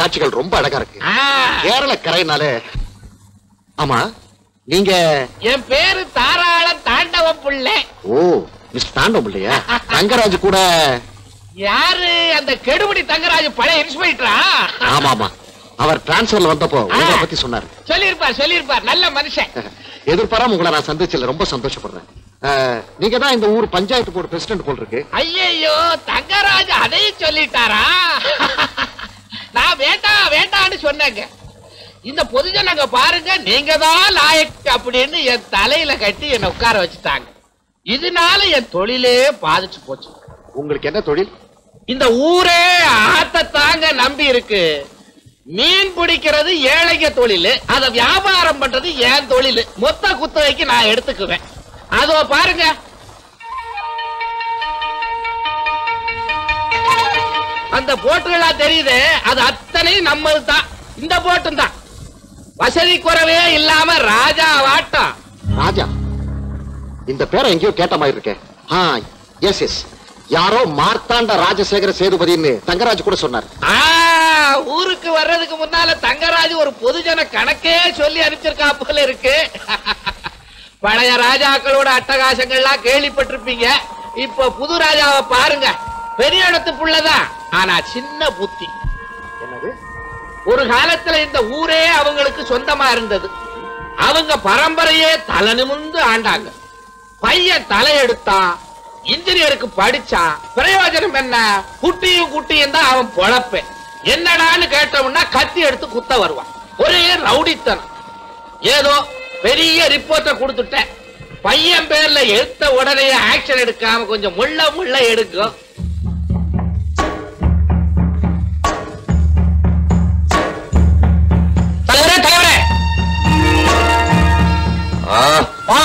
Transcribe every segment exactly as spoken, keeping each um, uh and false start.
காட்சிகள் ரொம்ப அழகா இருக்கு. கேரள கரையினால ஆமா நீங்க என் பேரு தாராள தாண்டவம் பிள்ளை. ஓ மிஸ் தாண்டவம் பிள்ளையா? தங்கராஜ் கூட யாரு அந்த கெடுபடி தங்கராஜ் பழைய இன்ஸ்பெக்டரா? ஆமா ஆமா அவர் டிரான்ஸ்ஃபர்ல வந்தப்போ உங்களை பத்தி சொன்னாரு. சொல்லிருப்பார் சொல்லிருப்பார் நல்ல மனுஷன். எதிர்பாராம உங்களை நான் சந்திச்சல ரொம்ப சந்தோஷப்படுறேன். நீங்க தான் இந்த ஊர் பஞ்சாயத்து போர்டு பிரசிடென்ட் போல் இருக்கு. ஐயோ தங்கராஜ் அதையும் சொல்லிட்டாரா? நான் வேண்டாம் வேண்டான்னு சொன்னேங்க. இந்த பொதுஜனங்க பாருங்க நீங்க தான் லாயக்கு அப்படின்னு என் தலையில கட்டி என்னை உட்கார வச்சுட்டாங்க. இதனால என் தொழிலே பாதிச்சு போச்சு. உங்களுக்கு என்ன தொழில்? இந்த ஊரே ஆத்த தாங்க நம்பி இருக்கு. மீன் பிடிக்கிறது ஏழைங்க தொழில், அதை வியாபாரம் பண்றது என் தொழில். மொத்த குத்தகைக்கு நான் எடுத்துக்குவேன். அதோ பாருங்க அந்த போட்டுகளா தெரியுது, அது அத்தனை நம்மது தான். இந்த போட்டும் தான் வசதி குறைவே இல்லாம ராஜா வாட்டம். ராஜா இந்த பேரை எங்கேயோ கேட்ட மாதிரி இருக்கேன். யாரோ மார்த்தாண்ட ராஜசேகர சேதுபதினு தங்கராஜ் கூட சொன்னார். ஊருக்கு வர்றதுக்கு முன்னால தங்கராஜ் ஒரு பொதுஜன கணக்கே சொல்லி அனுப்பிச்சிருக்கா போல இருக்கு. பழைய ராஜாக்களோட அட்டகாசங்கள்லாம் கேள்விப்பட்டிருப்பீங்க. இப்ப புது ராஜாவை பாருங்க, பெரிய இடத்து புள்ளதான் ஆனா சின்ன புத்தி. என்னது, ஒரு காலத்துல இந்த ஊரே அவங்களுக்கு சொந்தமா இருந்தது. அவங்க பரம்பரையே தலை நிமிந்து ஆண்டாங்க. பையன் தலையெடுத்தான், இன்ஜினியருக்கு படிச்சான். பிரயோஜனம் என்ன? குட்டியும் குட்டியும் தான் அவன் பொழப்பேன். என்னடான்னு கேட்டோம்னா கத்தி எடுத்து குத்த வருவான். ஒரே ரவுடித்தனம். ஏதோ பெரிய ரிப்போர்ட்டை கொடுத்துட்டேன். பையன் பேர்ல எடுத்த உடனே ஆக்ஷன் எடுக்காம கொஞ்சம் முள்ள முள்ள எடுக்கும்.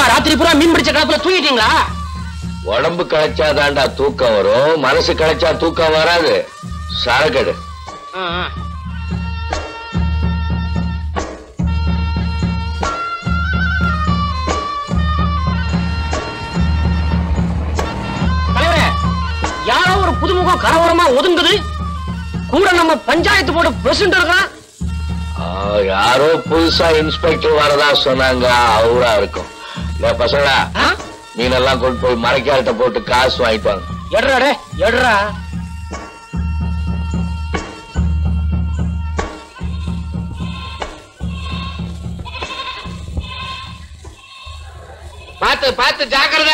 ராத்திரி பூரா மீன் பிடிச்ச கலப்புல தூங்கிட்டீங்களா? உடம்பு களைச்சாதாண்டா தூக்கம் வரும், மனசு களைச்சா தூக்கம் வராது. சரக்கடு யாரோ ஒரு புதுமுகம் கலவரமா ஒதுங்குது. கூட நம்ம பஞ்சாயத்து போர்டு பிரசிடென்ட் இருக்கான். யாரோ புதுசா இன்ஸ்பெக்டர் வரதா சொன்னாங்க, அவரா இருக்கும். பசங்களா மீன் எல்லாம் கொண்டு போய் மரக்கால்கிட்ட போட்டு காசு வாங்கிட்டு வாங்க. எடுறாடே எடுறா பாத்து பாத்து ஜாக்கிரத.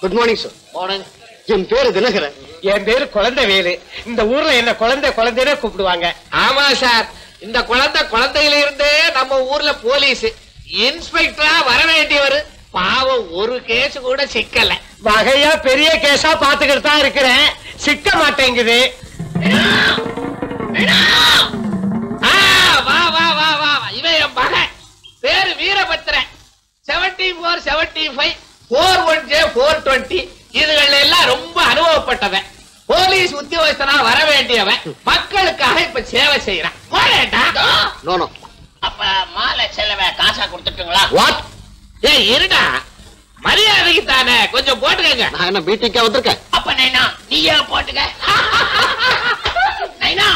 Good morning sir. மார்னிங். என் பேரு தினகரன். என் பேரு குழந்தை வேலு. இந்த ஊர்ல என்ன குழந்தை குழந்தையே கூப்பிடுவாங்க. ஆமா சார், இந்த குழந்தை குழந்தையில இருந்தே நம்ம ஊர்ல போலீஸ் இன்ஸ்பெக்டரா வர வேண்டியவர். பாவம் ஒரு கேஸ் கூட சிக்கல. வகையா பெரிய கேஸா பாத்துக்கிட்டு தான் இருக்கிறேன், சிக்க மாட்டேங்குது. இவன் என் மகன், பேரு Veerabhadran. Seventy four seventy five four one J four twenty. இதுகள் எல்லாம் ரொம்ப அனுபவப்பட்டவன். போலீஸ் உத்தியோகஸ்தனா வர வேண்டியவன் மக்களுக்காக இப்ப சேவை செய்யறான். அப்ப மாலை செலவை காசா கொடுத்துட்டீங்களா? ஏ இருடா, மரியாதைக்கு தானே கொஞ்சம் போட்டுக்கங்க. நான் என்ன மீட்டிங்கா வந்திருக்கேன்? அப்ப நைனா நீ ஏன் போட்டுக்க. நைனா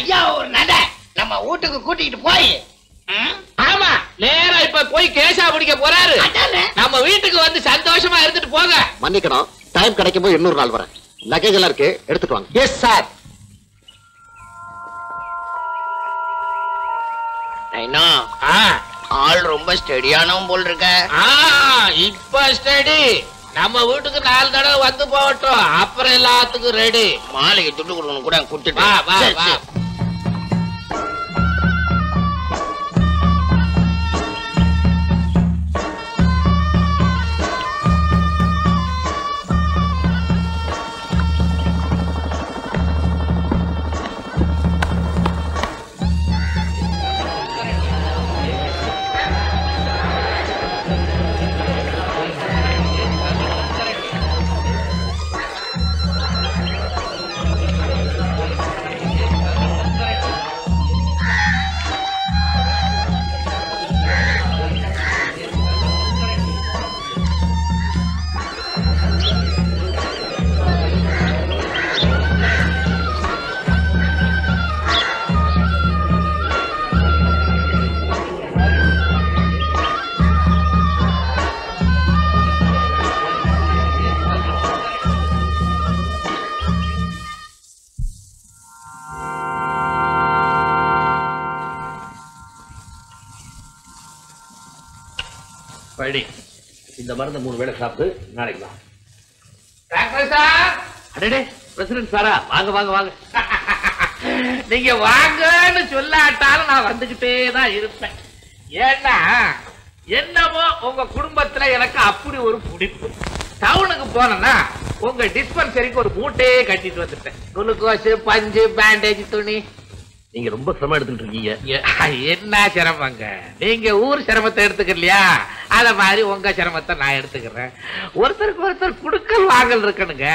ஐயா ஒரு நட நம்ம வீட்டுக்கு கூட்டிட்டு போய். ஆமா, நேரா இப்ப போய் கேசா பிடிக்க போறாரு. நம்ம வீட்டுக்கு வந்து சந்தோஷமா இருந்துட்டு போங்க. மன்னிக்கணும், டைம் கிடைக்கும் போது இன்னொரு நாள் வரேன். லக்கேஜ் எல்லாம் இருக்கு, எடுத்துட்டு வாங்க. Yes sir. நைனா ஆள் ரொம்ப ஸ்டெடியானவும் போல் இருக்க. இப்ப ஸ்டெடி. நம்ம வீட்டுக்கு நாலு தடவை வந்து போகட்டும், அப்புறம் எல்லாத்துக்கும் ரெடி. மாலைக்கு துட்டு கொடுக்கணும் கூட குடுத்துட்டு. இந்த மருந்து மூணு வேளை சாப்பிட்டு நாளைக்கு வா. Doctor sir. அடடே பிரசிடென்ட் சாரா, வாங்க வாங்க வாங்க. நீங்க வாங்கன்னு சொல்லாட்டாலும் நான் வந்துகிட்டே தான் இருப்பேன். ஏன்னா என்னவோ உங்க குடும்பத்துல எனக்கு அப்படி ஒரு பிடிப்பு. டவுனுக்கு போனா உங்க டிஸ்பென்சரிக்கு ஒரு மூட்டையே கட்டிட்டு வந்துட்டேன். குளுக்கோஸ், பஞ்சு, பேண்டேஜ், துணி. நீங்க ரொம்ப சிரமம் எடுத்துட்டு இருக்கீங்க. என்ன சிரமங்க? நீங்க ஊர் சிரமத்தை எடுத்துக்கலையா, அத மாதிரி உங்க சிரமத்தை நான் எடுத்துக்கிறேன். ஒருத்தருக்கு ஒருத்தர் குடுக்கல் வாங்கல் இருக்கணுங்க.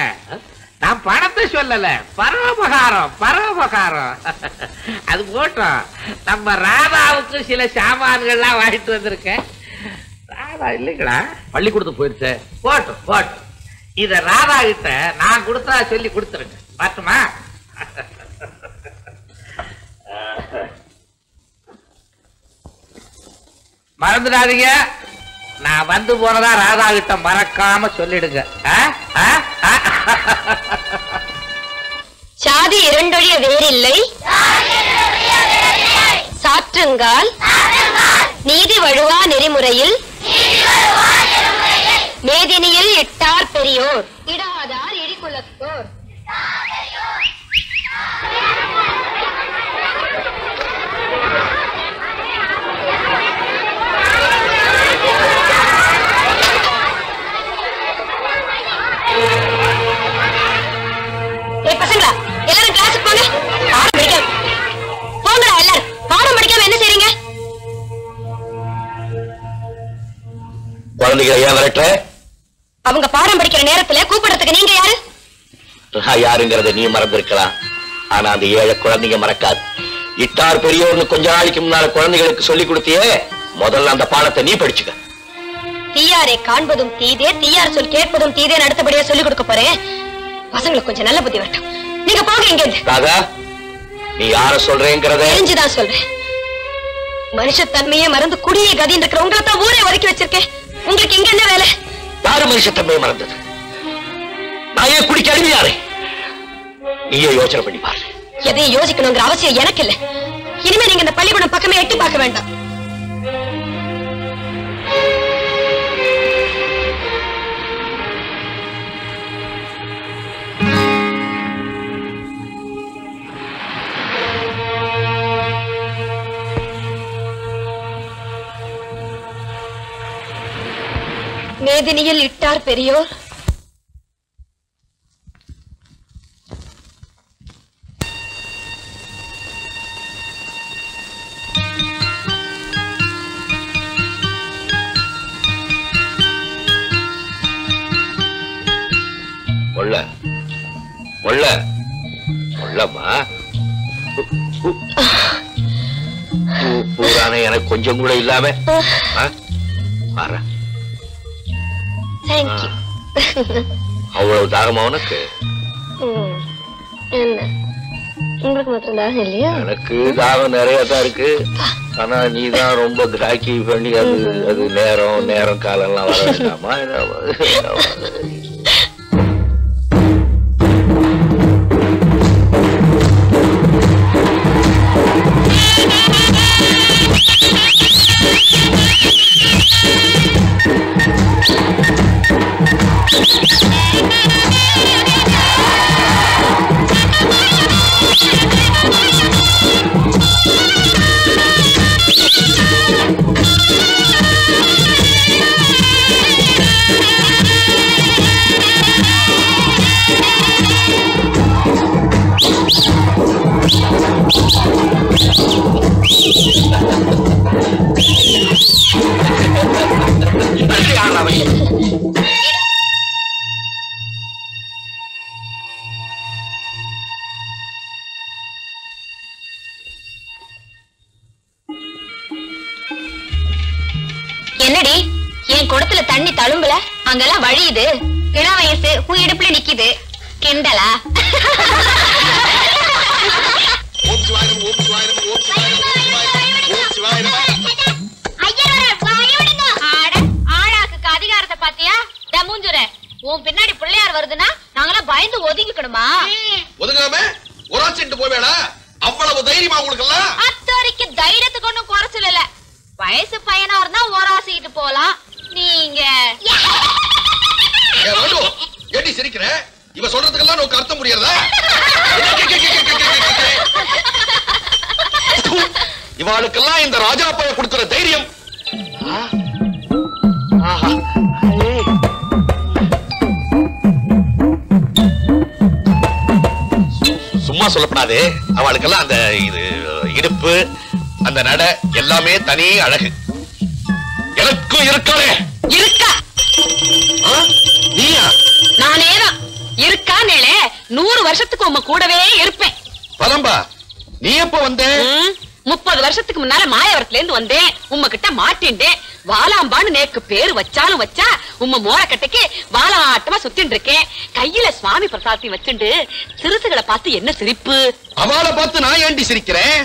நான் பணத்தை சொல்லல, பரோபகாரம் பரோபகாரம். அது போட்டோம். நம்ம ராதாவுக்கு சில சாமான்கள்லாம் வாங்கிட்டு வந்திருக்கேன். ராதா இல்லைங்களா, பள்ளிக்கூடத்துக்கு போயிருச்சே. போட்டோம் போட்டோம். இத ராதா கிட்ட நான் கொடுத்தா சொல்லி கொடுத்துருங்க. பார்த்துமா? மறந்துடாதீங்க, நான் வந்து போனதா ராதா கிட்ட மறக்காம சொல்லிடுங்க. சாதி இரண்டொழிய வேறில்லை, சாற்றுங்கால் நீதி வழுவா நெறிமுறையில் மேதினியில் எட்டார் பெரியோர் இடாதார் இடிக்குலத்தோர். பசங்களா எல்லாரும் கிளாஸுக்கு போங்க. பாடம் படிக்காம போங்கடா. எல்லாரும் பாடம் படிக்காம என்ன செய்றீங்க? குழந்தைகளை ஏன் விரட்டுற? அவங்க பாடம் படிக்கிற நேரத்துல கூப்பிடுறதுக்கு நீங்க யாரு? நான் யாருங்கிறத நீ மறந்துருக்கலாம், ஆனா அந்த ஏழை குழந்தைங்க மறக்காது. இட்டார் பெரியோர்னு கொஞ்ச நாளைக்கு முன்னால குழந்தைகளுக்கு சொல்லி கொடுத்தியே, முதல்ல அந்த பாடத்தை நீ படிச்சுக்க. தீயாரை காண்பதும் தீதே, தீயார் சொல் கேட்பதும் தீதே. அடுத்தபடியா சொல்லிக் கொடுக்க போறேன். பசங்களுக்கு கொஞ்சம் நல்ல புத்தி வரட்டும். நீங்க போங்க இங்க. நீ யார சொல்றேங்கறத தெரிஞ்சுதான் சொல்றேன். மனுஷத்தன்மையே மறந்து குடியே கதின்னு இருக்கிற உங்களை தான் ஊரே ஒதுக்கி வச்சிருக்கேன். உங்களுக்கு இங்க என்ன வேலை? யாரு மனுஷத்தன்மையை மறந்தது? தாயே குடிக்க அடிமையாரு. நீயே யோசனை பண்ணி பாரு. எதையும் யோசிக்கணுங்கிற அவசியம் எனக்கு இல்லை. இனிமே நீங்க இந்த பள்ளிக்கூடம் பக்கமே எட்டி பார்க்க வேண்டாம். மேதினியில் இட்டார் பெரியோர் எனக்கு கொஞ்சம் கூட இல்லாம அவ்வளவு தாகமா உனக்கு? உங்களுக்கு மட்டும் தாகம் இல்லையா? எனக்கு தாகம் நிறைய தான் இருக்கு. ஆனா நீதான் ரொம்ப கிராக்கி பண்ணி அது அது நேரம் நேரம் காலம் எல்லாம் வர வேண்டாமா? என்னடி என் குடத்துல தண்ணி தழும்புல அங்கெல்லாம் வழியுது. இள வயசு உன் இடுப்புல நிக்குது. கிண்டலா? பின்னாடி பிள்ளையார் வருதுன்னா நாங்கள பயந்து ஒதுங்கிக்கணுமா? ஒதுங்காம உரசிட்டு போவேடா. அவ்வளவு தைரியமா உங்களுக்கு எல்லாம்? அத்தோரிக்கு தைரியத்துக்கு ஒண்ணும் குறைச்சல. இல்ல வயசு பையனா இருந்தா உரசிட்டு போலாம். நீங்க எட்டி சிரிக்கிற? இவ சொல்றதுக்கெல்லாம் நமக்கு அர்த்தம் புரியாதா? இவாளுக்கெல்லாம் இந்த ராஜா பைய கொடுக்குற தைரியம். சும்மா சொல்லப்படாது. அவளுக்கெல்லாம் அந்த இது இடுப்பு அந்த நட எல்லாமே தனி அழகு. எனக்கும் இருக்கானே இருக்கா? நீயா? நானே தான் இருக்கானே. நூறு வருஷத்துக்கு உங்க கூடவே இருப்பேன். பலம்பா நீ எப்ப வந்த? முப்பது வருஷத்துக்கு முன்னால மாயவரத்துல இருந்து வந்தேன். உம்மகிட்ட மாட்டின்றேன். வாலாம்பான்னு நேக்கு பேரு வச்சாலும் வச்சா உம்ம மோரக்கட்டைக்கு வாலாட்டமா சுத்தின் இருக்கேன். கையில சுவாமி பிரசாதத்தையும் வச்சுண்டு சிறுசுகளை பார்த்து என்ன சிரிப்பு? அவளை பார்த்து நான் ஏண்டி சிரிக்கிறேன்?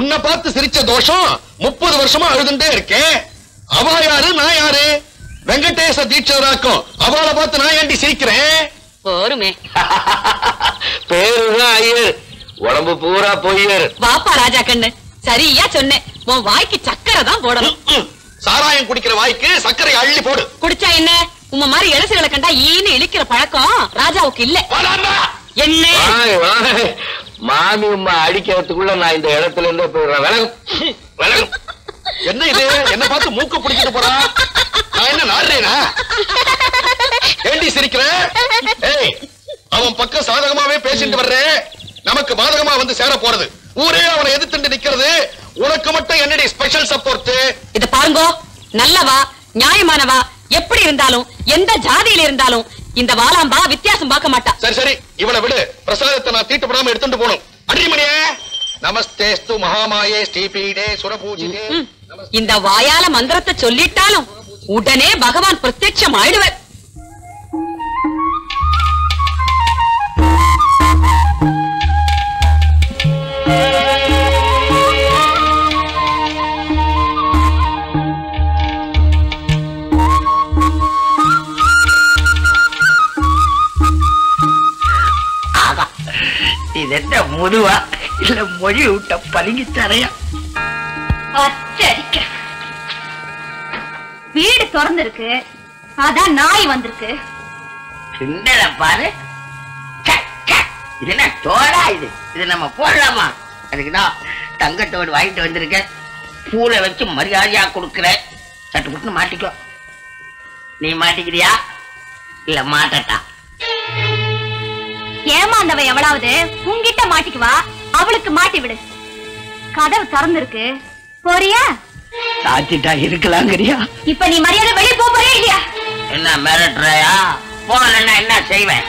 உன்னை பார்த்து சிரிச்ச தோஷம் முப்பது வருஷமா அழுதுண்டே இருக்கேன். அவ யாரு நான் யாரு? வெங்கடேச தீட்சராக்கும் அவளை பார்த்து நான் ஏண்டி சிரிக்கிறேன்? போருமே பேருதான் ஐயர். உடம்பு பூரா போயர். பாப்பா ராஜா கண்ணு சரியா சொன்னேன். உன் வாய்க்கு சக்கரை தான் போடணும். சாராயம் குடிக்கிற வாய்க்கு சக்கரை அள்ளி போடு. குடிச்சா என்ன? உங்க மாதிரி இளசுகளை கண்டா ஈன்னு இழிக்கிற பழக்கம் ராஜாவுக்கு இல்ல. என்ன மாமி உம்மா அடிக்கிறதுக்குள்ள நான் இந்த இடத்துல இருந்து போயிடுறேன். விலகும் விலகும். என்ன இது? என்ன பார்த்து மூக்க பிடிச்சிட்டு போறா? நான் என்ன நாடுறேனா? ஏண்டி சிரிக்கிறேன்? அவன் பக்கம் சாதகமாவே பேசிட்டு வர்றேன். நமக்கு பாதகமா வந்து சேர போறது ஊரே அவனை எதிர்த்து நிக்கிறது. உனக்கு மட்டும் என்னடி ஸ்பெஷல் சப்போர்ட்? இத பாருங்க, நல்லவா நியாயமானவா எப்படி இருந்தாலும் எந்த ஜாதியில இருந்தாலும் இந்த வாலாம்பா வித்தியாசம் பார்க்க மாட்டா. சரி சரி இவளை விடு. பிரசாதத்தை நான் தீட்டப்படாம எடுத்துட்டு போனும். அன்றிமணியே நமஸ்தேஸ்து மகாமாயே ஸ்ரீபீடே சுரபூஜிதே. இந்த வாயால மந்திரத்தை சொல்லிட்டாலும் உடனே பகவான் பிரத்யட்சம் ஆயிடுவார். ഇതെന്റെ മുതുവ ഇല്ല മൊഴി ഊട്ട പലിങ്ങിച്ചറിയാം வீடு திறந்திருக்கு அதான் நாய் வந்திருக்கு சிண்டல பாரு இது என்ன தோடா இது இது நம்ம போடலாமா அதுக்குதான் தங்கத்தோடு வாங்கிட்டு வந்திருக்க பூலை வச்சு மரியாதையா கொடுக்குற சட்டு புட்டுன்னு மாட்டிக்கோ நீ மாட்டிக்கிறியா இல்ல மாட்டா ஏமாந்தவன் எவ்வளவு உங்ககிட்ட மாட்டிக்குவா அவளுக்கு மாட்டி விடு கதவு திறந்திருக்கு போறியா சாத்திட்டா இருக்கலாங்கறியா இப்ப நீ மரியாதை வெளிய போ போறியா இல்லையா என்ன மிரட்டறயா போலன்னா என்ன செய்வேன்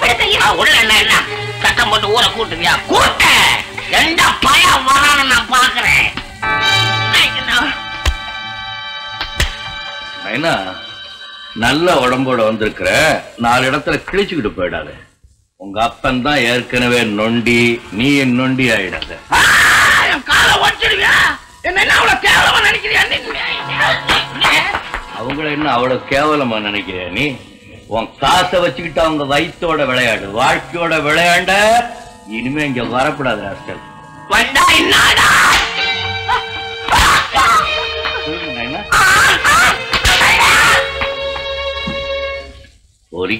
பிடிக்கலையா உள்ள என்ன என்ன சட்டம் போட்டு ஊரே கூட்டுறியா கூட்ட எந்த பய வரானே நான் பார்க்கறேன் மைனா நல்ல உடம்போட வந்திருக்கற நாலு இடத்துல கிழிச்சிட்டு போய்டாத உங்க அப்பன் தான் ஏற்கனவே நொண்டி நீ என் நொண்டி ஆயிடாத காலை ஒட்டிடுவியா என்ன அவள கேவலமா நினைக்கிறியா நீ அவங்கள என்ன அவள கேவலமா நினைக்கிறியா நீ உன் காசை வச்சுக்கிட்டு அவங்க வயிற்றோட விளையாடு வாழ்க்கையோட விளையாண்ட இனிமே இங்க வரக்கூடாது ராஸ்கல் விட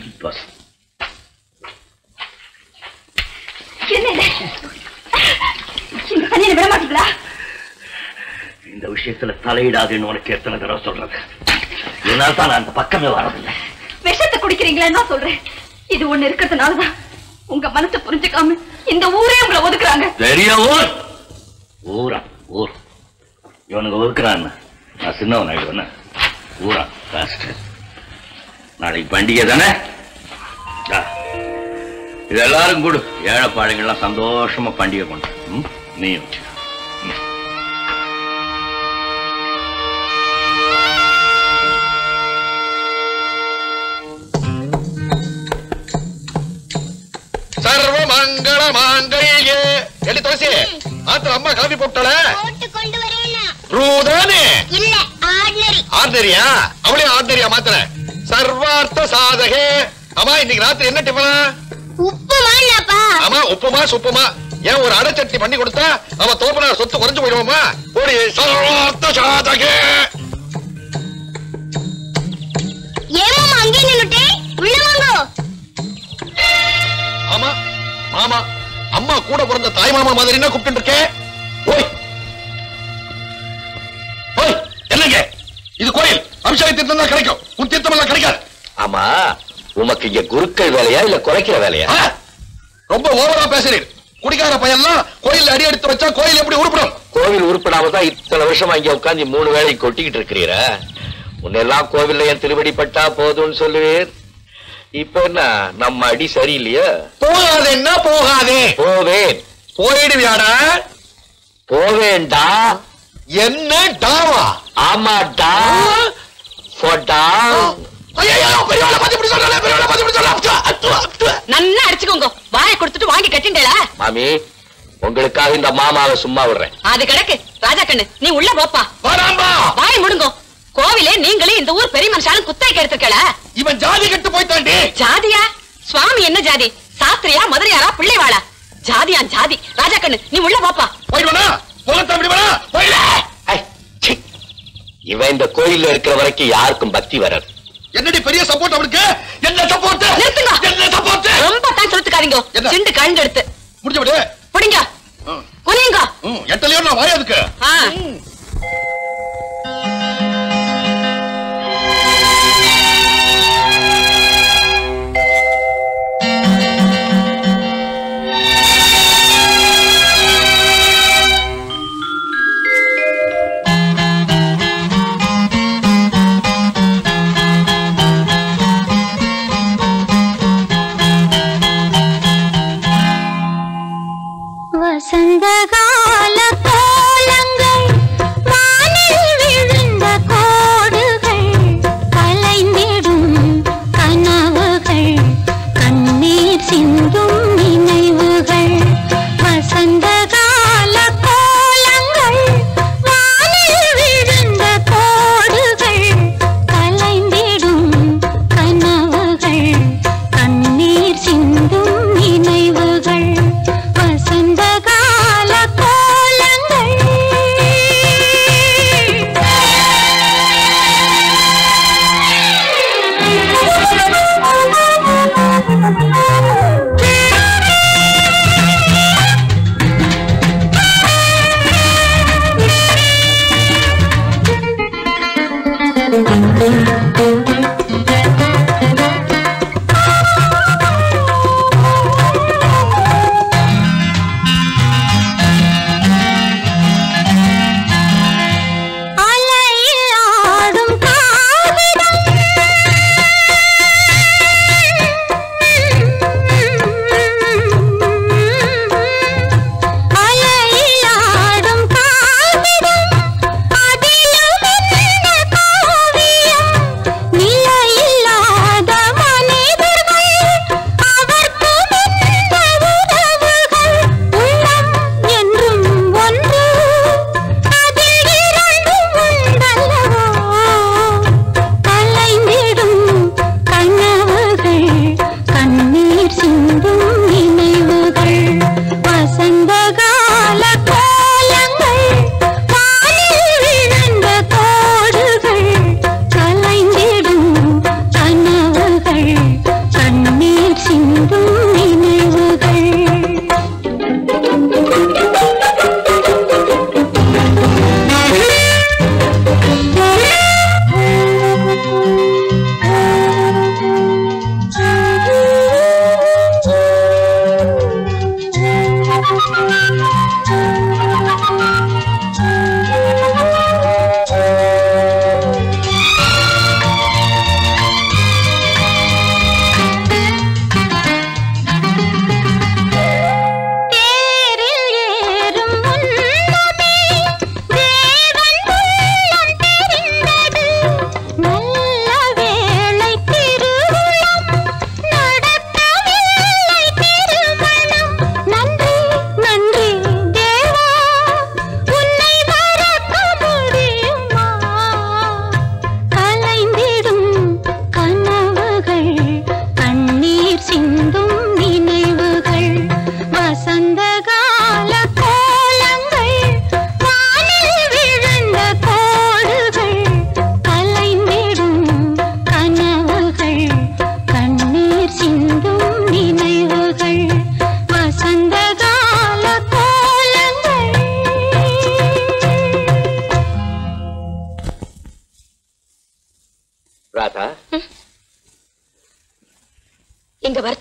மாட்டீங்களா இந்த விஷயத்துல தலையிடாதுன்னு உனக்கு எத்தனை தடவை சொல்றது என்னால் தான் அந்த பக்கமே வரதில்லை விஷத்தை குடிக்கிறீங்களா சொல்றேன் இது ஒண்ணு இருக்கிறதுனாலதான் உங்க மனசை புரிஞ்சுக்காம இந்த ஊரே உங்களை ஒதுக்குறாங்க பெரிய ஊர் ஊரா ஊர் இவனுக்கு ஒதுக்குறான் நான் சின்னவன் ஆயிடுவேண்ணா ஊரா நாளைக்கு பண்டிகை தானே இது எல்லாரும் கூடு ஏழைப்பாடுகள்லாம் சந்தோஷமா பண்டிகை கொண்டு நீயும் மங்கள மாங்கல்யே எடி தோசி ஆத்ர அம்மா காபி போட்டாளே போட்டு கொண்டு வரேனா ரூதானே இல்ல ஆர்டினரி ஆர்டினரியா அவளே ஆர்டினரியா மாத்திர சர்வார்த்த சாதகே அம்மா இன்னைக்கு ராத்திரி என்ன டிபனா உப்புமாலப்பா அம்மா உப்புமா சுப்புமா ஏன் ஒரு அடை சட்னி பண்ணி கொடுத்தா அவ தோப்புனா சொத்து குறைஞ்சு போயிடுமா போடி சர்வார்த்த சாதகே ஏமா அங்கே நின்னுட்டே உள்ள வாங்கோ அம்மா மாமா அம்மா கூட பிறந்த தாய் மாமா மாதிரி என்ன கூப்பிட்டு இருக்கே என்னங்க இது கோயில் அபிஷேக தீர்த்தம் தான் கிடைக்கும் உன் தீர்த்தம் எல்லாம் கிடைக்காது ஆமா உமக்கு இங்க குருக்கள் வேலையா இல்ல குறைக்கிற வேலையா ரொம்ப ஓவரா பேசுறீர் குடிக்கார பையன்லாம் கோயில் அடி எடுத்து வச்சா கோயில் எப்படி உருப்பிடும் கோவில் உருப்பிடாம தான் இத்தனை வருஷமா இங்க உட்காந்து மூணு வேலை கொட்டிக்கிட்டு இருக்கிறீர உன்னெல்லாம் கோவில் என் திருவடி பட்டா போதும்னு சொல்லுவீர் இப்ப என்ன நம்ம அடி சரியில்லையா போகாது என்ன போகாதே போவேன் போயிடுவியாடா போவேண்டா என்ன டாவா ஆமா டா போட்டா நல்லா அடிச்சுக்கோங்க வாயை கொடுத்துட்டு வாங்கி கட்டிண்டா மாமி உங்களுக்காக இந்த மாமாவை சும்மா விடுறேன் அது கிடக்கு ராஜா கண்ணு நீ உள்ள போப்பா வாயை முடுங்கோ கோவிலே நீங்களே இந்த ஊர் பெரிய மனுஷாலும் குத்தாய் கேடுத்துக்கல இவன் ஜாதி கட்டு போய்த்தாண்டி ஜாதியா சுவாமி என்ன ஜாதி சாஸ்திரியா மதுரையாரா பிள்ளைவாளா ஜாதியான் ஜாதி ராஜா கண்ணு நீ உள்ள பாப்பா போயிடுவானா இவன் இந்த கோயில்ல இருக்கிற வரைக்கும் யாருக்கும் பக்தி வராது என்னடி பெரிய சப்போர்ட் அவனுக்கு என்ன சப்போர்ட் நிறுத்துங்க என்ன சப்போர்ட் ரொம்ப தான் சொல்லுத்துக்காதீங்க சிண்டு கண் எடுத்து முடிஞ்சு விடு புடிங்க புரியுங்க எட்டலையோ நான் வாயா அதுக்கு வசந்த கால கோலங்கள்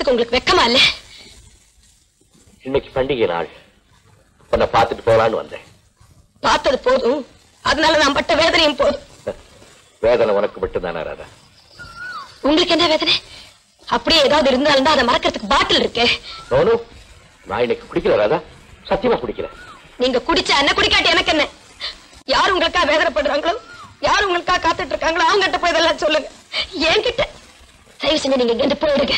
சொல்றது உங்களுக்கு வெக்கமா இல்ல? இன்னைக்கு பண்டிகை நாள். உன்னை பார்த்துட்டு போகலான்னு வந்தேன். பார்த்தது போதும், அதனால நான் பட்ட வேதனையும் போதும். வேதனை உனக்கு மட்டும்தானா ராதா? உங்களுக்கு என்ன வேதனை? அப்படியே ஏதாவது இருந்தாலும் அதை மறக்கிறதுக்கு பாட்டில் இருக்கே. நோனு, நான் இன்னைக்கு குடிக்கல ராதா, சத்தியமா குடிக்கல. நீங்க குடிச்ச என்ன குடிக்காட்டி எனக்கு என்ன? யார் உங்களுக்கா வேதனைப்படுறாங்களோ, யார் உங்களுக்காக காத்துட்டு இருக்காங்களோ அவங்ககிட்ட போய் இதெல்லாம் சொல்லுங்க. என்கிட்ட தயவு செஞ்சு நீங்க இங்கிருந்து போயிடுங்க.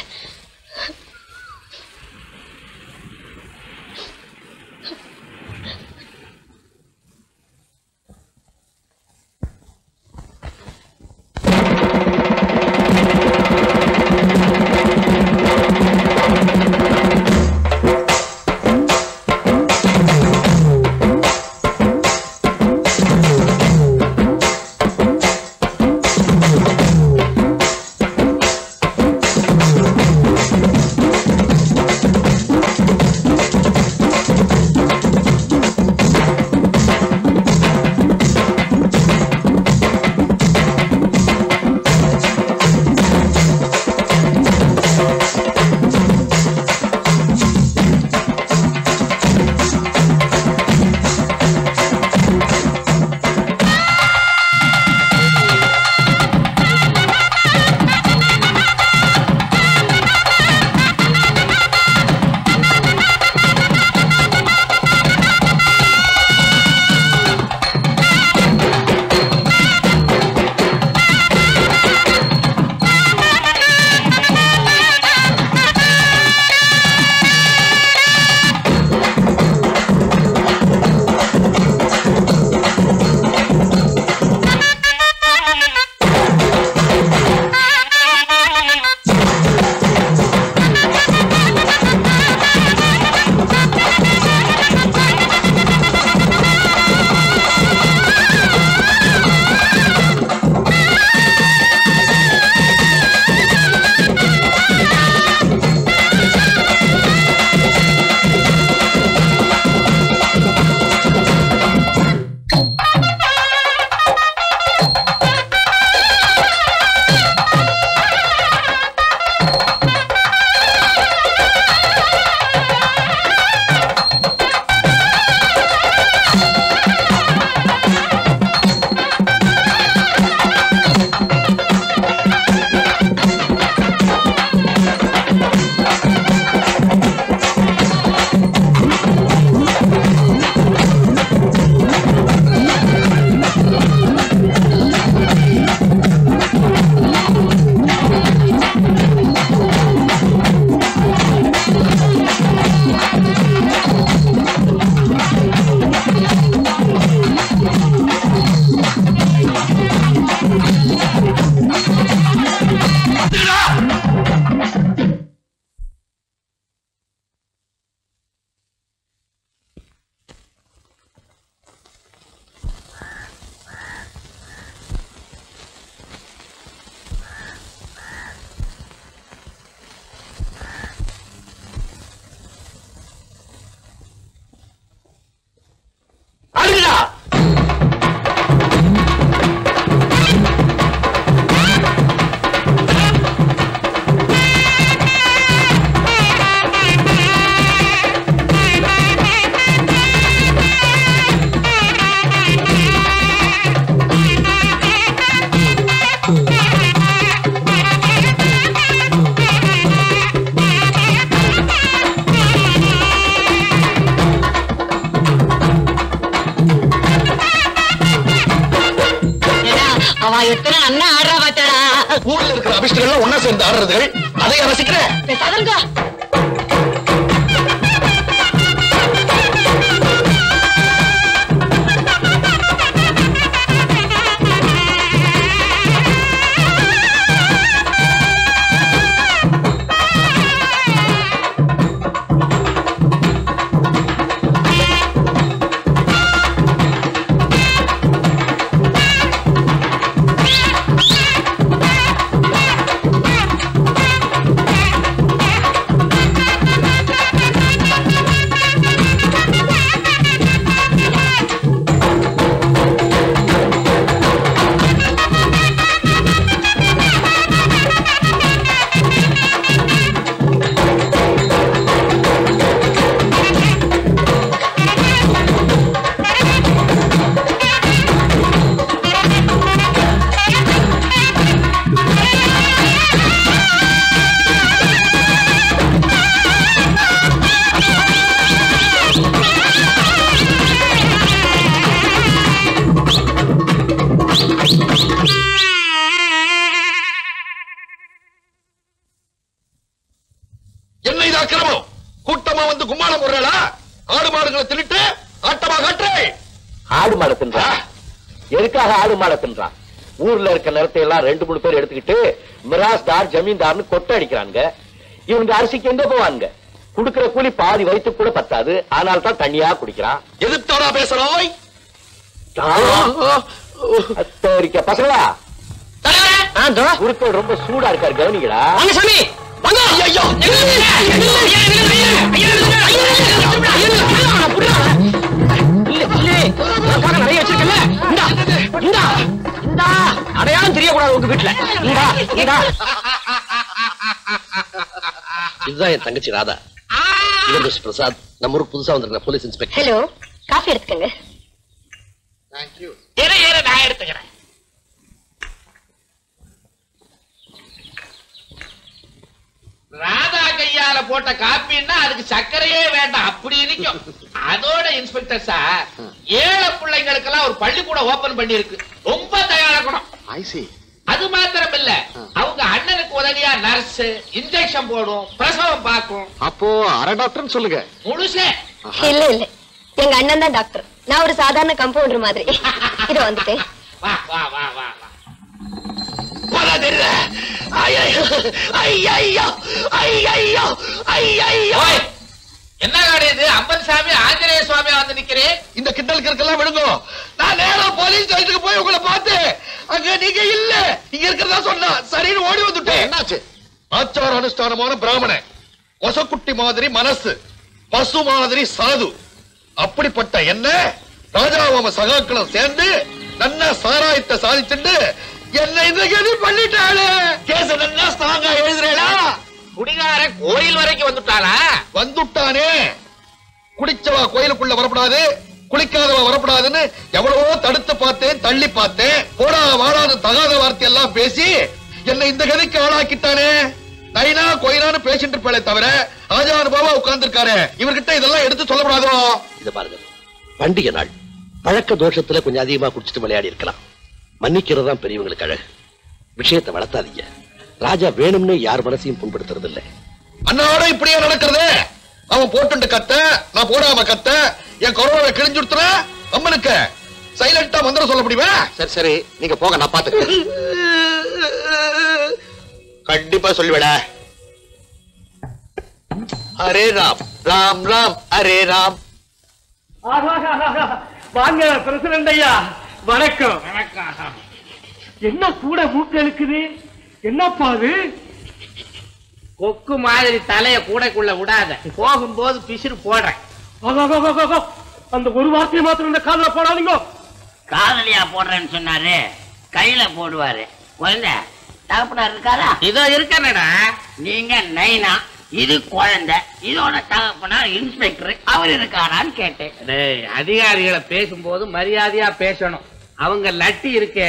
கூட்டமா வந்து கும்மாளம் போடுறா ஆடு மாடுகளை திருட்டு ஆட்டமா காட்டுறே. ஆடு மாடு தின்றா? எதுக்காக ஆடு மாடு தின்றா? ஊர்ல இருக்க நிலத்தை எல்லாம் ரெண்டு மூணு பேர் எடுத்துக்கிட்டு மிராஸ்தார் ஜமீன்தார்னு கொட்டை அடிக்கிறாங்க. இவங்க அரிசிக்கு எங்க போவாங்க? குடுக்கிற கூலி பாதி வயிற்று கூட பத்தாது, அதனால தான் தண்ணியா குடிக்கிறான். எதிர்த்தோடா பேசுறோய் பசங்களா? குருக்கள் ரொம்ப சூடா இருக்காரு, கவனிக்கடா. அடையாளம் தெரியக்கூடாது உங்க வீட்டுல. இதுதான் என் தங்கச்சி ராதா. பிரசாத் நம்ம ஊருக்கு புதுசா வந்திருக்க போலீஸ் இன்ஸ்பெக்டர். ஹலோ, காஃபி எடுத்துக்கங்க. நான் எடுத்துக்கிறேன். ராதா கையால போட்ட காப்பின்னா அதுக்கு சர்க்கரையே வேண்டாம், அப்படி இருக்கும். அதோட இன்ஸ்பெக்டர் சார், ஏழை பிள்ளைங்களுக்கு எல்லாம் ஒரு பள்ளிக்கூடம் ஓபன் பண்ணி இருக்கு, ரொம்ப தயாரிக்கணும். அது மாத்திரம் இல்ல, அவங்க அண்ணனுக்கு உதவியா நர்ஸ், இன்ஜெக்ஷன் போடும், பிரசவம் பார்க்கும். அப்போ அரை டாக்டர் சொல்லுங்க. முழுசே இல்ல இல்ல, எங்க அண்ணன் தான் டாக்டர், நான் ஒரு சாதாரண கம்பவுண்டர் மாதிரி. இத வந்துட்டு வா வா வா வா என்ன காரியது? அம்பன் சாமி ஆஞ்சநேய சுவாமி வந்து நிக்கிறேன். இந்த கிண்டலுக்கு விடுங்கும். நான் நேரம் போலீஸ் ஸ்டேஷனுக்கு போய் உங்களை பார்த்து அங்க நீங்க இல்ல இங்க இருக்கிறதா சொன்னா சரின்னு ஓடி வந்துட்டேன். என்னாச்சு? ஆச்சார அனுஷ்டானமான பிராமணன், ஒசக்குட்டி மாதிரி மனசு, பசு மாதிரி சாது, அப்படிப்பட்ட என்ன ராஜாவாம சகாக்களும் சேர்ந்து நல்லா சாராயத்தை சாதிச்சுட்டு என்ன இந்த கேள்வி பண்ணிட்டாளு. கேஸ் நல்லா ஸ்ட்ராங்கா எழுதுறா. குடிகார கோயில் வரைக்கும் வந்துட்டாளா? வந்துட்டானே. குடிச்சவா கோயிலுக்குள்ள வரப்படாது, குளிக்காதவா வரப்படாதுன்னு எவ்வளவோ தடுத்து பார்த்தேன், தள்ளி பார்த்தேன். போடா வாடாது தகாத வார்த்தை எல்லாம் பேசி என்ன இந்த கதைக்கு ஆளாக்கிட்டானே. நைனா கோயிலான்னு பேசிட்டு இருப்பாளே தவிர ராஜாவான பாபா உட்கார்ந்து இருக்காரு, இவர்கிட்ட இதெல்லாம் எடுத்து சொல்லப்படாதோ. இத பாருங்க, பண்டிகை நாள், பழக்க தோஷத்துல கொஞ்சம் அதிகமா குடிச்சிட்டு விளையாடி இருக்கலாம். மன்னிக்கிறதா பெரியவங்களுக்கு அழகு. விஷயத்தை வளர்த்தாதீங்க. ராஜா வேணும்னே யார் மனசையும் புண்படுத்துறது இல்ல. அண்ணாவோட இப்படியே நடக்கிறது. அவன் போட்டு கத்த, நான் போடாம கத்த, என் கொரோனாவை கிழிஞ்சுடுத்துற அம்மனுக்கு சைலண்டா மந்திரம் சொல்ல முடியுமா? சரி சரி, நீங்க போக, நான் பாத்துக்கிறேன். கண்டிப்பா சொல்லுவேட. அரே ராம் ராம் ராம் அரே ராம். வாங்க பிரசிடண்ட் ஐயா, வணக்கம். வணக்கம். என்ன கூட மூக்க இருக்குது? என்னப்பா அது? கொக்கு மாதிரி தலைய கூடைக்குள்ள விடாத, போகும்போது பிசுறு போடுறேன். அந்த ஒரு வார்த்தையை மாத்திரம் இந்த காதல போடாதீங்க. காதலியா போடுறேன்னு சொன்னாரு, கையில போடுவாரு. குழந்தை தகப்பனார் இருக்காரா? இதோ இருக்கா. நீங்க நைனா, இது குழந்தை, இதோட தகப்பனார் இன்ஸ்பெக்டர், அவர் இருக்காரான்னு கேட்டேன். அதிகாரிகளை பேசும்போது மரியாதையா பேசணும். அவங்க லட்டி இருக்க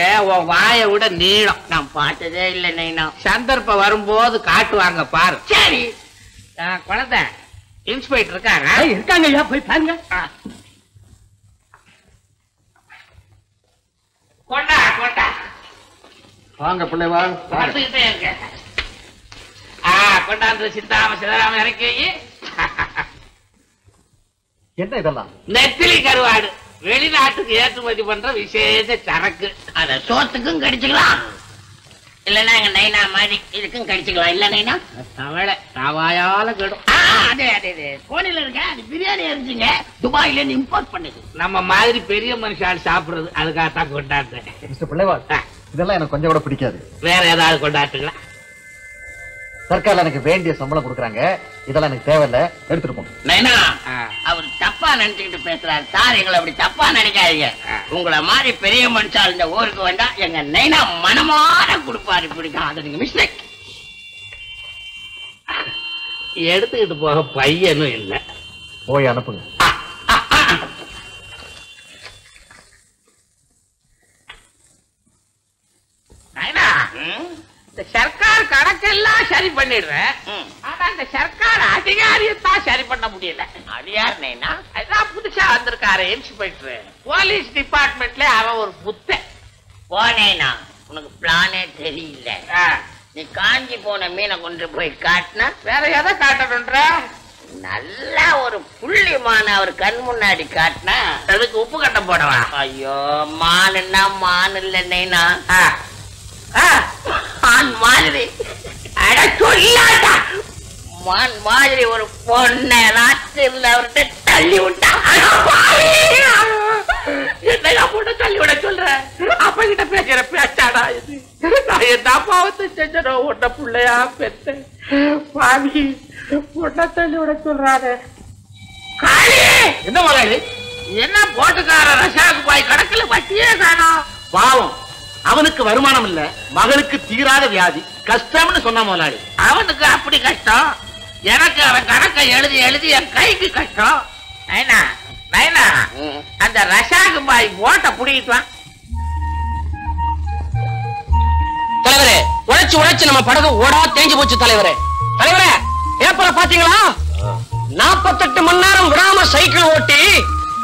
வாய விட நீளம். நான் பார்த்ததே இல்லை நைனா. சந்தர்ப்ப வரும்போது காட்டுவாங்க பாரு. சரி குழந்தை, இன்ஸ்பெக்டர் இருக்காங்க? இருக்காங்க ஐயா, போய் பாருங்க. கொண்டா கொண்டா வாங்க பிள்ளைவா, பார்த்துக்கிட்டே இருக்க. கொண்டாந்து சித்தாம சிதராம இறக்கி. என்ன இதெல்லாம்? நெத்திலி கருவாடு, வெளிநாட்டுக்கு ஏற்றுமதி பண்ற விசேஷ சரக்கு. அத சோத்துக்கும் கடிச்சுக்கலாம், இல்லன்னா எங்க நைனா மாதிரி இதுக்கும் கடிச்சுக்கலாம். இல்ல நைனா தவளை தவாயால கெடும். அதே அதே கோனில இருக்க அது பிரியாணி இருந்துச்சுங்க, துபாயில இருந்து இம்போர்ட் பண்ணுது. நம்ம மாதிரி பெரிய மனுஷால் சாப்பிடுறது, அதுக்காகத்தான் கொண்டாடுறேன். இதெல்லாம் எனக்கு கொஞ்சம் கூட பிடிக்காது. வேற ஏதாவது கொண்டாடுறீங்களா? சர்க்கார்ல எனக்கு வேண்டிய சம்பளம் கொடுக்குறாங்க, இதெல்லாம் எனக்கு தேவையில்ல, எடுத்துட்டு போங்க. நைனா அவர் தப்பா நினைச்சுக்கிட்டு பேசுறாரு சார், எங்களை அப்படி தப்பா நினைக்காதீங்க. உங்களை மாதிரி பெரிய மனுஷா இந்த ஊருக்கு வந்தா எங்க நைனா மனமான கொடுப்பாரு. பிடிக்கும் அது நீங்க மிஸ்டேக் எடுத்துக்கிட்டு போக. பையனும் இல்லை, போய் அனுப்புங்க. நைனா, இந்த சர்க்கார் கணக்கெல்லாம் சரி பண்ணிடுறேன், ஆனா இந்த சர்க்கார் அதிகாரியத்தான் சரி பண்ண முடியல. அதிகாரி நைனா அதான் புதுசா வந்திருக்காரு இன்ஸ்பெக்டர். போலீஸ் டிபார்ட்மெண்ட்ல அவன் ஒரு புத்த. போனேனா உனக்கு பிளானே தெரியல. நீ காஞ்சி போன மீனை கொண்டு போய் காட்டினா வேற எதை காட்டணுன்ற? நல்ல ஒரு புள்ளி மான் அவர் கண் முன்னாடி காட்டினா அதுக்கு உப்பு கட்ட போடவா? ஐயோ மானுன்னா மான் இல்லைன்னா மான் மாதிரி அட சொல்லாதா மான் மாதிரி ஒரு பொண்ணை ராத்திரில அவர்கிட்ட தள்ளி விட்டா என்னையா போட்டு தள்ளி விட சொல்ற அப்ப கிட்ட பேசுற பேச்சாடா இது நான் என் தாப்பாவத்தை செஞ்சனோ ஒன்ன பிள்ளையா பெத்த பாவி பொண்ணை தள்ளி விட சொல்றாரு காளி என்ன மகாளி என்ன போட்டுக்கார ரஷாக்கு பாய் கணக்குல வட்டியே காணும் பாவம் அவனுக்கு வருமானம் இல்ல மகளுக்கு தீராத வியாதி கஷ்டம்னு சொன்ன முதலாளி அவனுக்கு அப்படி கஷ்டம் எனக்கு அவன் கணக்க எழுதி எழுதி என் கைக்கு கஷ்டம் அந்த ரஷாக்கு பாய் ஓட்ட புடிக்கிட்டான் தலைவரே உழைச்சு உழைச்சு நம்ம படகு ஓடா தேஞ்சு போச்சு தலைவரே தலைவரே பேப்பரை பாத்தீங்களா நாற்பத்தி எட்டு மணி நேரம் விடாம சைக்கிள் ஓட்டி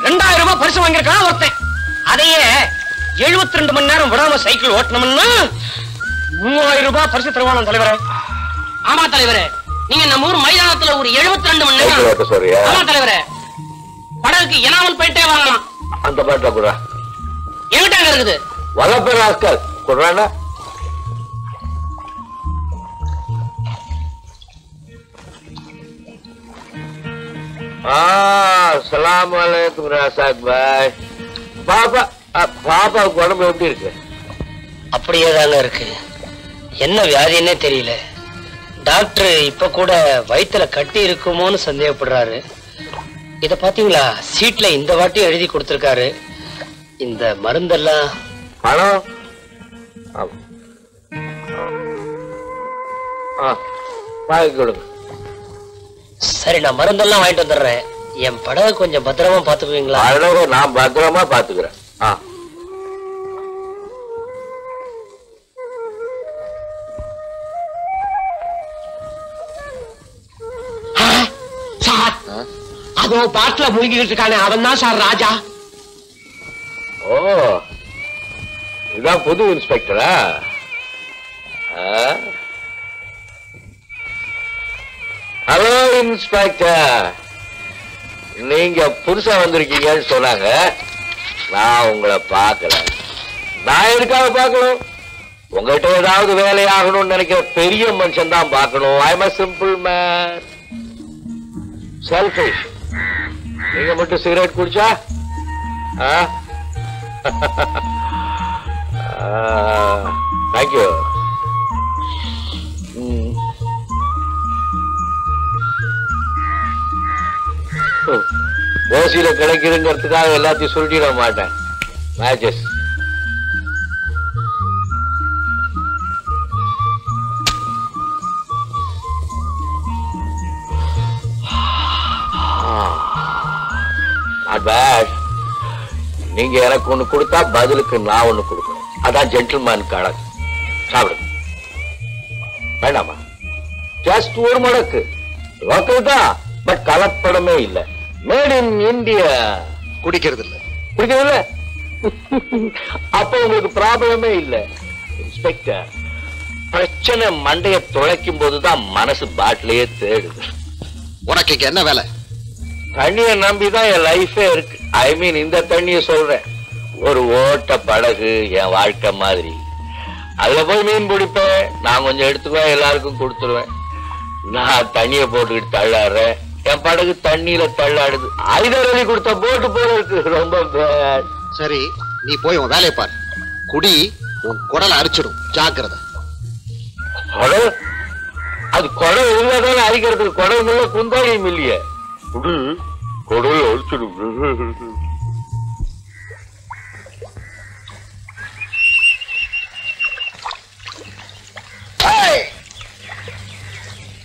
ரெண்டாயிரம் ரூபாய் பரிசு வாங்கியிருக்கான் ஒருத்தன் அதையே எழுபத்தி ரெண்டு மணி நேரம் விடாம சைக்கிள் ஓட்டணும்னா மூவாயிரம் ரூபாய் பரிசு தருவானாம் தலைவரே ஆமா தலைவரே நீங்க நம்ம ஊர் மைதானத்துல ஒரு எழுபத்தி ரெண்டு மணி நேரம் ஆமா தலைவரே படகுக்கு இனாமல் போயிட்டே வாங்கலாம் அந்த பாட்டா கூட எங்கிட்ட இருக்குது வளப்பேர் ஆஸ்கர் கொடுறானா அஸ்ஸலாமு அலைக்கும் ரசாக் பாய் பாபா பாபா உடம்பு எப்படி இருக்கு அப்படியே தானே இருக்கு என்ன வியாதின்னே தெரியல டாக்டர் இப்ப கூட வயிற்றுல கட்டி இருக்குமோன்னு சந்தேகப்படுறாரு இத பாத்தீங்களா சீட்ல இந்த வாட்டி எழுதி கொடுத்திருக்காரு இந்த மருந்தெல்லாம் பணம் சரி நான் மருந்தெல்லாம் வாங்கிட்டு வந்துடுறேன் என் படகு கொஞ்சம் பத்திரமா பாத்துக்குவீங்களா அவ்வளவு நான் பத்திரமா பாத்துக்கிறேன் அதோ பாட்டுல முழுகிட்டு இருக்கானே அவன் தான் சார் ராஜா ஓ இதான் புது இன்ஸ்பெக்டரா ஹலோ இன்ஸ்பெக்டர் நீங்க புதுசா வந்திருக்கீங்கன்னு சொன்னாங்க நான் உங்களை பார்க்கல நான் எதுக்காக பார்க்கணும் உங்ககிட்ட ஏதாவது வேலையாகணும்னு நினைக்கிற பெரிய மனுஷன் தான் பார்க்கணும் I am a simple man selfish நீங்க மட்டும் சிகரெட் குடிச்சா தேங்க்யூ ஓசியில கிடைக்குதுங்கிறதுக்காக எல்லாத்தையும் சொல்லிட மாட்டேன் மேஜஸ் நீங்க எனக்கு ஒண்ணு கொடுத்தா பதிலுக்கு நான் ஒண்ணு கொடுக்கணும் அதான் ஜென்டில்மேன் கணக்கு சாப்பிடுங்க வேண்டாமா ஜஸ்ட் ஒரு மடக்கு லோக்கல் தான் பட் கலப்படமே இல்லை மேட் இன் இந்தியா குடிக்கிறது இல்ல குடிக்கிறது இல்ல அப்ப உங்களுக்கு ப்ராப்ளமே இல்ல இன்ஸ்பெக்டர் பிரச்சனை மண்டைய துளைக்கும் போதுதான் மனசு பாட்டிலேயே தேடுது உனக்கு என்ன வேலை தண்ணியை நம்பிதான் என் லைஃபே இருக்கு ஐ மீன் இந்த தண்ணியை சொல்றேன் ஒரு ஓட்ட படகு என் வாழ்க்கை மாதிரி அதுல போய் மீன் பிடிப்பேன் நான் கொஞ்சம் எடுத்துக்குவேன் எல்லாருக்கும் கொடுத்துருவேன் நான் தண்ணியை போட்டுக்கிட்டு தள்ளாடுறேன் என் படகு தண்ணியில தள்ளாடுது ஐதரளி கொடுத்த போட்டு போல இருக்கு ரொம்ப சரி நீ போய் உன் வேலையை பாரு குடி உன் குடலை அரிச்சிடும் ஜாக்கிரதை அது குடல் இருந்தாலும் அரிக்கிறதுக்கு குடல் குந்தாயும் இல்லையே குடல் அரிச்சிடும்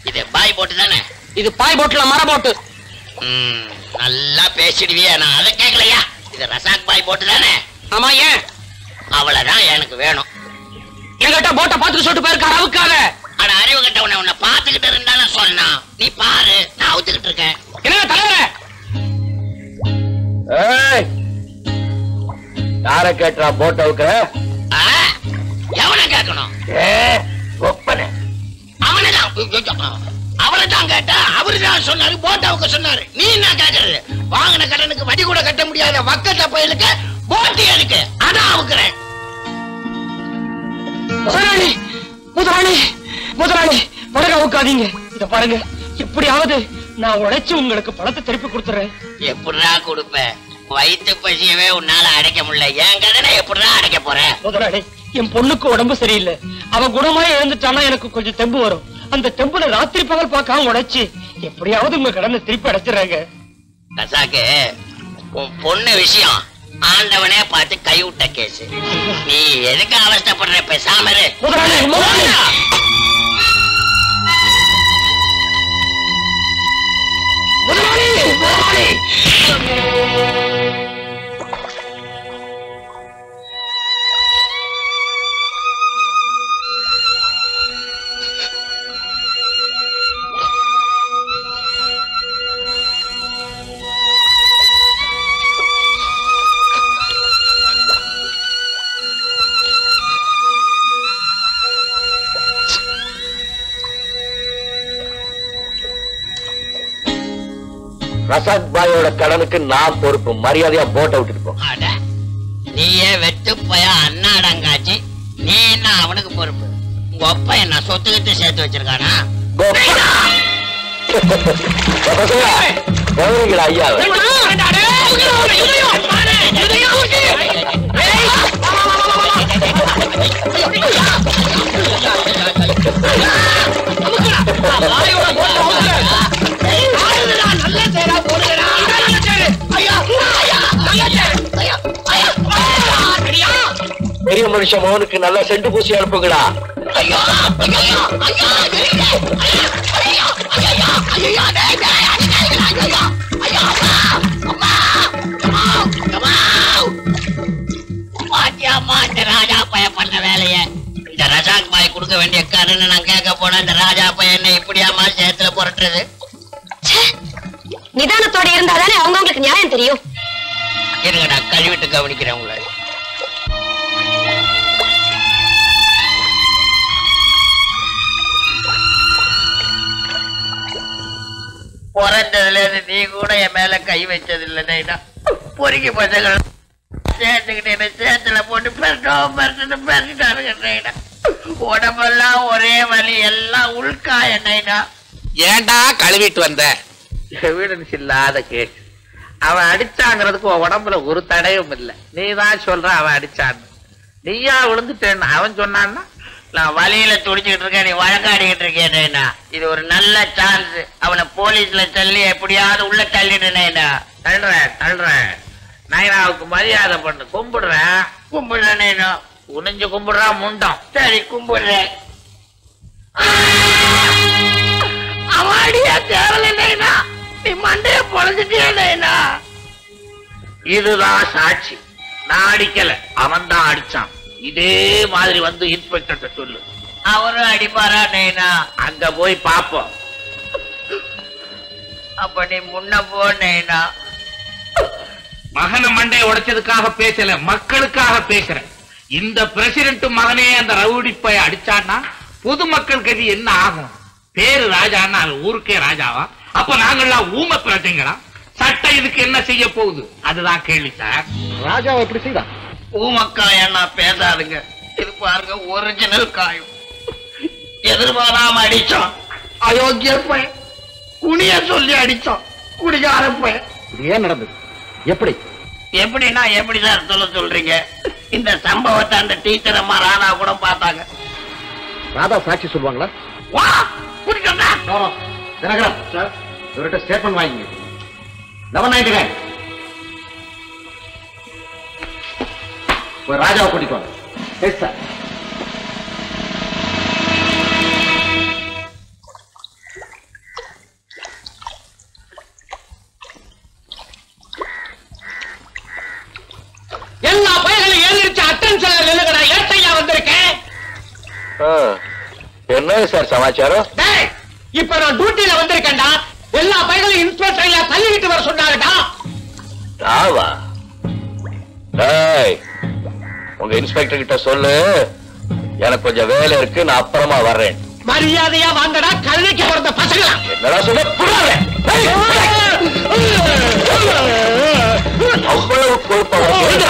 இது பாய் போட்டு தானே இது பாய் போட்டுல மர போட்டு நல்லா பேசிடுவியா நான் அதை கேட்கலையா இது ரசாக் பாய் போட்டு தானே ஆமா ஏன் அவளைதான் எனக்கு வேணும் என்கிட்ட போட்ட பாத்துட்டு சொல்லிட்டு போயிருக்க அளவுக்காக ஆனா அறிவு கட்ட உன்னை உன்னை பாத்துக்கிட்டு இருந்தாலும் சொன்னா நீ பாரு நான் ஊத்துக்கிட்டு இருக்கேன் என்ன தலைவரே யார கேட்டா போட்ட அவுக்க எவனை கேட்கணும் அவனதான் அவரை தான் கேட்டா அவரு தான் சொன்னாரு, போட்டாவுக்கு சொன்னாரு. நீ என்ன கேட்கறது? வாங்கின கடனுக்கு வட்டி கூட கட்ட முடியாத வக்கத்த பயலுக்கு போட்டி இருக்கு. அதான் அவுக்குறேன். முதலாளி முதலாளி முதலாளி வடக அவுக்காதீங்க. இத பாருங்க, எப்படியாவது நான் உழைச்சு உங்களுக்கு பணத்தை திருப்பி கொடுத்துறேன். எப்படா கொடுப்பேன்? வயிற்று பசியவே உன்னால அடைக்க முடியல. என் கதனை எப்படா அடைக்க போறேன்? முதலாளி, என் பொண்ணுக்கு உடம்பு சரியில்லை. அவன் குணமா எழுந்துட்டானா எனக்கு கொஞ்சம் தெம்பு வரும். அந்த தெம்புல ராத்திரி பகல் பார்க்காம உழைச்சு எப்படியாவது உங்க கடனை திருப்பி அடைச்சிடறாங்க. கசாக்கு, உன் பொண்ணு விஷயம் ஆண்டவனே பார்த்து கைவிட்ட கேசு. நீ எதுக்கு அவஸ்தப்படுற? பேசாமரு. ரசாத் பாயோட கடனுக்கு நான் பொறுப்பு. மரியாதையா போட்டை விட்டுட்டு போ. நீயே வெட்டு போயா அண்ணாடங்காச்சி. நீ என்ன அவனுக்கு பொறுப்பு? உங்க அப்பா என்ன சொத்துக்கிட்டு சேர்த்து வச்சிருக்கானா? ஐயா பெரிய மனுஷ மகனுக்கு நல்லா செண்டு பூசி அனுப்புங்களா. ராஜா பைய பண்ண வேலைய இந்த ரஜாக் பாய் கொடுக்க வேண்டிய கடன் நான் கேட்க போனா இந்த ராஜா பைய என்ன இப்படியாமா சேத்துல புரட்டுறது? நிதானத்தோட இருந்தாதானே அவங்க உங்களுக்கு நியாயம் தெரியும். இருங்க, நான் கழுவிட்டு கவனிக்கிறேன் உங்களை. பிறந்ததுல இருந்து நீ கூட என் மேல கை வச்சது இல்லைன்னா பொறுக்கி பசங்களை சேர்த்துக்கிட்டே சேத்துல போட்டு பெருட்டோம் பெருட்டு பெருட்டாருங்கண்ணா. உடம்பெல்லாம் ஒரே வலி, எல்லாம் உள்கா என்னைனா. ஏண்டா கழுவிட்டு வந்த? எவிடன்ஸ் இல்லாத கேஸ். அவன் அடிச்சாங்கிறதுக்கு உடம்புல ஒரு தடையும் இல்லை. நீ தான் சொல்ற அவன் அடிச்சான்னு. நீயா விழுந்துட்டேன்னு அவன் சொன்னான்னா நான் வலியில துடிச்சுக்கிட்டு இருக்கேன், நீ வழக்காடிக்கிட்டு இருக்கேன்னா இது ஒரு நல்ல சான்ஸ். அவனை போலீஸ்ல தள்ளி எப்படியாவது உள்ள தள்ளிடுனேண்ணா. தள்ளுறேன் தள்ளுறேன் நயனாவுக்கு மரியாதை பண்ணு. கும்பிடுறேன் கும்பிடுறேன்னு உனிஞ்சு கும்பிடுறான் முண்டம். சரி கும்பிடுறேன். அவடியா தேவலைண்ணா, நீ மண்டைய பொழைஞ்சிட்டேண்ணா. இதுதான் சாட்சி. நான் அடிக்கல, அவன் தான் அடிச்சான். இதே மாதிரி வந்து இன்ஸ்பெக்டர் சொல்லு, அவரும் அடிப்பாரா? நைனா அங்க போய் பாப்போம். அப்ப நீ முன்ன போ நைனா. மகன மண்டை உடைச்சதுக்காக பேசல, மக்களுக்காக பேசுறேன். இந்த பிரசிடென்ட் மகனே அந்த ரவுடி பைய அடிச்சான்னா பொது மக்கள் கதி என்ன ஆகும்? பேரு ராஜான்னா ஊருக்கே ராஜாவா? அப்ப நாங்கெல்லாம் ஊம பிரஜைங்களா? சட்டம் இதுக்கு என்ன செய்ய போகுது? அதுதான் கேள்வி சார். ராஜாவை எப்படி செய்தான்? பூமக்காயன்னா பேசாதுங்க, இது பாருங்க ஒரிஜினல் காயம். எதிர்பாராம அடிச்சோம், அயோக்கிய பையன். குனிய சொல்லி அடிச்சோம், குடிகார பையன். ஏன் நடந்தது? எப்படி எப்படின்னா எப்படி சார் சொல்ல சொல்றீங்க? இந்த சம்பவத்தை அந்த டீச்சர் அம்மா ராதா கூட பார்த்தாங்க. ராதா சாட்சி சொல்லுவாங்களா? வா குடிக்கா தினகரன் சார் இவர்கிட்ட ஸ்டேட்மெண்ட் வாங்கிங்க. லெவன் நைன்டி நைன் ராஜாவை கூட்டிக்கோங்க. எல்லா பையன்களையும் எழுந்திருச்சு அட்டென்ஷன்ல நில்லுங்கடா. ஏட்டையா வந்திருக்கேன். என்ன சார் சமாச்சாரம்? இப்ப நான் டியூட்டில வந்திருக்கேன்டா. எல்லா பையன்களையும் இன்ஸ்பெக்டர்ல தள்ளிக்கிட்டு வர சொன்னாருடா. தாவா உங்க இன்ஸ்பெக்டர் கிட்ட சொல்லு, எனக்கு கொஞ்சம் வேலை இருக்கு, நான் அப்புறமா வர்றேன். மரியாதையா வாங்கடா கழுதைக்கு போறத பசங்களா என்னடா சொல்ற புறாவே அவ்வளவு கோபமா போறீங்க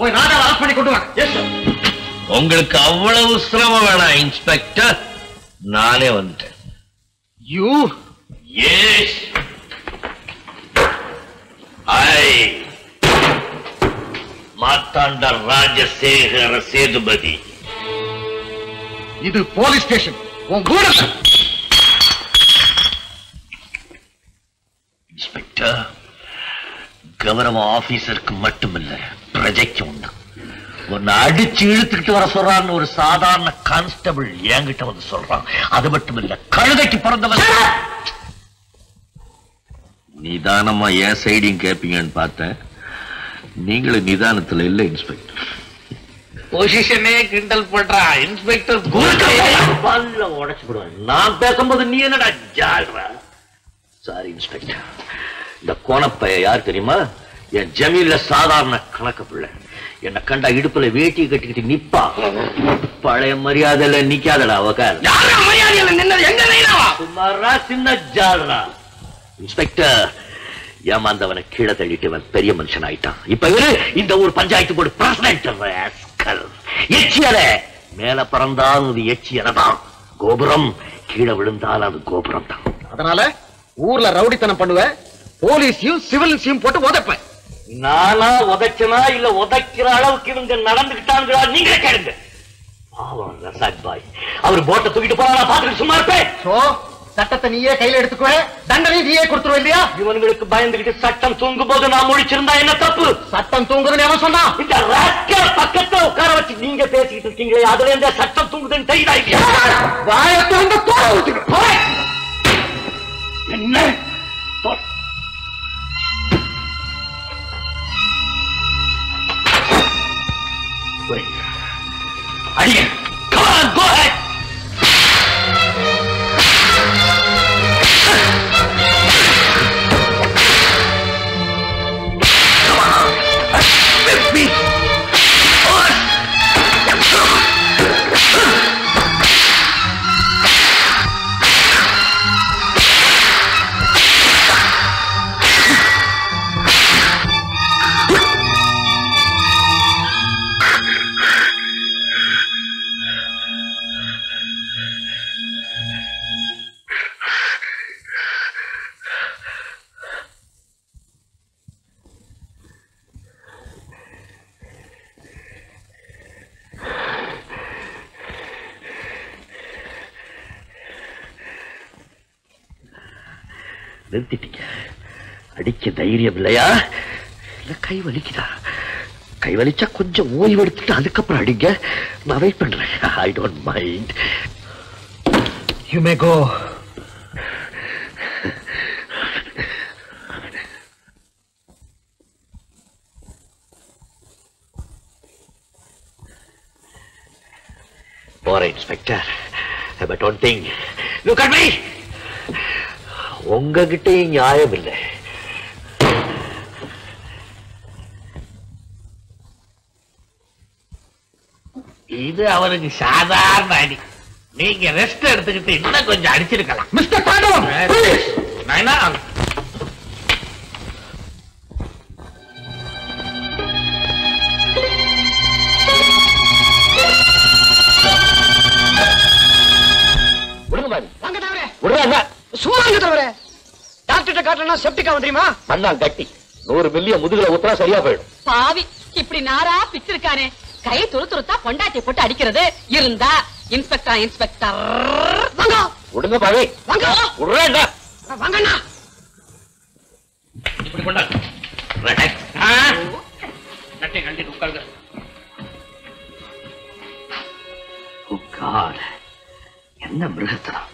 போய் நாடாவை ஆஃப் பண்ணி கொண்டு வாங்க உங்களுக்கு அவ்வளவு சிரமம் வேணாம் இன்ஸ்பெக்டர் நானே வந்துட்டேன் you Yes, I, Martanda Rajasekhara Sethupathi. This is police station. One good Inspector, government officer ku mattumilla project undu. உன்னை அடிச்சு இழுத்துக்கிட்டு வர சொல்றான்னு ஒரு சாதாரண கான்ஸ்டபிள் என்கிட்ட வந்து சொல்றான் அது மட்டும் இல்ல கழுதைக்கு பிறந்தவன் நிதானமா ஏன் சைடிங் கேப்பீங்கன்னு பார்த்தேன் நீங்களும் நிதானத்துல இல்ல இன்ஸ்பெக்டர் பொசிஷனே கிண்டல் பண்றா இன்ஸ்பெக்டர் பல்ல உடைச்சு போடுவேன் நான் பேசும்போது நீ என்னடா ஜால்ற சாரி இன்ஸ்பெக்டர் இந்த கோணப்பைய யார் தெரியுமா என் ஜமீன்ல சாதாரண கணக்கு பிள்ளை என்ன கண்டா இடுப்புல வேட்டி கட்டிக்கிட்டு நிப்பா பழைய மரியாதையில நிக்காதடா அவகால் சுமாரா சின்ன ஜாலரா இன்ஸ்பெக்டர் ஏமாந்தவனை கீழே தள்ளிட்டு பெரிய மனுஷன் ஆயிட்டான் இப்ப இவரு இந்த ஊர் பஞ்சாயத்து போர்டு பிரசிடென்ட் எச்சியல மேல பறந்தால் அது எச்சியலதான் கோபுரம் கீழே விழுந்தால் அது கோபுரம் தான் அதனால ஊர்ல ரவுடித்தனம் பண்ணுவேன் போலீஸையும் சிவில்ஸையும் போட்டு உதைப்பேன் நானா உதைச்சனா இல்ல உதைக்கிற அளவுக்கு இவங்க நடந்துகிட்டாங்களா நீங்களே கேளுங்க பாவம் ரசாத் பாய் அவர் போட்டை தூக்கிட்டு போறாரா பாத்துட்டு சும்மா இருப்பேன் சோ சட்டத்தை நீயே கையில எடுத்துக்குவே தண்டனையும் நீயே கொடுத்துருவ இல்லையா இவனுங்களுக்கு பயந்துகிட்டு சட்டம் தூங்கும் போது நான் முடிச்சிருந்தா என்ன தப்பு சட்டம் தூங்குதுன்னு எவன் சொன்னா இந்த ராக்கே பக்கத்துல உட்கார வச்சு நீங்க பேசிக்கிட்டு இருக்கீங்களே அதுல இருந்த சட்டம் தூங்குதுன்னு தெரியுதா இல்லையா வாயத்தோட தூக்கிட்டு போ என்ன Adieu. Come on, go ahead. Come on, with me. On. நிறுத்திட்டீங்க அடிக்க தைரியம் இல்லையா இல்ல கை வலிக்குதா கை வலிச்சா கொஞ்சம் ஓய்வு எடுத்துட்டு அதுக்கப்புறம் அடிங்க நான் வெயிட் பண்றேன் I don't mind you may go போறேன் inspector but one thing look at me உங்ககிட்டே நியாயம் இல்லை இது அவனுக்கு சாதாரண அடி நீங்க ரெஸ்ட் எடுத்துக்கிட்டு இன்னும் கொஞ்சம் அடிச்சிருக்கலாம் மிஸ்டர் பாண்டவன் விடுங்க சூறாங்க தவிர டாக்டர் காட்டலனா செப்டிக்கா வந்துருமா மண்ணால் கட்டி நூறு மில்லியன் முதுகுல ஊத்துறா சரியா போயிடும் பாவி இப்படி நாரா பிச்சிருக்கானே கை துரு துருத்தா பொண்டாட்டி போட்டு அடிக்கிறது இருந்தா இன்ஸ்பெக்டர் இன்ஸ்பெக்டர் வாங்க விடுங்க பாவி வாங்க விடுறேன் வாங்கண்ணா இப்படி கொண்டா Oh God, என்ன மிருகத்தனம்.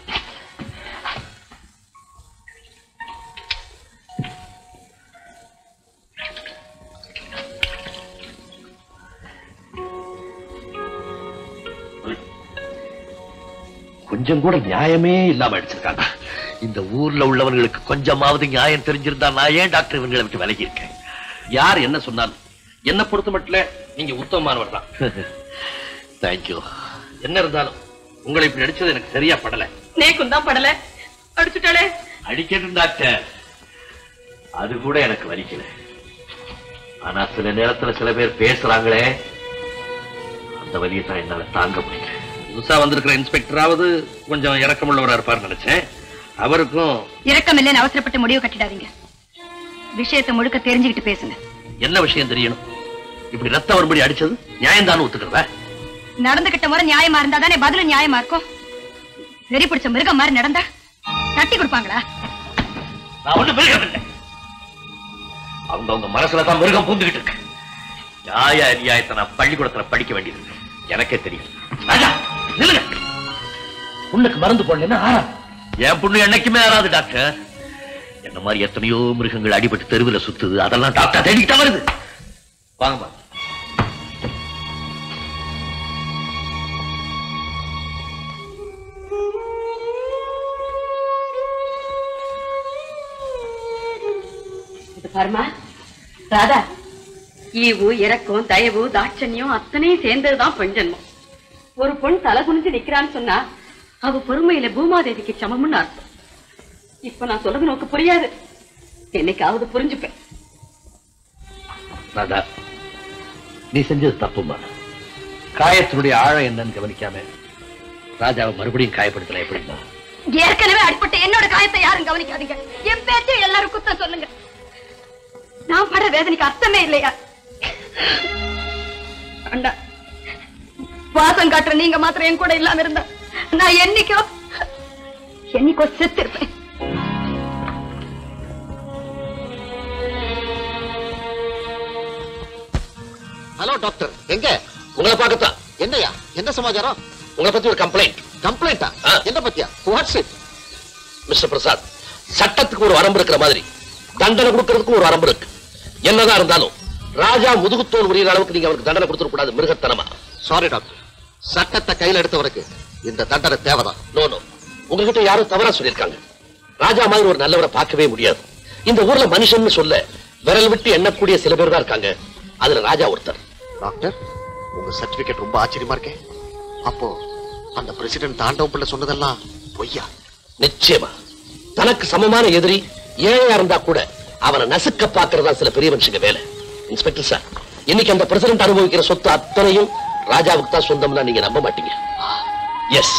கொஞ்சம் கூட நியாயமே இல்லாம அடிச்சிருக்காங்க. இந்த ஊர்ல உள்ளவர்களுக்கு கொஞ்சமாவது நியாயம் தெரிஞ்சிருந்தா நான் ஏன் டாக்டர் இவங்களை விட்டு விலகி இருக்கேன்? யார் என்ன சொன்னாலும் என்ன பொறுத்த மட்டும் நீங்க உத்தமமானவர் தான். தேங்க்யூ. என்ன இருந்தாலும் உங்களை இப்படி அடிச்சது எனக்கு சரியா படல. நேக்கும் தான் படல. அடிச்சுட்டாலே அடிக்கணும் டாக்டர். அது கூட எனக்கு வலிக்கல. ஆனா சில நேரத்துல சில பேர் பேசுறாங்களே, அந்த வலியை தான் என்னால தாங்க முடியல. புதுசா வந்திருக்கிற இன்ஸ்பெக்டராவது கொஞ்சம் இறக்கம் உள்ளவரா இருப்பார்னு நினைச்சேன். அவருக்கும் இறக்கம் இல்லைன்னு அவசரப்பட்டு முடிவு கட்டிடாதீங்க. விஷயத்தை முழுக்க தெரிஞ்சுக்கிட்டு பேசுங்க. என்ன விஷயம் தெரியணும்? இப்படி ரத்த வரும்படி அடிச்சது நியாயம் தான் ஒத்துக்கிறதா? நடந்துகிட்ட முறை நியாயமா இருந்தா தானே பதிலும் நியாயமா இருக்கும். வெறி பிடிச்ச மிருகம் மாதிரி நடந்தா தட்டி கொடுப்பாங்களா? நான் ஒண்ணு மிருகம் இல்லை. அவங்க அவங்க மனசுலதான் மிருகம் பூந்துகிட்டு இருக்கு. நியாய அநியாயத்தை நான் பள்ளிக்கூடத்துல படிக்க வேண்டியது எனக்கே தெரியும். புண்ணுக்கு மருந்து போடலன்னா ஆறாது. என் புண்ணு என்னைக்குமே ஆறாது டாக்டர். என்ன மாதிரி எத்தனையோ மிருகங்கள் அடிபட்டு தெருவில் சுத்துது. அதெல்லாம் டாக்டர் தேடிக்கிட்டா வருது. வாங்கம்மா. பர்மா ராதா, ஈவு இறக்கம் தயவு தாட்சண்யம் அத்தனையும் சேர்ந்ததுதான் பெண் ஜென்மம். ஒரு பொண் தலை குனிஞ்சு நிக்கிறான்னு சொன்னா அவ பொறுமையில பூமாதேவிக்கு சமம்னு அர்த்தம். இப்ப நான் சொல்றது நோக்கு புரியாது. என்னைக்காவது புரிஞ்சுப்பேன். ராதா, நீ செஞ்சது தப்புமா. காயத்தினுடைய ஆழம் என்னன்னு கவனிக்காம ராஜாவை மறுபடியும் காயப்படுத்தல எப்படின்னா? ஏற்கனவே அடிப்பட்ட என்னோட காயத்தை யாரும் கவனிக்காதீங்க. என் பேச்சை எல்லாரும் குத்தம் சொல்லுங்க. நான் படுற வேதனைக்கு அர்த்தமே இல்லையா? வாசம் காட்டுற நீங்க மாத்திரம் என் கூட இல்லாம இருந்தா நான் என்னைக்கோ என்னைக்கோ செத்துருப்பேன். ஹலோ டாக்டர், எங்க உங்களை பார்க்கத்தான். என்னையா என்ன சமாச்சாரம்? உங்களை பத்தி ஒரு கம்ப்ளைண்ட். கம்ப்ளைண்டா? என்ன பத்தியா? Watts it? மிஸ்டர் பிரசாத், சட்டத்துக்கு ஒரு வரம்பு இருக்கிற மாதிரி தண்டனை கொடுக்கிறதுக்கு ஒரு வரம்பு இருக்கு. என்னதான் இருந்தாலும் ராஜா முதுகுத்தோல் உரிய அளவுக்கு நீங்க அவருக்கு தண்டனை கொடுத்துட கூடாது மிருகத்தனமா. சாரி டாக்டர், சட்டத்தை கையில் எடுத்தவருக்கு இந்த தண்டனை தேவைதான். நோ நோ, உங்ககிட்ட யாரும் தவறா சொல்லியிருக்காங்க. ராஜா மாதிரி ஒரு நல்லவரை பார்க்கவே முடியாது. இந்த ஊர்ல மனுஷன் சொல்ல விரல் விட்டு எண்ணக்கூடிய சில பேர் தான் இருக்காங்க. அதுல ராஜா ஒருத்தர். டாக்டர், உங்க சர்டிபிகேட் ரொம்ப ஆச்சரியமா இருக்கேன். அப்போ அந்த பிரசிடென்ட் தாண்டவம் பிள்ளை சொன்னதெல்லாம் பொய்யா? நிச்சயமா. தனக்கு சமமான எதிரி ஏழையா இருந்தா கூட அவனை நசுக்க பாக்குறதா சில பெரிய மனுஷங்க வேலை. இன்ஸ்பெக்டர் சார், இன்னைக்கு அந்த பிரசிடென்ட் அனுபவிக்கிற சொத்து அத்தனையும் ராஜாவுக்கு தான் சொந்தம்னா நீங்க நம்ப மாட்டீங்க. எஸ்,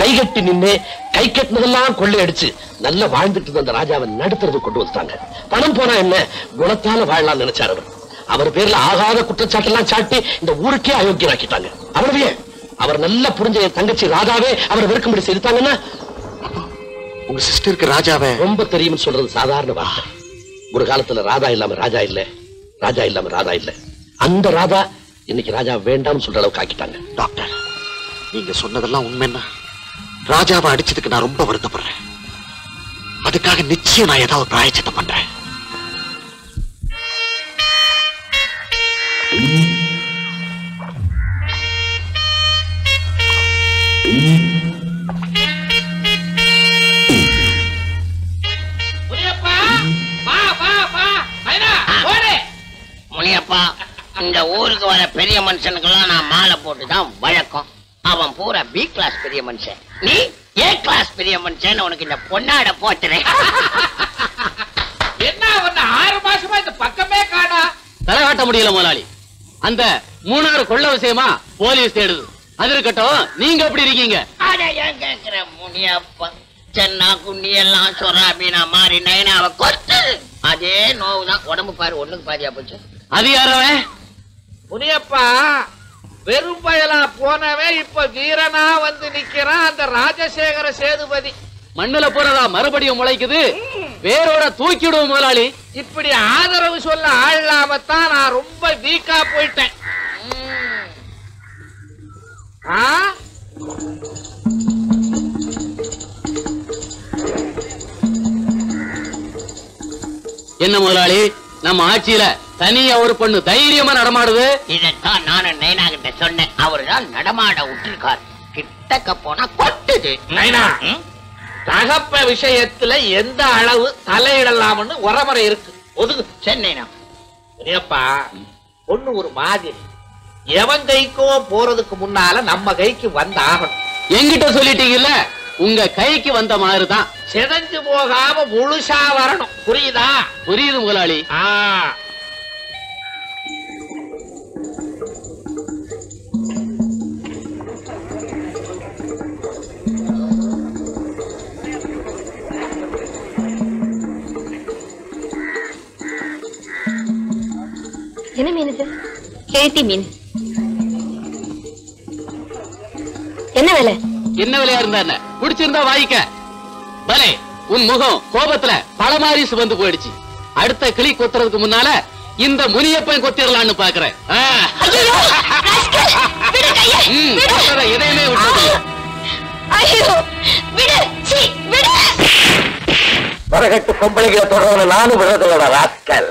கைகட்டி நின்று கை கட்டினதெல்லாம் கொள்ளையடிச்சு நல்லா வாழ்ந்துட்டு இருந்த அந்த ராஜாவை நடத்துறது கொண்டு வந்துட்டாங்க. பணம் போனா என்ன, குணத்தால வாழலாம் நினைச்சார் அவர். அவர் பேர்ல ஆகாத குற்றச்சாட்டெல்லாம் சாட்டி இந்த ஊருக்கே அயோக்கியராக்கிட்டாங்க. அவருடைய அவர் நல்லா புரிஞ்ச தங்கச்சி ராஜாவே அவர் வெறுக்கும்படி செய்தாங்கன்னா உங்க சிஸ்டருக்கு ராஜாவை ரொம்ப தெரியும் சொல்றது சாதாரண வார்த்தை. ஒரு காலத்துல ராதா இல்லாம ராஜா இல்ல, ராஜா இல்லாம ராதா இல்ல. அந்த ராதா இன்னைக்கு ராஜா வேண்டாம்னு சொல்ற அளவுக்கு ஆக்கிட்டாங்க. டாக்டர், நீங்க சொன்னதெல்லாம் உண்மைன்னா ராஜாவை அடிச்சதுக்கு நான் ரொம்ப வருத்தப்படுறேன். அதுக்காக நிச்சயம் நான் ஏதாவது பிராயச்சித்தம் பண்றேன். இந்த ஊருக்கு வர பெரிய மனுஷனுக்குலாம் நான் மாலை போட்டுதான் வழக்கம். அவன் பூரா பி கிளாஸ் பெரிய மனுஷன், நீ ஏ கிளாஸ் பெரிய மனுஷன். உனக்கு இந்த பொன்னாட போட்டுறேன். என்ன ஒண்ணு, ஆறு மாசமா இந்த பக்கமே காணா. தலை காட்ட முடியல முதலாளி. அந்த மூணாறு கொள்ள விஷயமா போலீஸ் தேடுது. அது இருக்கட்டும், நீங்க எப்படி இருக்கீங்க? அட ஏன் கேக்குற முனியப்பா, சென்னா குண்ணி எல்லாம் சொராபீனா மாறி நைனாவை கொத்து அதே நோவுதான். உடம்பு பாரு ஒண்ணுக்கு பாதியா போச்சு. அது யாரவன்? முனியப்பா, வெறும் பயலா போனவன் இப்ப வீரனா வந்து நிக்கிறான். அந்த ராஜசேகர சேதுபதி மண்ணுல போறதா மறுபடியும் முளைக்குது. வேரோட தூக்கிடுவோம் முதலாளி. இப்படி ஆதரவு சொல்ல ஆள்லாமத்தான் நான் ரொம்ப வீக்கா போயிட்டேன். என்ன முதலாளி, நம்ம ஆட்சியில தனியா ஒரு பொண்ணு தைரியமா நடமாடுது. இதைத்தான் நானும் நைனா கிட்ட சொன்னேன். அவருதான் நடமாட விட்டுருக்கார். கிட்டக்க போனா கொட்டுது. நைனா, தகப்ப விஷயத்துல எந்த அளவு தலையிடலாம்னு உரமுறை இருக்கு. ஒதுக்கு சென்னைனா பெரியப்பா ஒண்ணு ஒரு மாதிரி. எவன் கைக்கோ போறதுக்கு முன்னால நம்ம கைக்கு வந்த ஆகணும். எங்கிட்ட சொல்லிட்டீங்கல்ல, உங்க கைக்கு வந்த மாதிரிதான் செதஞ்சு போகாம முழுசா வரணும். புரியுதா? புரியுது முதலாளி. என்ன மீன் இது? கேட்டி மீன். என்ன விலை? என்ன விலையா இருந்தா பிடிச்சிருந்தா வாய்க்க. பலே, உன் முகம் கோபத்துல பழமாரி சுமந்து போயிடுச்சு. அடுத்த கிளி கொத்துறதுக்கு முன்னால இந்த முனியப்பன் கொத்திடலான்னு பாக்குறேன். எதையுமே வரகட்டு பொம்பளைகளை தொடர்பு நானும் விடுறதுல ராஸ்கல்.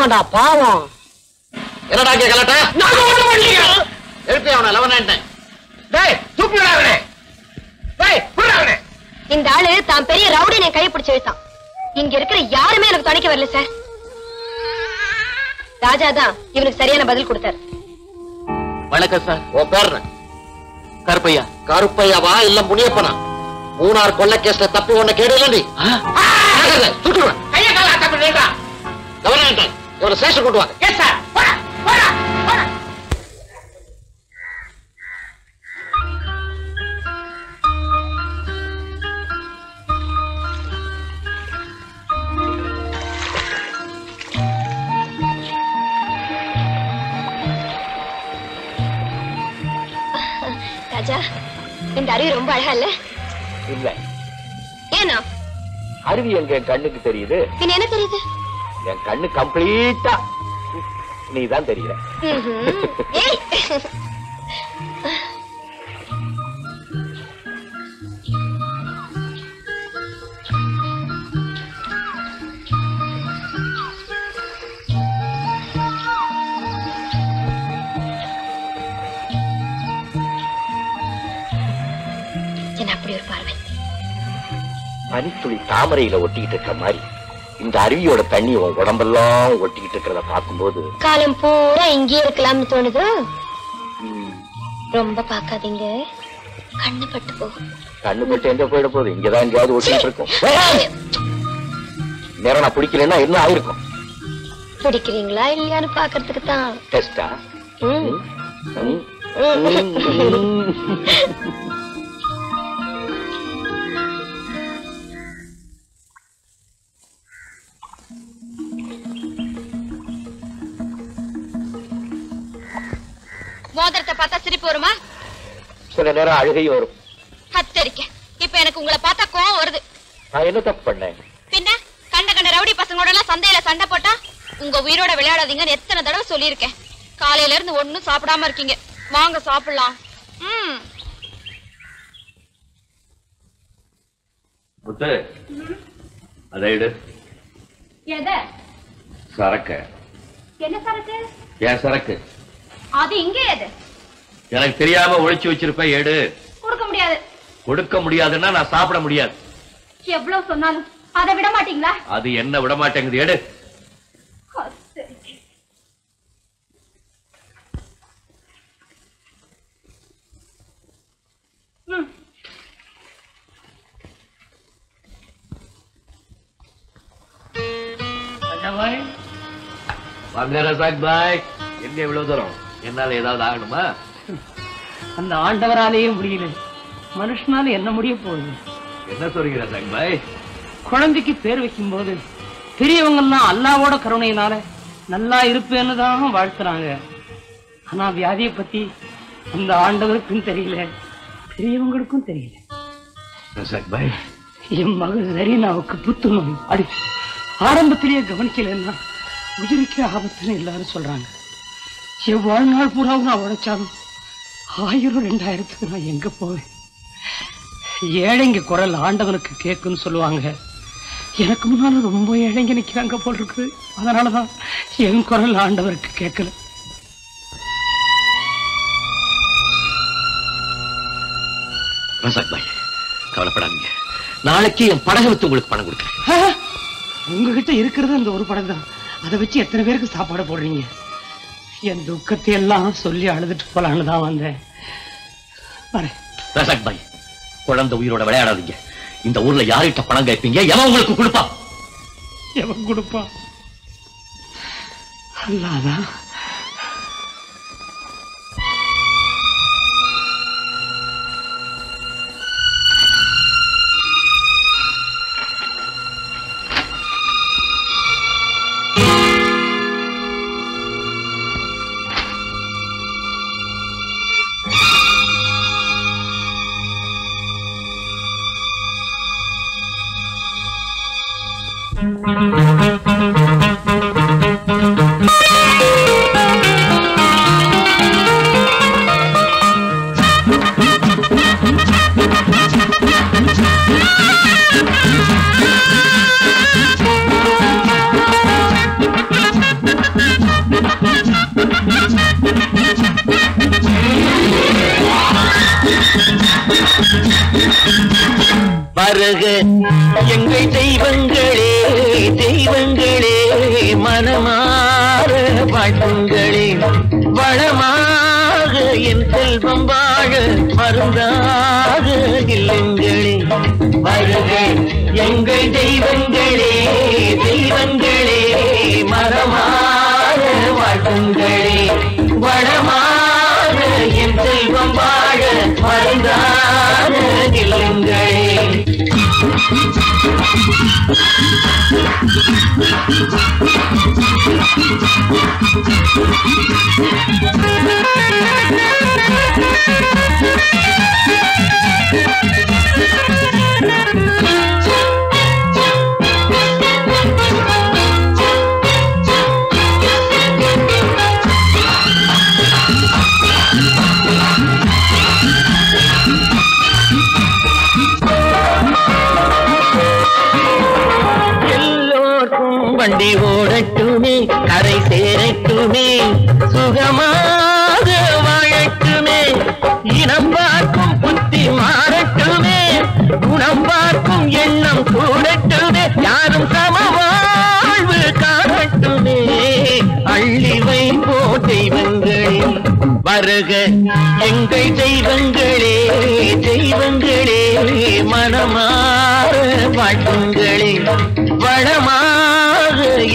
பாவம்டா பாவம். என்னடா கேக்கலடா? நான் ஓட மாட்டீங்க. எழுப்பி அவன eleven nine nine. டேய் தூக்குடா அவனே. டேய் புறா அவனே. இந்த ஆளு தான் பெரிய ரவுடியை கை பிடிச்சு வைத்தான். இங்க இருக்கிற யாருமே எனக்கு துணைக்கு வரல சார். ராஜா தான் இவனுக்கு சரியான பதில் கொடுத்தார். வணக்கம் சார். ஓ பேர் என்ன? கருப்பையா. கருப்பையாவா இல்ல முனியப்பனா? மூணார் கொள்ள கேஸ்ல தப்பி ஒண்ணு கேடுலடி. சுட்டுடுவேன். கையை காலை அடக்க வேண்டா. கவர்னர் இவரை ஸ்டேஷன் கொண்டு வாங்க. Yes sir. போடா போடா போடா. ராஜா இந்த அருவி ரொம்ப அழகா இல்ல? இல்ல. ஏனா? அருவி எங்க கண்ணுக்கு தெரியுது. பின்ன என்ன தெரியுது? என் கண்ணு கம்ப்ளீட்டா நீ தான் தெரியல. பனித்துளி தாமரையில ஒட்டிக்கிட்டு இருக்கிற மாதிரி இந்த அருவியோட தண்ணி உடம்பெல்லாம் ஒட்டிக்கிட்டு இருக்கிறத பார்க்கும்போது காலம் பூரா இங்கே இருக்கலாம்னு தோணுது. ரொம்ப பார்க்காதீங்க, கண்ணு பட்டு போகும். கண்ணு பட்டு எங்க போயிட போகுது? இங்கதான் எங்கேயாவது ஒட்டிட்டு இருக்கும். நேரம் நான் பிடிக்கலன்னா என்ன ஆயிருக்கும்? பிடிக்கிறீங்களா இல்லையான்னு பாக்குறதுக்கு தான் டெஸ்டா? மோதிரத்தை பார்த்தா சிரிப்பு வருமா? சில நேரம் அழுகையும் வரும். ஹத்தரிக்க இப்ப எனக்கு உங்களை பார்த்தா கோவம் வருது. நான் என்ன தப்பு பண்ணேன்? பின்ன கண்ட கண்ட ரவுடி பசங்களோட எல்லாம் சந்தையில சண்டை போட்டா உங்க உயிரோட விளையாடாதீங்கன்னு எத்தனை தடவை சொல்லியிருக்கேன். காலையில இருந்து ஒன்னும் சாப்பிடாம இருக்கீங்க. வாங்க சாப்பிடலாம். முத்து அதைடு. எதை? சரக்கு. என்ன சரக்கு? ஏன் சரக்கு? அது இங்கே எது? எனக்கு தெரியாம ஒழிச்சு வச்சிருப்பேன். ஏடு கொடுக்க முடியாது. கொடுக்க முடியாதுன்னா நான் சாப்பிட முடியாது. எவ்வளவு சொன்னாலும் அதை விட மாட்டீங்களா? அது என்ன விட மாட்டேங்குது? ஏடு பாய். என்ன எவ்வளவு தூரம்? என்னால ஏதாவது ஆகணுமா? அந்த ஆண்டவராலேயே முடியல, மனுஷனால என்ன முடிய போகுது? என்ன சொல்றீங்க ரசாக் பாய்? குழந்தைக்கு பேர் வைக்கும் போது பெரியவங்க எல்லாம் அல்லாவோட கருணையினால நல்லா இருப்பேன்னு தான் வாழ்த்துறாங்க. ஆனா வியாதியை பத்தி அந்த ஆண்டவருக்கும் தெரியல, பெரியவங்களுக்கும் தெரியல. ரசாக் பாய் என் மகள் நரீனாவுக்கு புத்துணர்வு அடி ஆரம்பத்திலேயே கவனிக்கலன்னா உயிருக்கே ஆபத்துன்னு எல்லாரும் சொல்றாங்க. என் வாழ்நாள் பூராவும் நான் உழைச்சாலும் ஆயிரம் ரெண்டாயிரத்துக்கு நான் எங்க போவேன்? ஏழைங்க குரல் ஆண்டவனுக்கு கேட்குன்னு சொல்லுவாங்க. எனக்கு முன்னால ரொம்ப ஏழைங்க நிக்கிறாங்க போல் இருக்குது. அதனாலதான் என் குரல் ஆண்டவருக்கு கேட்கல. கவலைப்படாதீங்க, நாளைக்கு என் படகு வித்து உங்களுக்கு பணம் கொடுக்குறேன். உங்ககிட்ட இருக்கிறது அந்த ஒரு படகு தான், அதை வச்சு எத்தனை பேருக்கு சாப்பாடு போடுறீங்க? என் துக்கத்தை எல்லாம் சொல்லி அழுதுட்டு போலான்னு தான் வந்தேன். ரசாக் பாய் குழந்தை உயிரோட விளையாடாதீங்க. இந்த ஊர்ல யார்கிட்ட பணம் கேட்பீங்க? எவன் உங்களுக்கு கொடுப்பா? எவன் கொடுப்பா? அல்லாதான். Thank you. வருக எங்கள் தெய்வங்களே தெய்வங்களே மனமார வாழ்த்துங்களே வளமாக என் செல்வம் வாழ மருந்தாக இல்லங்களே வருக எங்கள் தெய்வங்களே தெய்வங்களே மனமார வாழ்த்துங்களே வளமாக என் செல்வம் வாழ மருந்தாக இல்லங்களே வண்டி ஓடட்டுமே கரை சேரட்டுமே சுகமாக வாழட்டுமே இனம் பார்க்கும் புத்தி மாறட்டுமே குணம் பார்க்கும் எண்ணம் கூடட்டுமே யாரும் சம வாழ்வு காணட்டுமே அள்ளிவை போ தெய்வங்களே வருக எங்கள் தெய்வங்களே தெய்வங்களே மனமார வாழ்த்துங்களே வளமா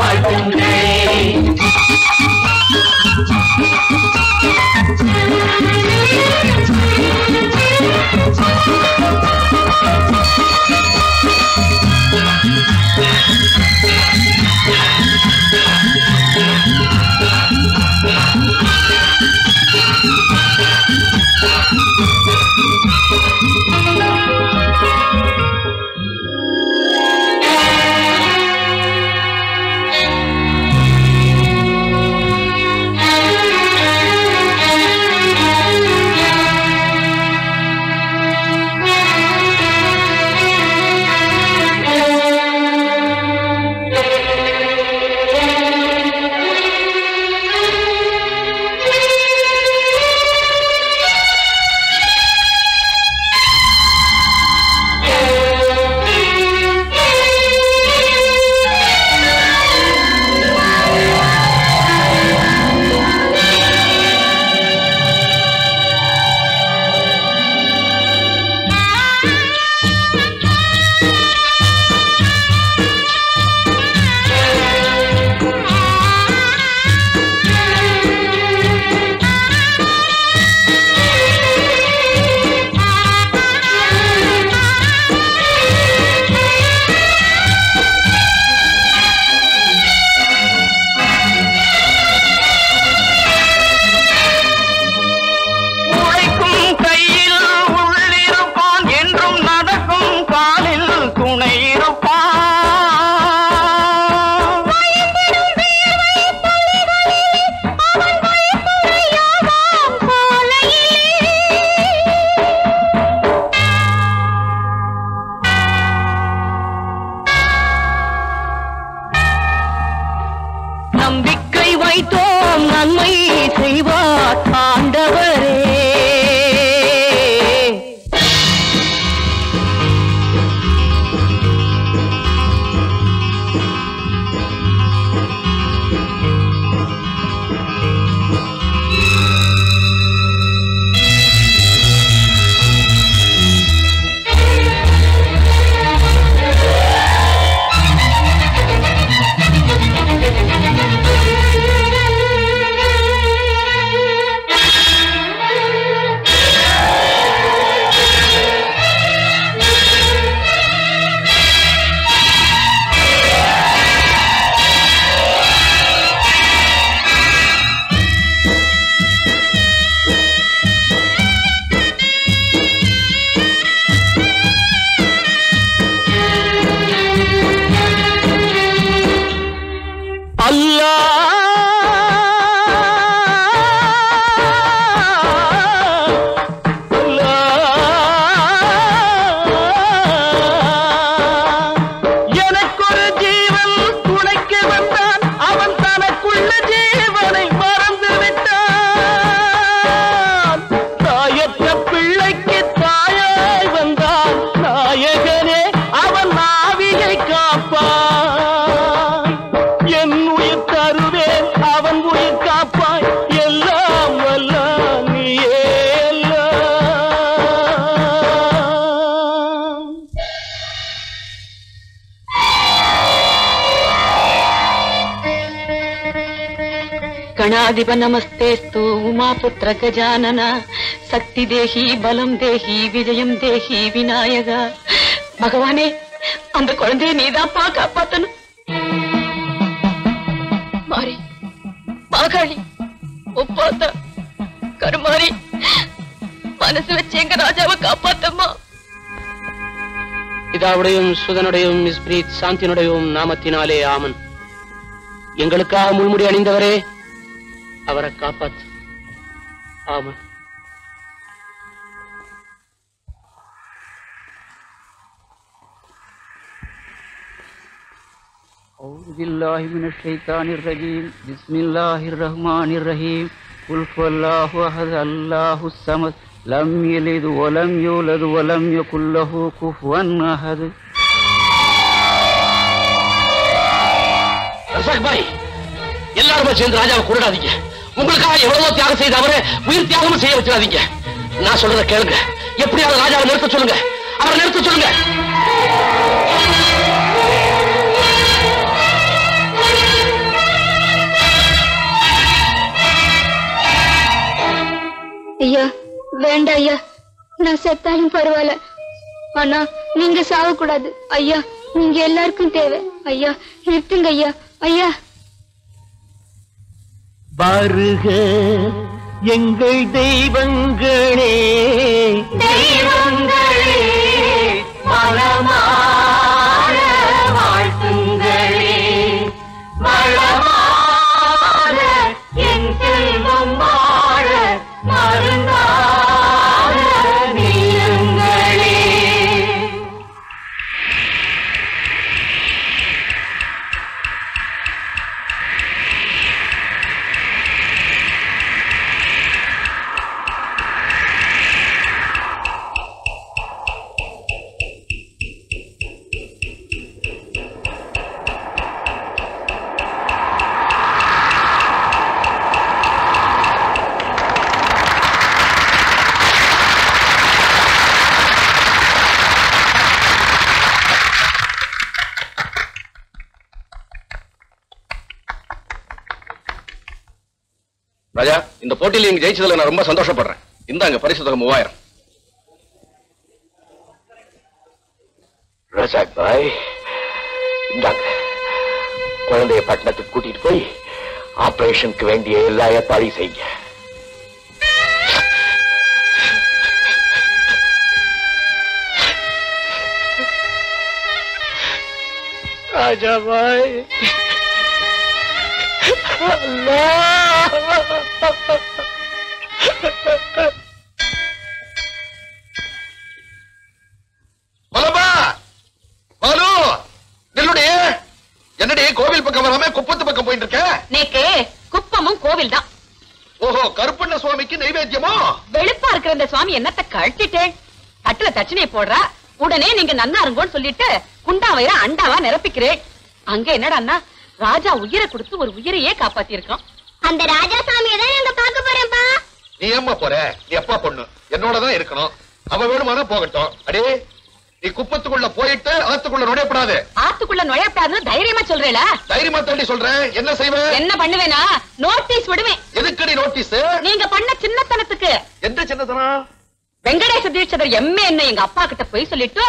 வாழ்த்துங்களே आदिव नमस्तेस्तु उमापुत्र गजानन शक्ति देहि बलम देहि विजयम देहि विनायक भगवाने அந்த குழந்தையை நீதான் காப்பாத்தணும் மாரி மாகாளி ஒப்பாத்தா கருமாரி மனசு வச்சு எங்க ராஜாவை காப்பாத்தம்மா இதாவுடையும் சுதனுடையும் மிஸ்பிரீத் சாந்தினுடையும் நாமத்தினாலே ஆமன் எங்களுக்காக முள்முடி அணிந்தவரே அவரை காப்பாத்து ஆமன் أعوذ بالله من الشيطان الرجيم بسم الله الرحمن الرحيم قل هو الله أحد الله الصمد لم يلد ولم يولد ولم يكن له كفوا أحد ரசாக் பாய் எல்லாரும் சேர்ந்து ராஜாவை கொன்றாதீங்க உங்களுக்காக எவ்வளவு தியாகம் செய்தவரே உயிர் தியாகம் செய்ய வச்சிராதீங்க நான் சொல்றத கேளுங்க எப்படியாவது ராஜாவை நிறுத்த சொல்லுங்க அவரை நிறுத்த சொல்லுங்க ஐயா, வேண்டா ஐயா, நான் செத்தாலும் பரவாயில்ல. ஆனா, நீங்க சாவக்கூடாது. ஐயா, நீங்க எல்லாருக்கும் தேவை. ஐயா, நிறுத்துங்க ஐயா, ஐயா. வருக எங்கள் தெய்வங்களே, தெய்வங்களே, மலமார வாழ்த்துங்களே, மலமார என் செல்வம் வாழ மருந்தார நீங்களே ராஜா இந்த போட்டியில் நீங்க ஜெயிச்சதுல நான் ரொம்ப சந்தோஷப்படுறேன் இந்தாங்க பரிசு தொகை மூவாயிரம் ரசாக் பாய் இந்தாங்க குழந்தைய பட்டணத்துக்கு கூட்டிட்டு போய் ஆபரேஷனுக்கு வேண்டிய எல்லா ஏற்பாடையும் செய்யுங்க ராஜா பாய் கோவில் பக்கம் வராம குப்பத்து பக்கம் போயிட்டு இருக்கேன் குப்பமும் கோவில் தான் ஓஹோ கருப்பண்ண சுவாமிக்கு நைவேத்தியமோ வெளுப்பா இருக்கிற இந்த சுவாமி என்னத்தை கழட்டிட்டேன் கட்டுல தட்சணையை போடுறா உடனே நீங்க நன்னா இருங்கோன்னு சொல்லிட்டு குண்டாவையா அண்டாவா நிரப்பிக்கிறேன் அங்க என்னடா ராஜா உயிரை கொடுத்து ஒரு உயிரையே காப்பாத்தி இருக்கான் அந்த ராஜா சாமியை தான் நாங்க பாக்க போறோம்ப்பா நீ ஏம்மா போற நீ அப்பா பொண்ணு என்னோட தான் இருக்கணும் அவ வேணுமானா போகட்டும் அடே நீ குப்பத்துக்குள்ள போயிட்டு ஆத்துக்குள்ள நுழையப்படாது ஆத்துக்குள்ள நுழையப்படாதுன்னு தைரியமா சொல்றேல தைரியமா தாண்டி சொல்றேன் என்ன செய்வே என்ன பண்ணுவேனா நோட்டீஸ் விடுவேன் எதுக்குடி நோட்டீஸ் நீங்க பண்ண சின்னத்தனத்துக்கு எந்த சின்னத்தனம் வெங்கடேச தீட்சிதர் எம்ஏ என்ன எங்க அப்பா கிட்ட போய் சொல்லிட்டு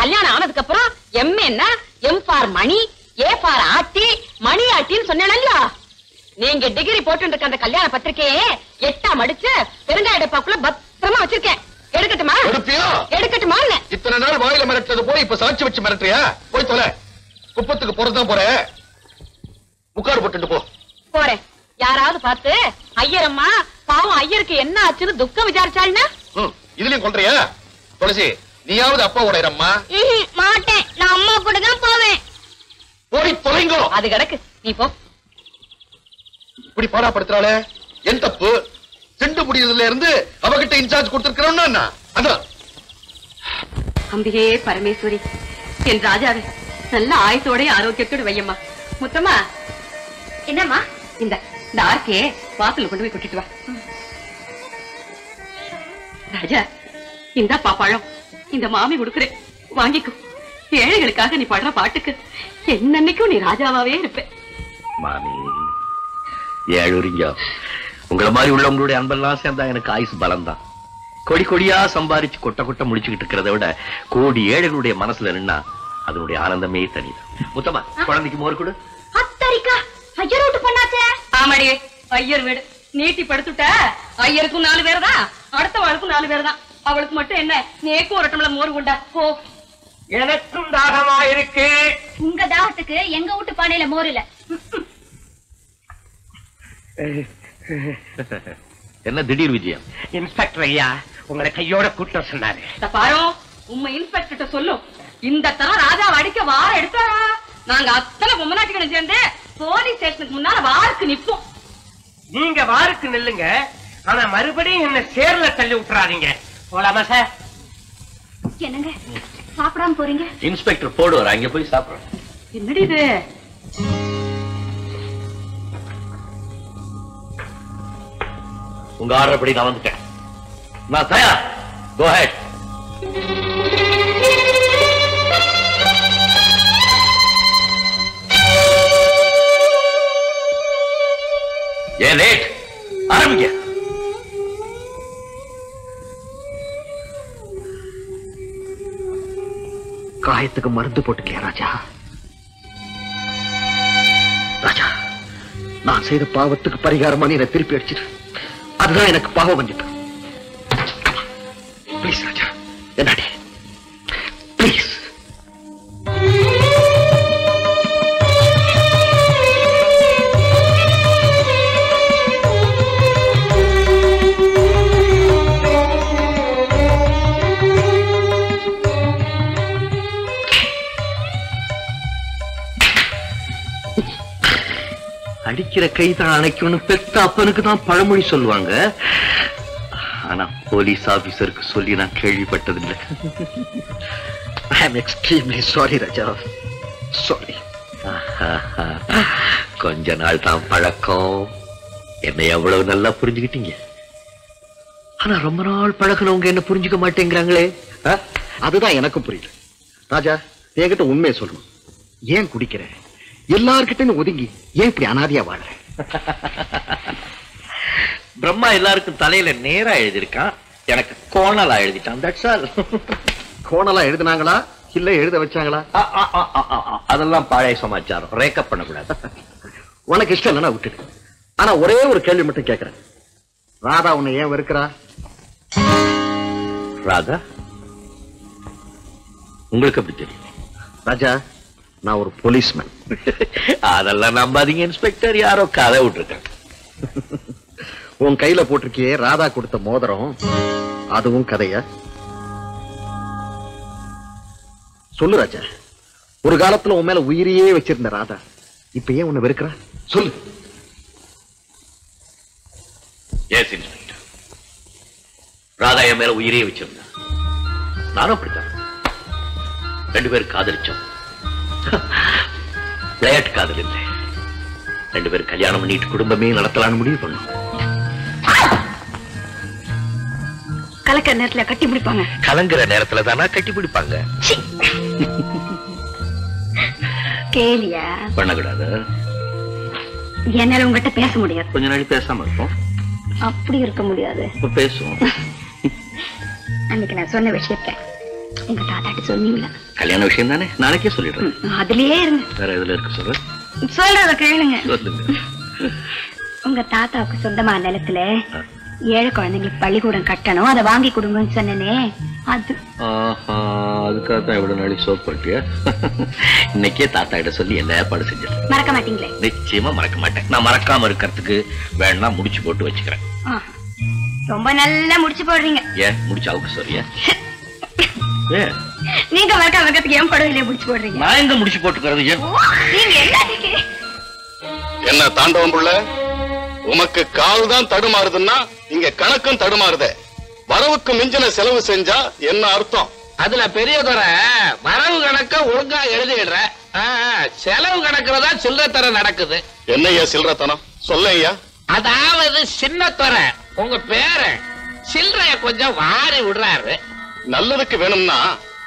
கல்யாணம் ஆனதுக்கு அப்புறம் எம்ஏ என்ன M for money A for ஆட்டி மணி ஆட்டின்னு சொன்னேனல்ல நீங்க டிகிரி போட்டுருக்க அந்த கல்யாண பத்திரிக்கையே எட்டாம் அடிச்சு பெருங்காய டப்பாக்குள்ள பத்திரமா வச்சிருக்கேன் எடுக்கட்டுமா எடுக்கட்டுமா இத்தனை நாள் வாயில மிரட்டது போய் இப்ப சாட்சி வச்சு மிரட்டுறியா போய் தொலை குப்பத்துக்கு போறதுதான் போறேன் முக்காடு போட்டுட்டு போ போறேன் யாராவது பார்த்து ஐயரம்மா பாவம் ஐயருக்கு என்ன ஆச்சுன்னு துக்கம் விசாரிச்சாள்னா இதுலயும் கொள்றியா துளசி நீயாவது அப்பா உடையரம்மா மாட்டேன் நான் அம்மா கூட தான் போவேன் போய் தொலைங்கோ அது கிடக்கு நீ போ இப்படி பாடாப்படுத்துறாளே என் தப்பு செண்டு முடியதுல இருந்து அவகிட்ட இன்சார்ஜ் கொடுத்திருக்கிறோம்னா அதான் அம்பிகையே பரமேஸ்வரி என் ராஜாவே நல்ல ஆயுத்தோட ஆரோக்கியத்தோடு வையம்மா முத்தம்மா என்னம்மா இந்த ஆர்கே வாசல் கொண்டு போய் கொட்டிட்டு வா ராஜா இந்த பாப்பாளம் இந்த மாமி கொடுக்குறேன் வாங்கிக்கும் ஏழைகளுக்காக நீ பாடுற பாட்டுக்கு என்னன்னைக்கும் நீ ராஜாவாவே இருப்ப மாமி ஏழுரிங்க உங்கள மாதிரி உள்ளவங்களுடைய அன்பெல்லாம் சேர்ந்தா எனக்கு ஆயுசு பலம்தான். கோடி கோடியா சம்பாரிச்சு கொட்ட கொட்ட முடிச்சுக்கிட்டு இருக்கிறத விட கோடி ஏழைகளுடைய மனசுல நின்னா அதனுடைய ஆனந்தமே தனிதான். முத்தமா குழந்தைக்கு மோர் கொடு. அத்தரிக்கா ஐயர் வீட்டு பண்ணாச்சே. ஆமாடி ஐயர் வீடு நீட்டி படுத்துட்டா ஐயருக்கும் நாலு பேர் தான், அடுத்த வாழ்க்கும் நாலு பேர் தான். அவளுக்கு மட்டும் என்ன நேக்கும் ஒரு டம்ளர் மோர் கொண்டா. ஓ எனக்கும் தாகமா இருக்கு. உங்க தாகத்துக்கு எங்க வீட்டு பானையில மோர் இல்ல. என்ன திடீர் விஜயம்? இன்ஸ்பெக்டர் ஐயா உங்களை கையோட கூட்ட சொன்னாரு. பாரு உண்மை இன்ஸ்பெக்டர் சொல்லும் இந்த தரம் ராஜா அடிக்க வார எடுத்தாரா. நாங்க அத்தனை பொம்மை நாட்டுக்கு சேர்ந்து போலீஸ் ஸ்டேஷனுக்கு முன்னால வாருக்கு நிப்போம். நீங்க வாருக்கு நில்லுங்க, ஆனா மறுபடியும் என்ன சேர்ல தள்ளி விட்டுறாதீங்க. போலாமா சார்? என்னங்க சாப்பிடாம போறீங்க? இன்ஸ்பெக்டர் போடுவார், அங்க போய் சாப்பிடுறோம். என்னடி இது? உங்க ஆர்டர் படி நான் வந்துட்டேன். நான் தயார். Go ahead. ஏன் லேட்? ஆரம்பிங்க. காயத்துக்கு மருந்து போட்டுக்கலையா ராஜா? ராஜா நான் செய்த பாவத்துக்கு பரிகாரமா நீ திருப்பி அடிச்சிரு. அதுதான் எனக்கு பாவம் வந்திப்பு. பிளீஸ் ராஜா என்னாடி பிளீஸ். அடிக்கிற கை தான் அணைக்கணும்னு பெத்த அப்பனுக்கு தான் பழமொழி சொல்லுவாங்க. ஆனா போலீஸ் ஆபீசருக்கு சொல்லி நான் கேள்விப்பட்டதில்லை. I am extremely sorry Raja, sorry. கொஞ்ச நாள் தான் பழக்கம், என்னை எவ்வளவு நல்லா புரிஞ்சுக்கிட்டீங்க. ஆனா ரொம்ப நாள் பழகினவங்க என்ன புரிஞ்சுக்க மாட்டேங்கிறாங்களே, அதுதான் எனக்கும் புரியல. ராஜா என்கிட்ட உண்மையை சொல்லணும். ஏன் குடிக்கிற? எல்லார்கிட்டையும் ஒதுங்கி ஏன் இப்படி அனாதியா வாழற? பிரம்மா எல்லாருக்கும் தலையில நேரா எழுதிருக்கான், எனக்கு கோணலா எழுதிட்டான். That's all. கோணலா எழுதினாங்களா இல்ல எழுத வச்சாங்களா? அதெல்லாம் பழைய சமாச்சாரம், ரேக்கப் பண்ணக்கூடாது. உனக்கு இஷ்டம் இல்லைன்னா விட்டுடு. ஆனா ஒரே ஒரு கேள்வி மட்டும் கேட்கிறேன், ராதா உன்னை ஏன் வெறுக்கிறா? ராதா உங்களுக்கு எப்படி தெரியும்? ராஜா நான் ஒரு போலீஸ்மேன். அதெல்லாம் நம்பாதீங்க இன்ஸ்பெக்டர், யாரோ கதை விட்டுருக்காங்க. உன் கையில போட்டிருக்கியே ராதா கொடுத்த மோதிரம், அதுவும் கதையா? சொல்லு ராஜா. ஒரு காலத்துல உன் மேல உயிரியே வச்சிருந்த ராதா இப்ப ஏன் உன்னை வெறுக்கிறா? சொல்லு. எஸ் இன்ஸ்பெக்டர், ராதா என் மேல உயிரியே வச்சிருந்தா. நானும் அப்படித்தான். ரெண்டு பேரும் காதலிச்சோம். விளையாட்டு காதல் இல்லை, ரெண்டு பேரும் கல்யாணம் பண்ணிட்டு குடும்பமே நடத்தலான்னு முடிவு பண்ணோம். கலக்கிற நேரத்துல கட்டி பிடிப்பாங்க. கலங்குற நேரத்துல தானா கட்டி பிடிப்பாங்க. கேலியா பண்ணக்கூடாது. என்னால உங்ககிட்ட பேச முடியாது. கொஞ்ச நாள் பேசாம இருப்போம். அப்படி இருக்க முடியாது. பேசுவோம். அன்னைக்கு நான் சொன்ன விஷயத்தை உங்க தாத்தாட்டு சொன்னீங்களா? கல்யாண விஷயம் தானே, நாளைக்கே சொல்லிடுறேன். அதுலயே இருங்க. வேற எதுல இருக்க சொல்ற? சொல்றத கேளுங்க. உங்க தாத்தாவுக்கு சொந்தமான நிலத்துல ஏழை குழந்தைங்களுக்கு பள்ளிக்கூடம் கட்டணும், அதை வாங்கி கொடுங்கன்னு சொன்னனே அது. அதுக்காகத்தான் இவ்வளவு நாளை சோப் பண்ணிட்டியா? இன்னைக்கே தாத்தா கிட்ட சொல்லி எல்லா ஏற்பாடு செஞ்சேன். மறக்க மாட்டீங்களே? நிச்சயமா மறக்க மாட்டேன். நான் மறக்காம இருக்கிறதுக்கு வேணா முடிச்சு போட்டு வச்சுக்கிறேன். ரொம்ப நல்லா முடிச்சு போடுறீங்க. ஏன் முடிச்சு அவுக்கு சொல்றியா? நீங்க மறக்க மறக்கத்துக்கு ஏன் படவில்லையே முடிச்சு போடுறீங்க? நான் எங்க முடிச்சு போட்டுக்கிறது? என்ன தாண்டவம் புள்ள, உமக்கு கால் தான் தடுமாறுதுன்னா இங்க கணக்கும் தடுமாறுத. வரவுக்கு மிஞ்சின செலவு செஞ்சா என்ன அர்த்தம்? அதுல பெரிய தர வரவு கணக்க ஒழுங்கா எழுதிடுற, செலவு கணக்குறதா சில்லற தர நடக்குது. என்னையா சில்லறத்தனம் சொல்லையா? அதாவது சின்ன தர உங்க பேர சில்லறைய கொஞ்சம் வாரி விடுறாரு. நல்லதுக்கு வேணும்னா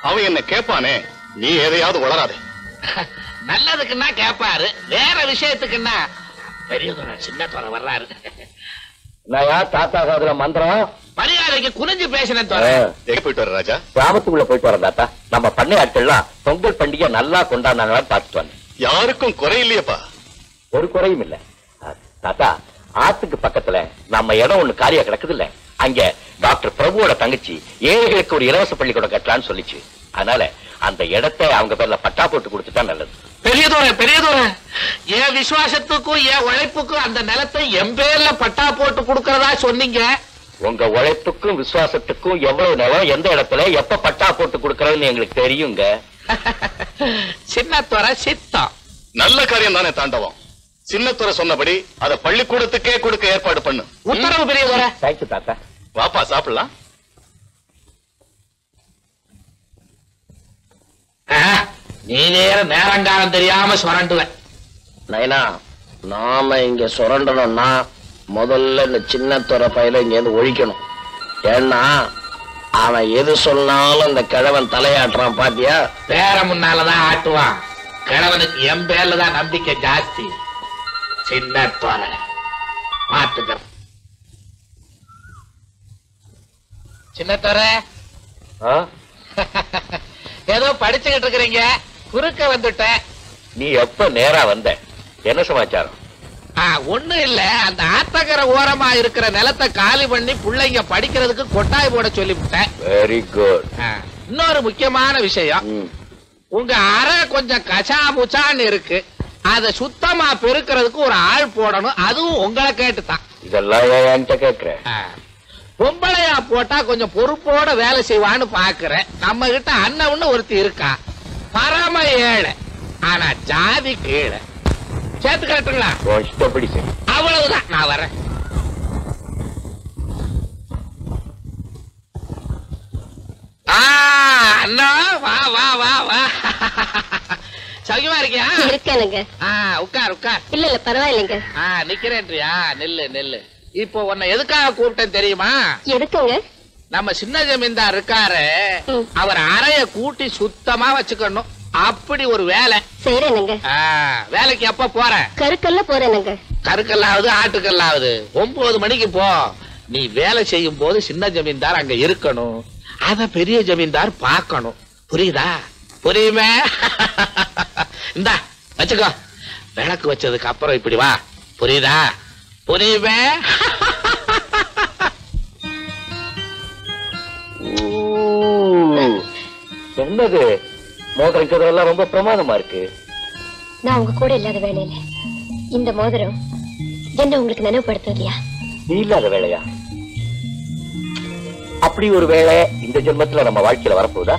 அவன் என்ன கேட்பானே, நீ எதையாவது வளராதே. நல்லதுக்குன்னா கேட்பாரு, வேற விஷயத்துக்குன்னா பெரியதுனா சின்ன தோற வர்றாரு. நாயா தாத்தா சாதுல மந்திரம் மரியாதைக்கு குனிஞ்சு பேசின தோற. எங்க போயிட்டு வர ராஜா? கிராமத்துக்குள்ள போயிட்டு வர தாத்தா. நம்ம பண்ணை ஆட்கள்லாம் பொங்கல் பண்டிகை நல்லா கொண்டாடுனாங்களா பார்த்துட்டு வந்தேன். யாருக்கும் குறை இல்லையப்பா. ஒரு குறையும் இல்ல தாத்தா. ஆத்துக்கு பக்கத்துல நம்ம இடம் ஒண்ணு காரியா கிடக்குது இல்ல, அங்க டாக்டர் பிரபுவோட தங்கச்சி ஏழைகளுக்கு ஒரு இலவச பள்ளிக்கூடம் கட்டலான்னு சொல்லிச்சு. அதனால அந்த இடத்தை அவங்க பேர்ல பட்டா போட்டு கொடுத்துட்டா நல்லது. பெரியதோர பெரியதோர என் விசுவாசத்துக்கும் என் உழைப்புக்கும் அந்த நிலத்தை என் பேர்ல பட்டா போட்டு கொடுக்கறதா சொன்னீங்க. உங்க உழைப்புக்கும் விசுவாசத்துக்கும் எவ்வளவு நிலம் எந்த இடத்துல எப்ப பட்டா போட்டு கொடுக்கறதுன்னு எங்களுக்கு தெரியுங்க. சின்னத்துறை சித்தம் நல்ல காரியம் தானே தாண்டவம். சின்னத்துறை சொன்னபடி அதை பள்ளிக்கூடத்துக்கே கொடுக்க ஏற்பாடு பண்ணு. உத்தரவு பெரியதோர. தேங்க்யூ தாத்தா. வாப்பா சாப்பிடலாம். நீ நேர நேரங்காலம் தெரியாம சுரண்டுவேன். நைனா நாம இங்க சுரண்டணும்னா முதல்ல இந்த சின்னத்துறை பையில இங்க இருந்து ஒழிக்கணும். ஏன்னா அவன் எது சொன்னாலும் இந்த கிழவன் தலையாட்டுறான் பாத்தியா. பேர முன்னாலதான் ஆட்டுவான். கிழவனுக்கு என் பேர்லதான் நம்பிக்கை ஜாஸ்தி. சின்னத்துறை மாத்துக்க. சின்னத்துறை ஏதோ படிச்சுக்கிட்டு இருக்கிறீங்க, குறுக்க வந்துட்ட. நீ எப்ப நேரா வந்த? என்ன சமாச்சாரம்? ஒண்ணு இல்ல, அந்த ஆத்தகர ஓரமா இருக்கிற நிலத்தை காலி பண்ணி பிள்ளைங்க படிக்கிறதுக்கு கொட்டாய் போட சொல்லிவிட்டேன். Very good. இன்னொரு முக்கியமான விஷயம், உங்க அறை கொஞ்சம் கசா புச்சான்னு இருக்கு, அதை சுத்தமா பெருக்கிறதுக்கு ஒரு ஆள் போடணும். அதுவும் உங்களை கேட்டுதான். இதெல்லாம் கேட்கிறேன். பொம்பளையா போட்டா கொஞ்சம் பொறுப்போட வேலை செய்வான்னு பாக்குறேன். நம்ம கிட்ட அண்ணன்னு ஒருத்தி இருக்கா, பரம ஏழை, ஆனா ஜாதி கீழே. சேர்த்து கட்டுங்களா? அவ்வளவுதான். நான் வரேன். அண்ணா வா வா வா வா. சௌக்கியமா இருக்கியா? இருக்கேனுங்க. உட்கார் உட்கார். இல்ல இல்ல பரவாயில்லைங்க. நிக்கிறேன்றியா? நெல்லு நெல்லு. இப்போ உன்னை எதுக்காக கூப்பிட்டேன் தெரியுமா? எதுக்குங்க? நம்ம சின்ன ஜமீன்தார் இருக்காரு, அவர் அறைய கூட்டி சுத்தமா வச்சுக்கணும். அப்படி ஒரு வேலை. வேலைக்கு எப்ப போற? கருக்கல்ல போறேனுங்க. கருக்கல்லாவது ஆட்டுக்கல்லாவது ஒன்பது மணிக்கு போ. நீ வேலை செய்யும் போது சின்ன ஜமீன்தார் அங்க இருக்கணும். அத பெரிய ஜமீன்தார் பாக்கணும். புரியுதா? புரியுமே? இந்தா வச்சுக்கோ. விளக்கு வச்சதுக்கு அப்புறம் இப்படி வா. புரியுதா? புரியுமே? என்னது மோதிரம் கதெல்லாம் ரொம்ப பிரமாதமா இருக்கு. நான் உங்க கூட இல்லாத வேலையில இந்த மோதிரம் என்ன உங்களுக்கு நினைவுபடுத்தலையா? நீ இல்லாத வேலையா? அப்படி ஒரு வேலை இந்த ஜென்மத்துல நம்ம வாழ்க்கையில வரப்போதா?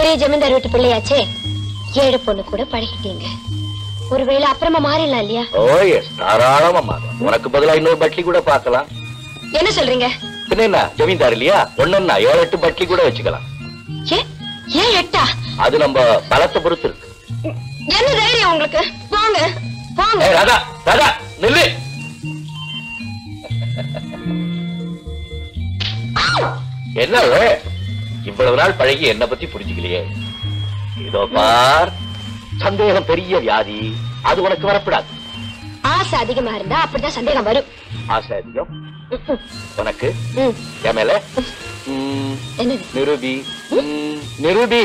பெரிய ஜமீன்தார் வீட்டு பிள்ளையாச்சே, ஏழு பொண்ணு கூட பழகிட்டீங்க. ஒருவேளை அப்புறமா மாறிடலாம் இல்லையா? ஓ எஸ், தாராளமா மாறும். உனக்கு பதிலா இன்னொரு பட்லி கூட பாக்கலாம். என்ன சொல்றீங்க? பின்னா ஜமீன்தார் இல்லையா, ஒன்னொன்னா ஏழு எட்டு பட்லி கூட வச்சுக்கலாம். ஏன் எட்டா? அது நம்ம பலத்தை பொறுத்து இருக்கு. என்ன தைரியம் உங்களுக்கு? போங்க போங்க. ராதா ராதா நில்லு. என்ன இவ்வளவு நாள் பழகி என்ன பத்தி புரிஞ்சுக்கலையே? இதோ பார், சந்தேகம் பெரிய வியாதி. அது உனக்கு வரப்படாது. ஆசை அதிகமா இருந்தா அப்படிதான் சந்தேகம் வரும். ஆசை அதிகம் உனக்கு மேல? நிருபி நிருபி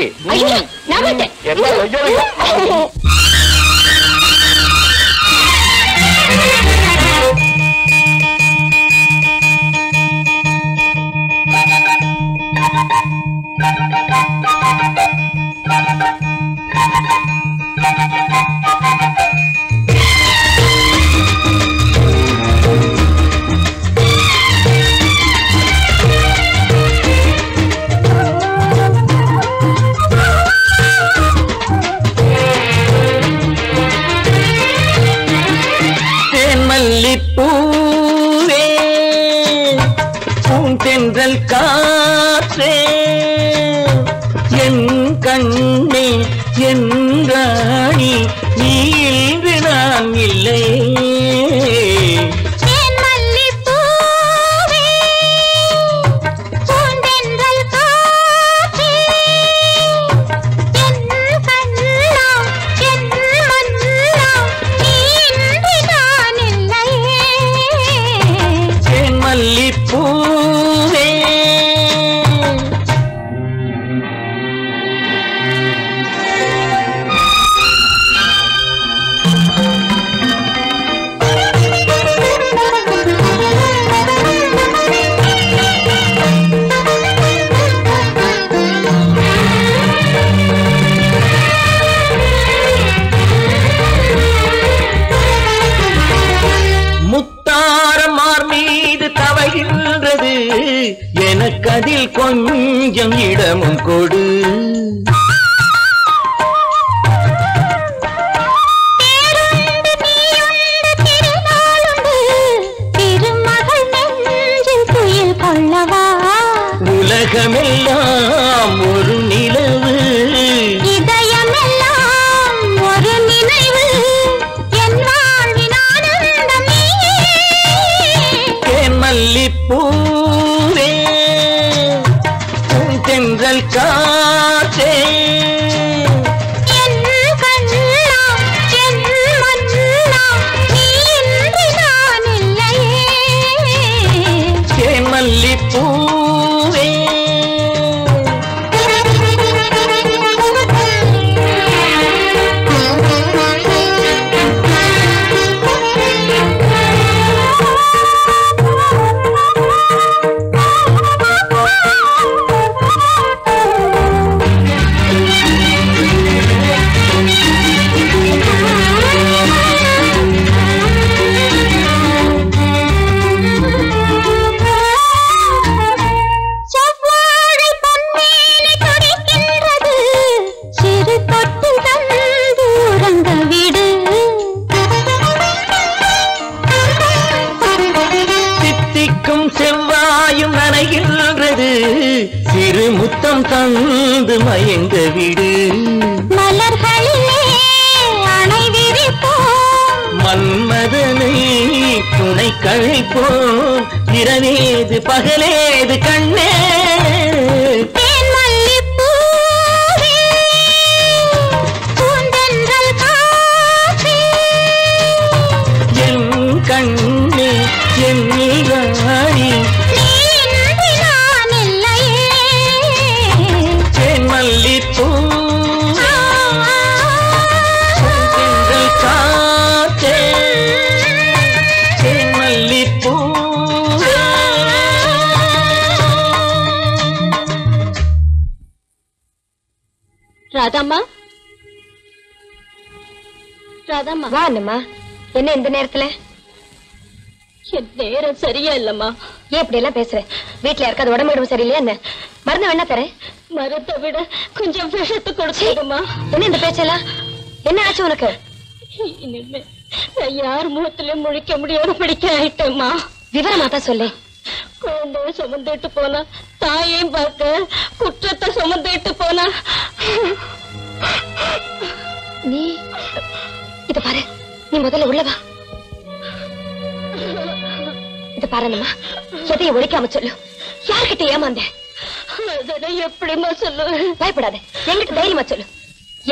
காற்றே என் கண்ணே என் ராணி, நீ இன்று நான் இல்லை. அதில் கொஞ்சம் இடமும் கொடு. உலகமெல்லாம் ஒரு நிலவு, இதயமெல்லாம் ஒரு நினைவு, என் வாழ்வின் ஆனந்தம் நீயே. தேமல்லிப்பூவே உன் தென்றல் காற்றே, என் கண்ணாம் என் மண்ணாம் நீ இன்றி நான் இல்லையே. தேமல்லிப்பூ செவ்வாயும் நனைகின்றது, சிறு முத்தம் தந்து மயங்க விடு. மலர்களிலே அணை விரிப்போம், மன்மதனை துணை கழிப்போம். இரவேது பகலேது கண்ணே ராதாம்மா. ராதாம்மா வா அண்ணம்மா. என்ன இந்த நேரத்துல? நேரம் சரியா இல்லம்மா. ஏன் இப்படி எல்லாம் பேசுற? வீட்டுல யாருக்காவது உடம்பு விடவும் சரியில்லையா என்ன? மருந்து வேணா தரேன், மருத்தை விட கொஞ்சம் விஷத்து கொடுத்துடுமா. என்ன இந்த பேச்செல்லாம்? என்ன ஆச்சு உனக்கு? இனிமே நான் யார் முகத்திலயும் முழிக்க முடியாத படிக்க ஆயிட்டேம்மா. விவரமா தான் சொல்லு. குழந்தைய சுமந்துட்டு போனா, தாயையும் பார்க்க குற்றத்தை சுமந்துட்டு போனா. நீ இத பாரு, நீ முதல்ல உள்ளவா. இத பாருமா, எதையும் ஒழிக்காம சொல்லு. யார்கிட்ட ஏமாந்த எப்படிமா சொல்லு? பயப்படாத, எங்கிட்ட தைரியமா சொல்லு.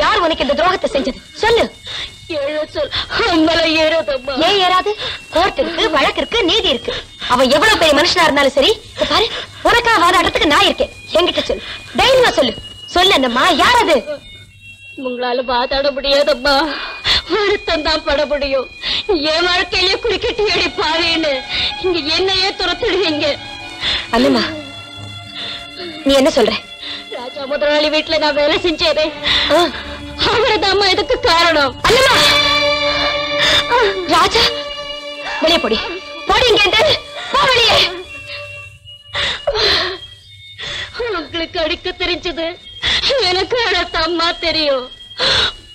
யார் உனக்கு இந்த துரோகத்தை செஞ்சது சொல்லு. ஏன் ஏறாது? கோர்ட் இருக்கு, வழக்கு இருக்கு, நீதி இருக்கு. அவன் எவ்வளவு பெரிய மனுஷனா இருந்தாலும் சரி, பாரு உனக்கா வாதாடுறதுக்கு நான் இருக்கேன். என்கிட்ட சொல்லு, தைரியமா சொல்லு. சொல்லு அண்ணம்மா, யார் அது? உங்களால வாதாட முடியாதம்மா, வருத்தம் தான் பட முடியும். என் வாழ்க்கையிலே குறுக்கிட்டு அடிப்பாவேன்னு இங்க என்னையே துரத்துடுவீங்க. அண்ணம்மா நீ என்ன சொல்ற? ராஜா முதலாளி வீட்டுல நான் வேலை செஞ்சேனே, அவரதாம்மா இதுக்கு காரணம். அல்லமா ராஜா வெளியே போடி போடிங்க. உங்களுக்கு அடிக்க தெரிஞ்சது எனக்கு அடத்தம்மா தெரியும்.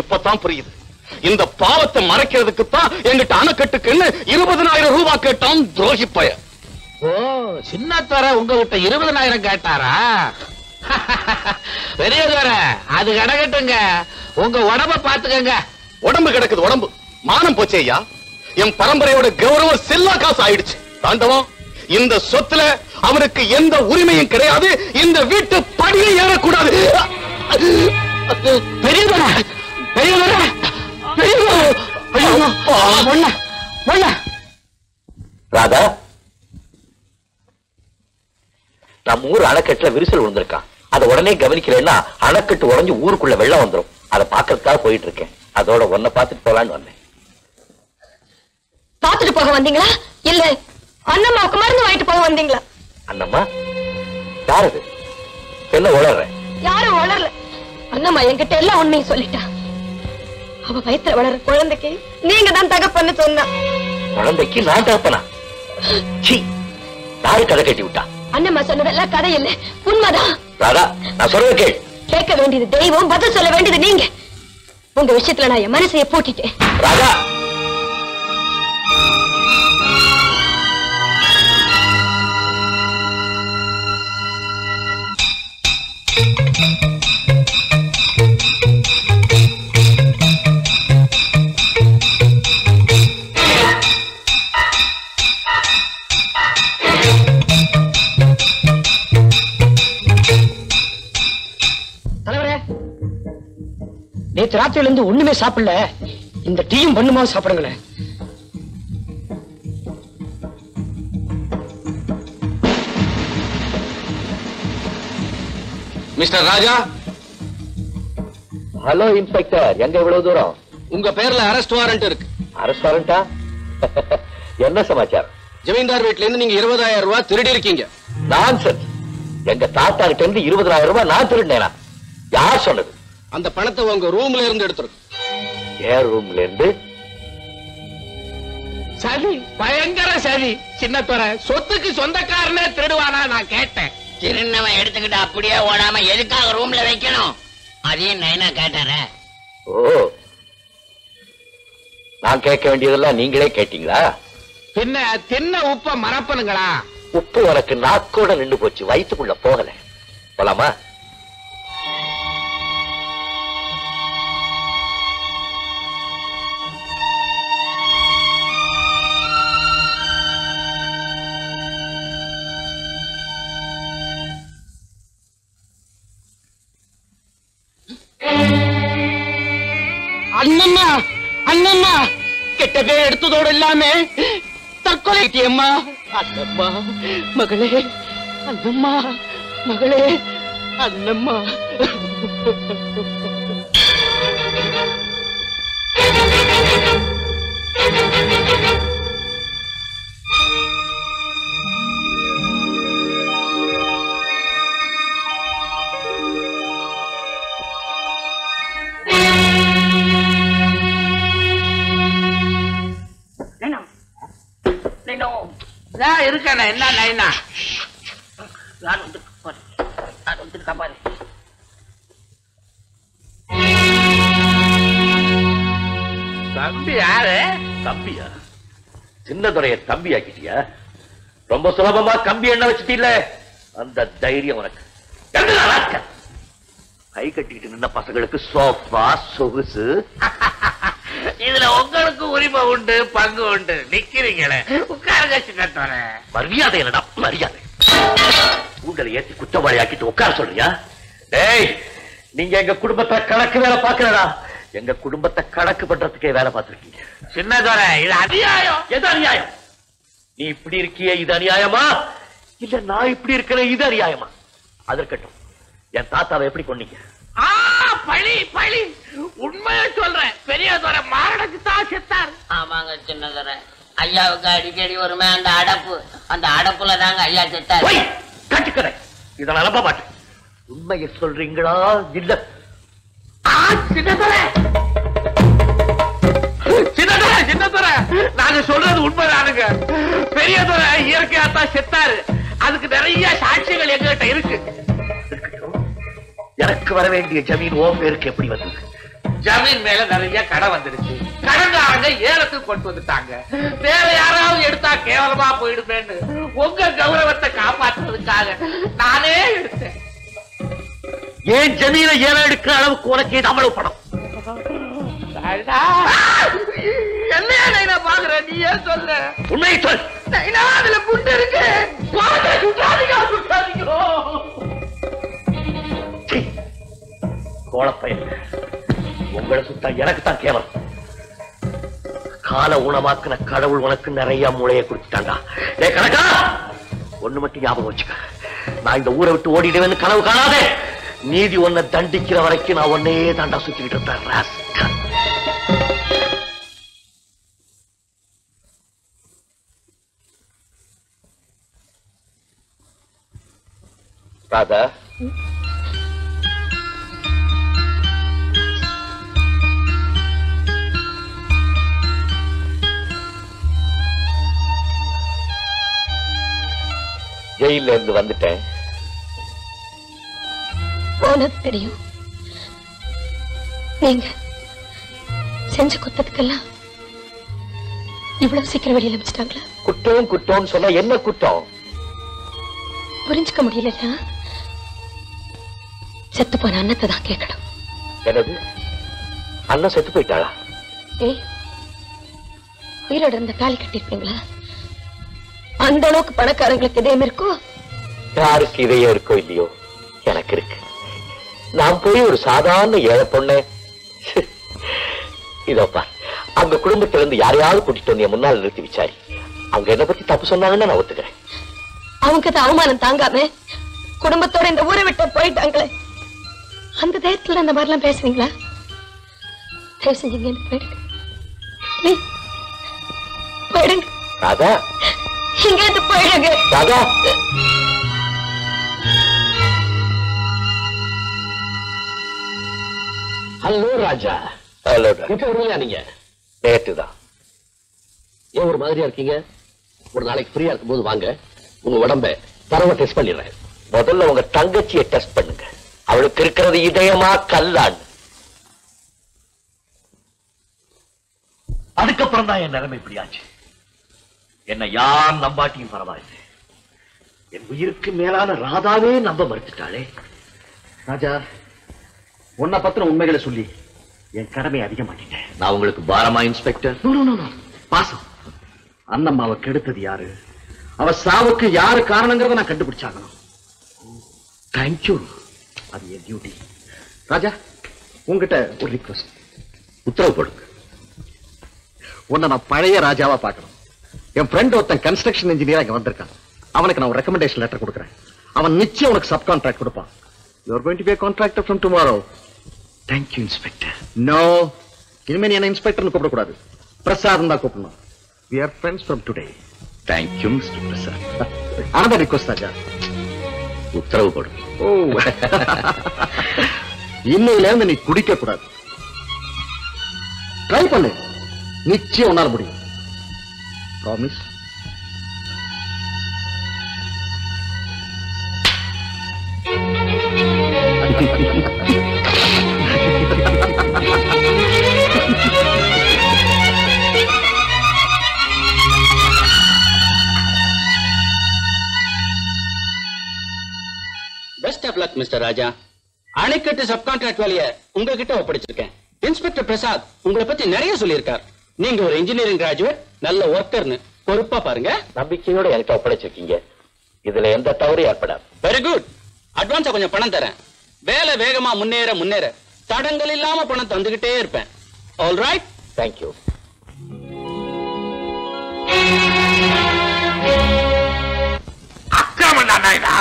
இப்பதான் புரியுது, இந்த பாவத்தை மறைக்கிறதுக்கு தான் எங்கிட்ட அணைக்கட்டுக்குன்னு இருபதனாயிரம் ரூபாய் கேட்டான் துரோகி பய. ஓ சின்னத்தோர உங்ககிட்ட இருபதனாயிரம் கேட்டாரா? பெரியதோர அது கிடக்கட்டுங்க, உங்க உடம்ப பாத்துக்கங்க. உடம்பு கிடக்குது உடம்பு, மானம் போச்சே ஐயா. என் பரம்பரையோட கௌரவம் செல்ல காசு ஆயிடுச்சு. தாண்டவம் இந்த சொத்துல அவனுக்கு எந்த உரிமையும் கிடையாது, இந்த வீட்டு படியை ஏறக்கூடாது. ராதா, நம்ம ஊர் பாக்கெட்ல விரிசல் விழுந்திருக்கான். அது உடனே கவனிக்கலன்னா அணைக்கட்டு உடஞ்சு ஊருக்குள்ள வெள்ளம் வந்துடும். அதை பாக்கிறதுக்காக போயிட்டு இருக்கேன். அதோட ஒன்ன பாத்துட்டு போலான்னு வந்தேன். பாத்துட்டு போக வந்தீங்களா இல்ல அண்ணம்மாவுக்கு மருந்து வாங்கிட்டு போக வந்தீங்களா? அண்ணம்மா யாரது? என்ன உளற? யாரும் உளரல. அண்ணம்மா என்கிட்ட எல்லாம் உண்மையும் சொல்லிட்டா. அவ வயிற்று வளர குழந்தைக்கு நீங்க தான் தகப்பன்னு சொன்னா. குழந்தைக்கு நான் தகப்பனா? யாரு கதை கட்டி விட்டா? அண்ணம்மா சொன்னதெல்லாம் கதை இல்ல, உண்மைதான். ராதா நான் சொல்ற கேள். கேட்க வேண்டியது தெய்வம், பதில் சொல்ல வேண்டியது நீங்க. உங்க விஷயத்துல நான் என் மனசைய போட்டிட்டேன். ராதா நேற்று ராத்திரில இருந்து ஒண்ணுமே சாப்பிடல. இந்த டீயும் பண்ணுமா சாப்பிடுங்களேன். மிஸ்டர் ராஜா. ஹலோ இன்ஸ்பெக்டர், எங்க இவ்வளவு தூரம்? உங்க பேர்ல அரெஸ்ட் வாரண்ட் இருக்கு. அரெஸ்ட் வாரண்டா? என்ன சமாச்சாரம்? ஜமீன்தார் வீட்ல இருந்து நீங்க இருபதாயிரம் ரூபாய் திருடி இருக்கீங்க. நான்சென்ஸ். எங்க தாத்தா கிட்ட இருந்து இருபதாயிரம் ரூபாய் நான் திருடினேனா? யார் சொன்னது? அந்த பணத்தை உங்க ரூம்ல இருந்து எடுத்துருக்கு. ஏன் ரூம்ல இருந்து? சரி, பயங்கர சரி. சின்னத்தோர சொத்துக்கு சொந்தக்காரனே திருடுவானா? நான் கேட்டேன். திருநவன் எடுத்துக்கிட்டு அப்படியே ஓடாம எதுக்காக ரூம்ல வைக்கணும்? அதையும் நைனா கேட்டார. ஓ, நான் கேட்க வேண்டியதெல்லாம் நீங்களே கேட்டீங்களா? பின்ன தின்ன உப்ப மறப்பனுங்களா? உப்பு உனக்கு நாக்கோட நின்று போச்சு, வயிற்றுக்குள்ள போகல. போலாமா? அண்ணம்மா அண்ணம்மா கெட்ட பேர் எடுத்ததோடு எல்லாமே தற்கொலை. அம்மா அண்ணம்மா மகளே, அண்ணம்மா மகளே, அண்ணம்மா. இருக்கா என்ன நைனா? யார் வந்து யார் வந்து பாரு. தம்பி யாரு? தம்பியா? சின்னதுரைய தம்பி ஆக்கிட்டியா? ரொம்ப சுலபமா கம்பி என்ன வச்சுட்டீல்ல. அந்த தைரியம் உனக்கு. கை கட்டிக்கிட்டு நின்ன பசங்களுக்கு சோஃபா சொகுசு. இதுல உங்களுக்கு உரிமை உண்டு, பங்கு உண்டு. நிக்கிறீங்களே, உட்கார கட்டுற மரியாதை இல்லடா மரியாதை. உங்களை ஏத்தி குற்றவாளி ஆக்கிட்டு உட்கார சொல்றியா? டேய், நீங்க எங்க குடும்பத்தை கணக்கு வேலை பாக்குறடா. எங்க குடும்பத்தை கணக்கு பண்றதுக்கே வேலை பார்த்திருக்கீங்க. சின்னதோட இது அநியாயம். எது அநியாயம்? நீ இப்படி இருக்கியே இது அநியாயமா? இல்ல நான் இப்படி இருக்கிறேன் இது அநியாயமா? அதற்கட்டும், என் தாத்தாவை எப்படி கொன்னீங்க? பழி பழி. உண்மையா சொல்றேன், பெரியதோரை மாரடைச்சுதான் செத்தார். ஆமாங்க சின்னதோரை, ஐயாவுக்கு அடிக்கடி ஒருமே அந்த அடப்பு, அந்த அடப்புல தாங்க ஐயா செத்தார். கட்டுக்கிறேன், இதை நம்ப மாட்டேன். உண்மையை சொல்றீங்களா? இல்ல சின்னதோரை சின்னதோரை சின்னதோரை நாங்க சொல்றது உண்மைதானுங்க. பெரியதோரை இயற்கையா தான் செத்தாரு. அதுக்கு நிறைய சாட்சிகள் எங்ககிட்ட இருக்கு. எனக்கு வர வேண்டிய ஜமீன் ஓம் பேருக்கு எப்படி வந்தது? ஜமீன் மேல நிறைய கடை வந்துருச்சு. கடங்காரங்க ஏலத்துக்கு கொண்டு வந்துட்டாங்க. வேற யாராவது எடுத்தா கேவலமா போயிடுமேன்னு உங்க கௌரவத்தை காப்பாற்றுறதுக்காக நானே எடுத்தேன். ஏன் ஜமீனை ஏலம் எடுக்கிற அளவுக்கு உனக்கு அவ்வளவு பணம்? என்னையா நைனா பாக்குற? நீ ஏன் சொல்ல? உண்மையை சொல். நைனா அதுல புண்டு இருக்கு. கோலப்பயன், உங்களை சுத்தா எனக்கு தான் கேவலம். கால ஊனமாக்குன கடவுள் உனக்கு நிறைய மூளையை கொடுத்துட்டாண்டா. ஒண்ணு மட்டும் ஞாபகம் வச்சுக்க, நான் இந்த ஊரை விட்டு ஓடிடுவேன்னு கனவு காணாதே. நீதி ஒன்ன தண்டிக்கிற வரைக்கும் நான் ஒன்னே தாண்டா சுத்திக்கிட்டு இருப்பேன் ராஸ்கல். ராதா, ஜெயில இருந்து வந்துட்டேன். போனது தெரியும். நீங்க செஞ்ச குத்தத்துக்கெல்லாம் இவ்வளவு சீக்கிரம் வெளியில வச்சுட்டாங்களா? குற்றம் குற்றம் சொன்னா என்ன குற்றம்? புரிஞ்சுக்க முடியல. செத்து போன அண்ணத்தை தான் கேட்கணும். எனது அண்ணன் செத்து போயிட்டாளா? ஏய், உயிரோட இருந்த தாலி கட்டிருப்பீங்களா? அந்த அளவுக்கு பணக்காரங்களுக்கு இதயம் இருக்கோ? யாருக்கு இதயம் இருக்கோ இல்லையோ, எனக்கு இருக்கு. நான் போய் ஒரு சாதாரண ஏழை பொண்ணு இதோப்பா அவங்க குடும்பத்தில இருந்து யாரையாவது கூட்டிட்டு வந்து முன்னால் நிறுத்தி விசாரி. அவங்க என்ன பத்தி தப்பு சொன்னாங்கன்னு நான் ஒத்துக்கிறேன். அவங்கதான் அவமானம் தாங்காம குடும்பத்தோட இந்த ஊரை விட்டு போயிட்டாங்களே, அந்த தைரியத்துல அந்த மாதிரிலாம் பேசுறீங்களா? தயவு செஞ்சீங்க போயிடுங்க ராதா, இங்கிருந்து போயிடுங்க ராதா. ஹலோ ராஜா. ஹலோ. இப்ப வருவீங்களா நீங்க? நேற்றுதான். ஏன் ஒரு மாதிரியா இருக்கீங்க? ஒரு நாளைக்கு ஃப்ரீயா இருக்கும் போது வாங்க, உங்க உடம்ப தரவ டெஸ்ட் பண்ணிடுறேன். முதல்ல உங்க தங்கச்சியை டெஸ்ட் பண்ணுங்க. அவளுக்கு இருக்கிறது இதயமா கல்லான். அதுக்கப்புறம் தான் என் நிலைமை இப்படியாச்சு. என்ன யார் நம்பாட்டியும் பரவாயில்லை, என் உயிருக்கு மேலான ராதாவே நம்ப மறுத்துட்டாளே. ராஜா, உன்னை பத்தின உண்மைகளை சொல்லி என் கடமை அதிகமாட்டேன். நான் உங்களுக்கு பாரமா இன்ஸ்பெக்டர்? பாசம். அண்ணம்மாவை கெடுத்தது யாரு, அவ சாவுக்கு யாரு காரணங்கிறத நான் கண்டுபிடிச்சாகணும். தேங்க்யூ, அது என் டியூட்டி. ராஜா, உங்ககிட்ட ஒரு ரிக்வஸ்ட். உத்தரவு போடுங்க. உன்னை நான் பழைய ராஜாவா பார்க்கணும். என் ஃப்ரெண்ட் ஒருத்தன் கன்ஸ்ட்ரக்ஷன் இன்ஜினியர் இங்க வந்திருக்கான். அவனுக்கு நான் ஒரு ரெக்கமெண்டேஷன் லெட்டர் கொடுக்குறேன். அவன் நிச்சயம் உனக்கு சப் கான்ட்ராக்ட் கொடுப்பான். You are going to be a contractor from tomorrow. Thank you, Inspector. No, you mean an inspector no copra kodadu. Prasad unda kopna. We are friends from today. Thank you, Mister Prasad. Another request aja. Uttaravu kodu. Oh. Innile endu nee kudikka kodadu. Try pannu. Nichchayam unnar mudiyum. Promise. Best of luck, Mister Raja. அணைக்கட்டு subcontract வேலையை உங்ககிட்ட ஒப்படைச்சிருக்கேன். Inspector Prasad உங்களை பத்தி நிறைய சொல்லியிருக்கார். நீங்க ஒரு engineering graduate, நல்ல ஒர்க்கர்னு பொறுப்பா பாருங்க. நம்பிக்கையோட என்கிட்ட ஒப்படைச்சிருக்கீங்க, இதுல எந்த தவறு ஏற்படாது. Very good. அட்வான்ஸா கொஞ்சம் பணம் தரேன். வேலை வேகமா முன்னேற முன்னேற தடங்கள் இல்லாம பணம் தந்துகிட்டே இருப்பேன். All right. Thank you. அக்கமண்ணா நாயடா,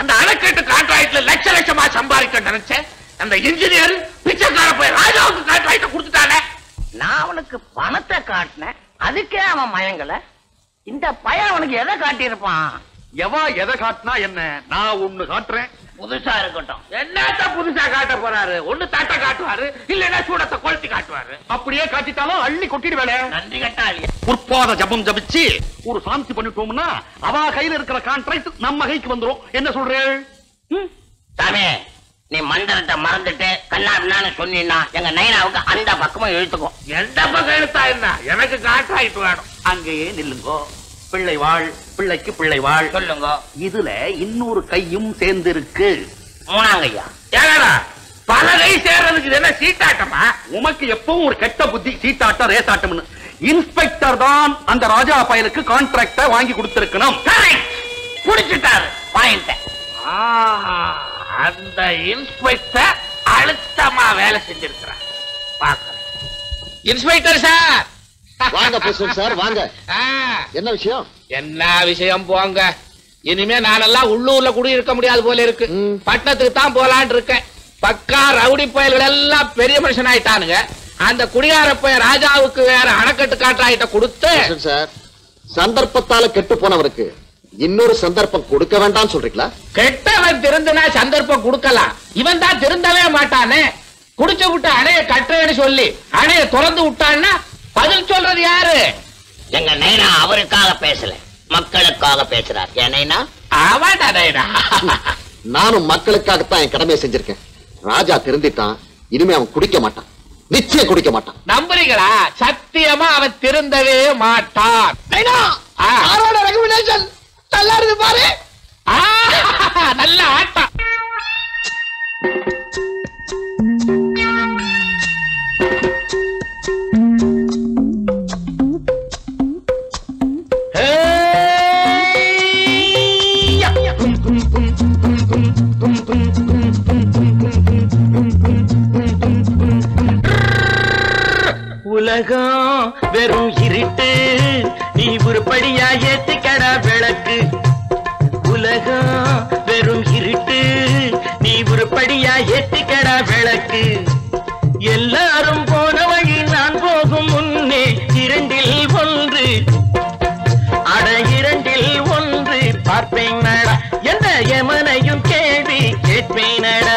அந்த அணைக்கட்டு கான்ட்ராக்ட்ல லட்ச லட்சமா சம்பாதிக்க நினைச்சேன். அந்த இன்ஜினியர் பிச்சைக்கார போய் ராஜாவுக்கு கான்ட்ராக்ட் கொடுத்துட்டானே. நான் அவனுக்கு பணத்தை காட்டினேன், அதுக்கே அவன் மயங்கல. இந்த பையன் அவனுக்கு எதை காட்டியிருப்பான்? எவா எதை காட்டினா என்ன? நான் ஒண்ணு காட்டுறேன், புதுசா இருக்கட்டும். என்னத்த புதுசா காட்ட போறாரு? ஒண்ணு தட்ட காட்டுவாரு, இல்லன்னா சூடத்தை கொளுத்தி காட்டுவாரு. அப்படியே காட்டிட்டாலும் அள்ளி கொட்டிடுவேல. நன்றி கட்டாளி. உற்பாத ஜபம் ஜபிச்சு ஒரு சாந்தி பண்ணிட்டோம்னா அவ கையில இருக்கிற கான்ட்ராக்ட் நம்ம கைக்கு வந்துரும். என்ன சொல்றேன் தாமே? நீ மந்திரத்தை மறந்துட்டு கண்ணாபின்னு சொன்னா எங்க நயனாவுக்கு அந்த பக்கமும் இழுத்துக்கும். எந்த பக்கம் இழுத்தா என்ன? எனக்கு கான்ட்ராக்ட் வேணும். அங்கேயே நில்லுங்கோ. பிள்ளை வாழ், பிள்ளைக்கு பிள்ளை வாழ் சொல்லுங்க. இதுல இன்னொரு கையும் சேர்ந்து இருக்கு. மூணாங்கய்யா ஏடா, பல கை சேர்றதுக்கு என்ன சீட்டாட்டமா? உமக்கு எப்பவும் ஒரு கெட்ட புத்தி, சீட்டாட்டம் ரேசாட்டம்னு. இன்ஸ்பெக்டர் தான் அந்த ராஜா பயலுக்கு கான்ட்ராக்ட வாங்கி கொடுத்திருக்கணும். குடிச்சிட்டாரு பாயிண்ட். அந்த இன்ஸ்பெக்டர் அழுத்தமா வேலை செஞ்சிருக்கிறார். இன்ஸ்பெக்டர் சார் வாங்க. பிரசன் சார் வாங்க. என்ன விஷயம்? என்ன விஷயம் போங்க. இனிமே நானெல்லாம் உள்ளூர்ல குடி இருக்க முடியாது போல இருக்கு. பட்டணத்துக்கு தான் போலான்னு இருக்கேன். பக்கா ரவுடி பயல்கள் எல்லாம் பெரிய மனுஷன் ஆயிட்டானுங்க. அந்த குடியார போய் ராஜாவுக்கு வேற அணைக்கட்டு காற்றாயிட்ட கொடுத்து சார், சந்தர்ப்பத்தால கெட்டு போனவருக்கு இன்னொரு சந்தர்ப்பம் கொடுக்க வேண்டாம் சொல்றீங்களா? கெட்டவன் திருந்தினா சந்தர்ப்பம் கொடுக்கலாம், இவன் தான் திருந்தவே மாட்டானே. குடிச்சு விட்டு அணைய கட்டுறேன்னு சொல்லி அணைய திறந்து விட்டான்னா பதில் சொல்றது யாரு? எங்க நைனா அவருக்காக பேசல, மக்களுக்காக பேசுறார். ஏன்னா அவடா நைனா, நானும் மக்களுக்காகத்தான் என் கடமையை செஞ்சிருக்கேன். ராஜா திருந்திட்டான், இனிமே அவன் குடிக்க மாட்டான், நிச்சயம் குடிக்க மாட்டான். நம்புறீங்களா? சத்தியமா அவன் திருந்தவே மாட்டான். பாரு நல்ல ஆட்டம். உலகம் வெறும் இருட்டு, நீ ஒரு படியா ஏத்திக்கடா விளக்கு. உலகம் வெறும் இருட்டு, நீ ஒரு படியா ஏத்திக்கடா விளக்கு. எல்லாரும் போன வழி நான் போகும் முன்னே இரண்டில் ஒன்று, அட இரண்டில் ஒன்று பார்ப்பேன் நட, எந்த எமனையும் கேள்வி கேட்பேன் நட.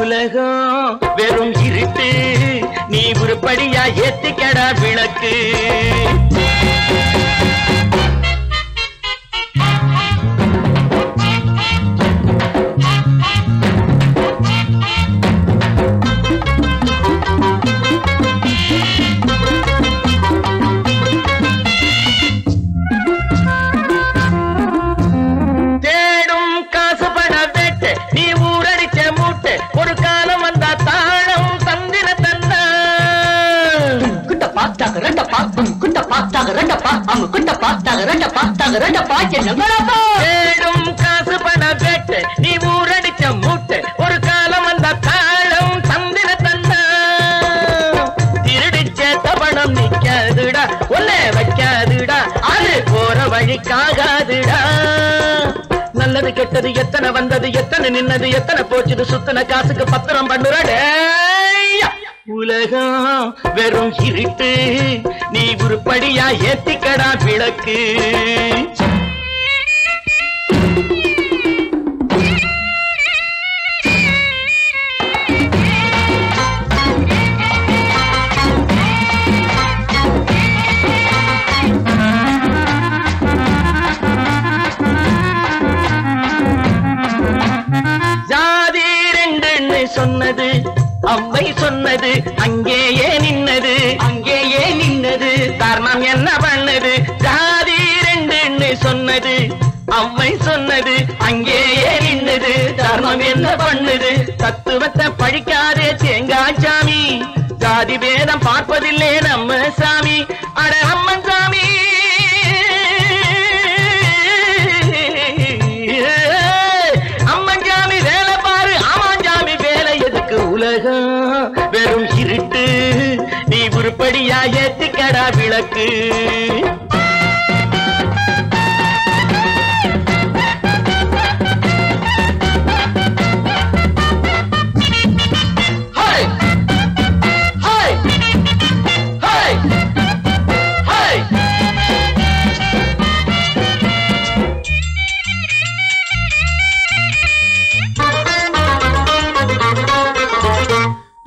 உலகம் வெறும் இருட்டு, நீ ஒரு படியா ஏத்திக்கடா விளக்கு. தேடும் காசு பண வெட்டு, நீ ஊரடிச்ச மூட்டு, ஒரு காலம் வந்தா தாழம் தந்திர தந்த குண்ட பாத்தாக ரெண்ட பாப்பம், குண்ட பாத்தாக ரெண்ட பாப்பம், குண்ட பாத்தாக ரெண்ட பாத்தாக ரெண்ட பாக்கி நம்பரப்பா. தேடும் காசு பண வெட்டு, நீ ஊரடிச்ச மூட்டு, ஒரு காலம் வந்தா தாழம் தந்திர தந்த திருடிச்ச தபணம் நிக்காதுடா, ஒன்னே வைக்காதுடா, அது போற வழிக்காகாதுடா. நல்லது கெட்டது எத்தனை வந்தது, எத்தனை நின்னது, எத்தனை போச்சுது, சுத்தன காசுக்கு பத்திரம் பண்ணுறடே. உலகம் வெறும் இருட்டு, நீ ஒரு படியா ஏத்திக்கடா விளக்கு. சொன்னது அம்மை சொன்னது, அங்கேயே நின்னது அங்கேயே நின்னது, காரணம் என்ன பண்ணது? ஜாதி ரெண்டுன்னு சொன்னது அம்மை சொன்னது, அங்கேயே நின்னது, காரணம் என்ன பண்ணுது? தத்துவத்தை பழிக்காதே தேங்காய் சாமி, ஜாதி பேதம் பார்ப்பதில்லை நம்ம சாமி. அட அம்மன் சாமி, உலகம் வெறும் இருட்டு, நீ உருப்படியா ஏத்திக்கடா விளக்கு.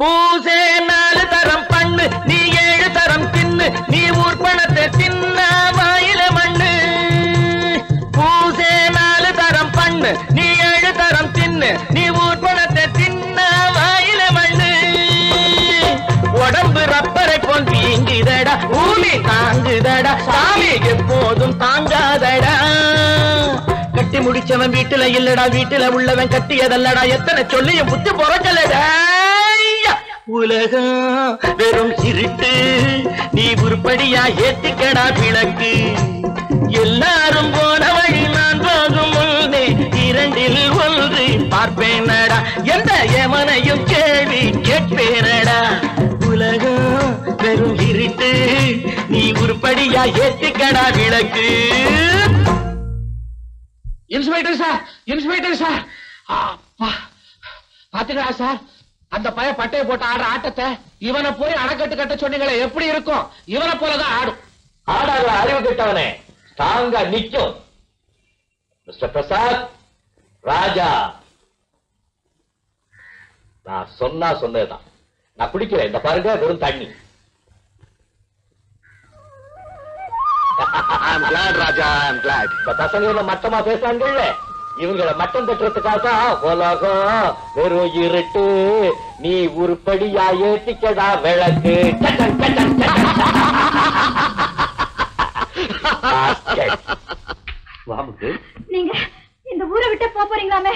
பூசே நாலு தரம் பண்ணு, நீ ஏழு தரம் தின்னு, நீ ஊர் பணத்தை தின்ன வாயில மண்ணு. பூசே நாலு தரம் பண்ணு, நீ ஏழு தரம் தின்னு, நீ ஊர் பணத்தை தின்ன வாயில மண்ணு. உடம்பு ரப்பரை போல் வீங்குதடா, ஊமி தாங்குதடா, சாமி எப்போதும் தாங்காதடா. கட்டி முடிச்சவன் வீட்டுல இல்லடா, வீட்டுல உள்ளவன் கட்டியதல்லடா, எத்தனை சொல்லியும் புத்தி பொறக்கலடா. உலகம் வெறும் இருட்டு, நீ உருப்படியா ஏத்திக்கடா விளக்கு. எல்லாரும் போன வழி நான் போகும் முன்னே இரண்டில் ஒன்று பார்ப்பேனடா, எந்த எவனையும் கேள்வி கேட்பேனடா. உலகம் வெறும் இருட்டு, நீ உருப்படியா ஏத்திக்கடா விளக்கு. இன்ஸ்பெக்டர் சார், இன்ஸ்பெக்டர் சார், பாத்துக்கா சார், அந்த பய பட்டையை போட்டு ஆடுற ஆட்டத்தை இவனை போய் அணைக்கட்டு கட்ட சொன்னீங்களே எப்படி இருக்கும்? இவனை போலதான் ஆடும். ஆடாத அறிவு கட்டவனே, தாங்க நிக்கும். மிஸ்டர் பிரசாத், ராஜா, நான் சொன்னா சொன்னதுதான். நான் குடிக்கிறேன், இந்த பாருங்க வெறும் தண்ணி. I'm glad, Raja, I'm glad. பசங்களை மட்டமா பேசுறாங்கல்ல, இவங்களை மட்டம் தட்டுறதுக்காக உலகம் வெறும் இருட்டு, நீ உருப்படியா ஏத்திக்கடா விளக்கு. நீங்க இந்த ஊரை விட்டு போறீங்களாமே?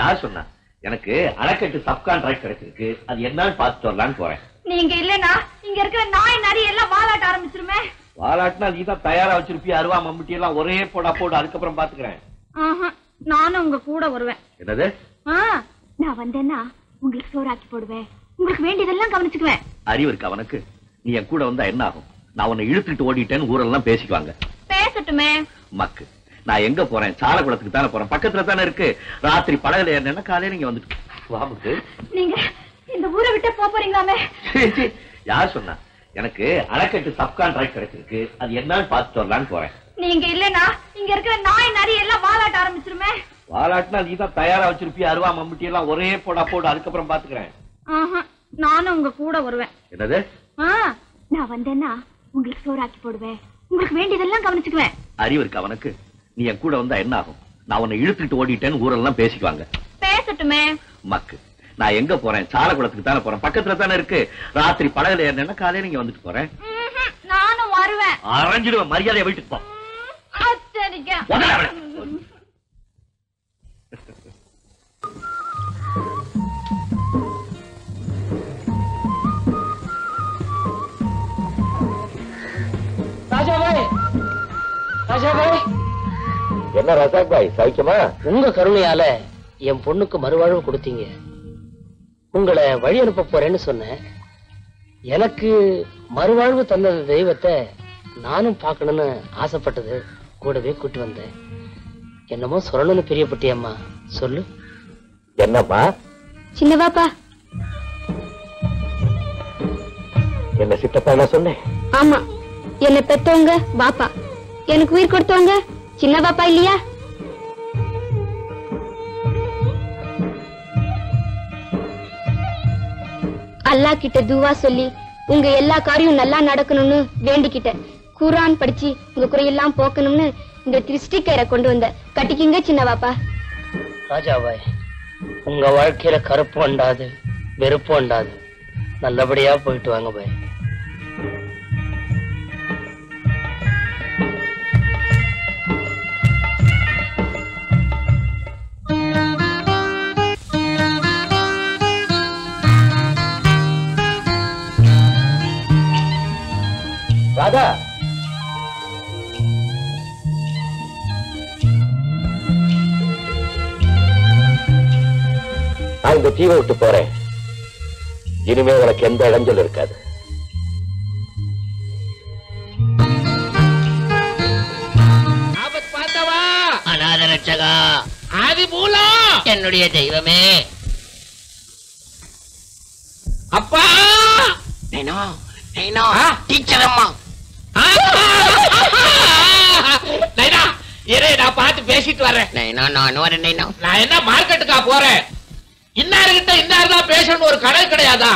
யார் சொன்னா? எனக்கு அணைக்கட்டு சப் கான்ட்ராக்ட் கிடைச்சிருக்கு, அது என்னன்னு பாத்துட்டு வரலான்னு போறேன். நீங்க இல்லன்னா இங்க இருக்கிற நாய் நரி எல்லாம் வாலாட்ட ஆரம்பிச்சிருமே. வாலாட்டினா நீதான் தயாரா வச்சிருப்பியா? அருவா மம்முட்டி எல்லாம் ஒரே போடா போடு, அதுக்கப்புறம் பாத்துக்கிறேன். நானும் உங்க கூட வருவேன். என்னது? நான் வந்தேன்னா உங்களுக்கு சோறாக்கி போடுவேன், உங்களுக்கு வேண்டியதெல்லாம் கவனிச்சுக்குவேன். அறிவு இருக்கா உனக்கு? நீ என் கூட வந்தா என்ன ஆகும்? நான் உன்னை இழுத்துட்டு ஓடிட்டேன்னு ஊரெல்லாம் பேசிக்குவாங்க. பேசட்டுமே மக்கு, நான் எங்க போறேன்? சாலகுளத்துக்கு தானே போறேன், பக்கத்துல தானே இருக்கு. ராத்திரி படகுல ஏறினா காலையில நீங்க வந்துட்டு வாமுக்கு. நீங்க இந்த ஊரை விட்டு போறீங்களாமே? யார் சொன்னா? எனக்கு அணைக்கட்டு சப் கான்ட்ராக்ட் கிடைச்சிருக்கு, அது என்னன்னு பாத்துட்டு வரலான்னு போறேன். நீங்க இல்லன்னா இங்க இருக்கிற நாய் நரி எல்லாம் வாலாட்ட ஆரம்பிச்சிருமே. வாலாட்டினா நீதான் தயாரா வச்சிருப்பியா? அருவா மம்முட்டி எல்லாம் ஒரே போடா போடு, அதுக்கப்புறம் பாத்துக்கிறேன். நானும் உங்க கூட வருவேன். என்னது? நான் வந்தேன்னா உங்களுக்கு சோறாக்கி போடுவேன், உங்களுக்கு வேண்டியதெல்லாம் கவனிச்சுக்குவேன். அறிவு இருக்கா உனக்கு? நீ என் கூட வந்தா என்ன ஆகும்? நான் உன்னை இழுத்துட்டு ஓடிட்டேன்னு ஊரெல்லாம் பேசிக்குவாங்க. பேசட்டுமே மக்கு, நான் எங்க போறேன்? சாலகுளத்துக்கு தானே போறேன், பக்கத்துல தானே இருக்கு. ராத்திரி படகுல ஏறினா காலையில நீங்க வந்துட்டு போறேன். நானும் வருவேன், அரைஞ்சிடுவேன். மரியாதையை வீட்டுக்கு போ. என்ன ரசாக் பாய், சௌக்கியமா? உங்க கருணையால என் பொண்ணுக்கு மறுவாழ்வு கொடுத்தீங்க. உங்களை வழி அனுப்ப போறேன்னு சொன்னேன். எனக்கு மறுவாழ்வு தந்தது தெய்வத்தை நானும் பார்க்கணும்னு ஆசைப்பட்டது, கூடவே கூட்டி வந்தேன். என்னமோ சொல்லணும்னு பிரியப்பட்டியம்மா, சொல்லு. என்னப்பா? சின்னவாப்பா என்ன சித்தப்பா நான் சொன்னேன். ஆமா, என்னை பெற்றவங்க பாப்பா, எனக்கு உயிர் கொடுத்தவங்க சின்ன பாப்பா இல்லையா? அல்லா கிட்ட துவா சொல்லி உங்க எல்லா காரியம் நல்லா நடக்கணும்னு வேண்டிக்கிட்ட, குர்ஆன் படிச்சு உங்க குறையெல்லாம் போக்கணும்னு இந்த திருஷ்டி கயிறை கொண்டு வந்த. கட்டிக்கிங்க சின்னவாப்பா. ராஜாவாய், உங்க வாழ்க்கையில கருப்பு உண்டாது வெறுப்பு உண்டாது, நல்லபடியா போயிட்டு வாங்க பாய். ராதா, நான் இந்த தீவை விட்டு போறேன், இனிமே உனக்கு எந்த இடைஞ்சல் இருக்காது. என்னுடைய தெய்வமே, அப்பா டீச்சர் அம்மா, நான் பார்த்து பேசிட்டு வரேன். நான் என்ன மார்க்கெட்டுக்கா போறேன்? இன்னார்கிட்ட இன்னார்தான் பேசணும் ஒரு கணக்கு கிடையாதா?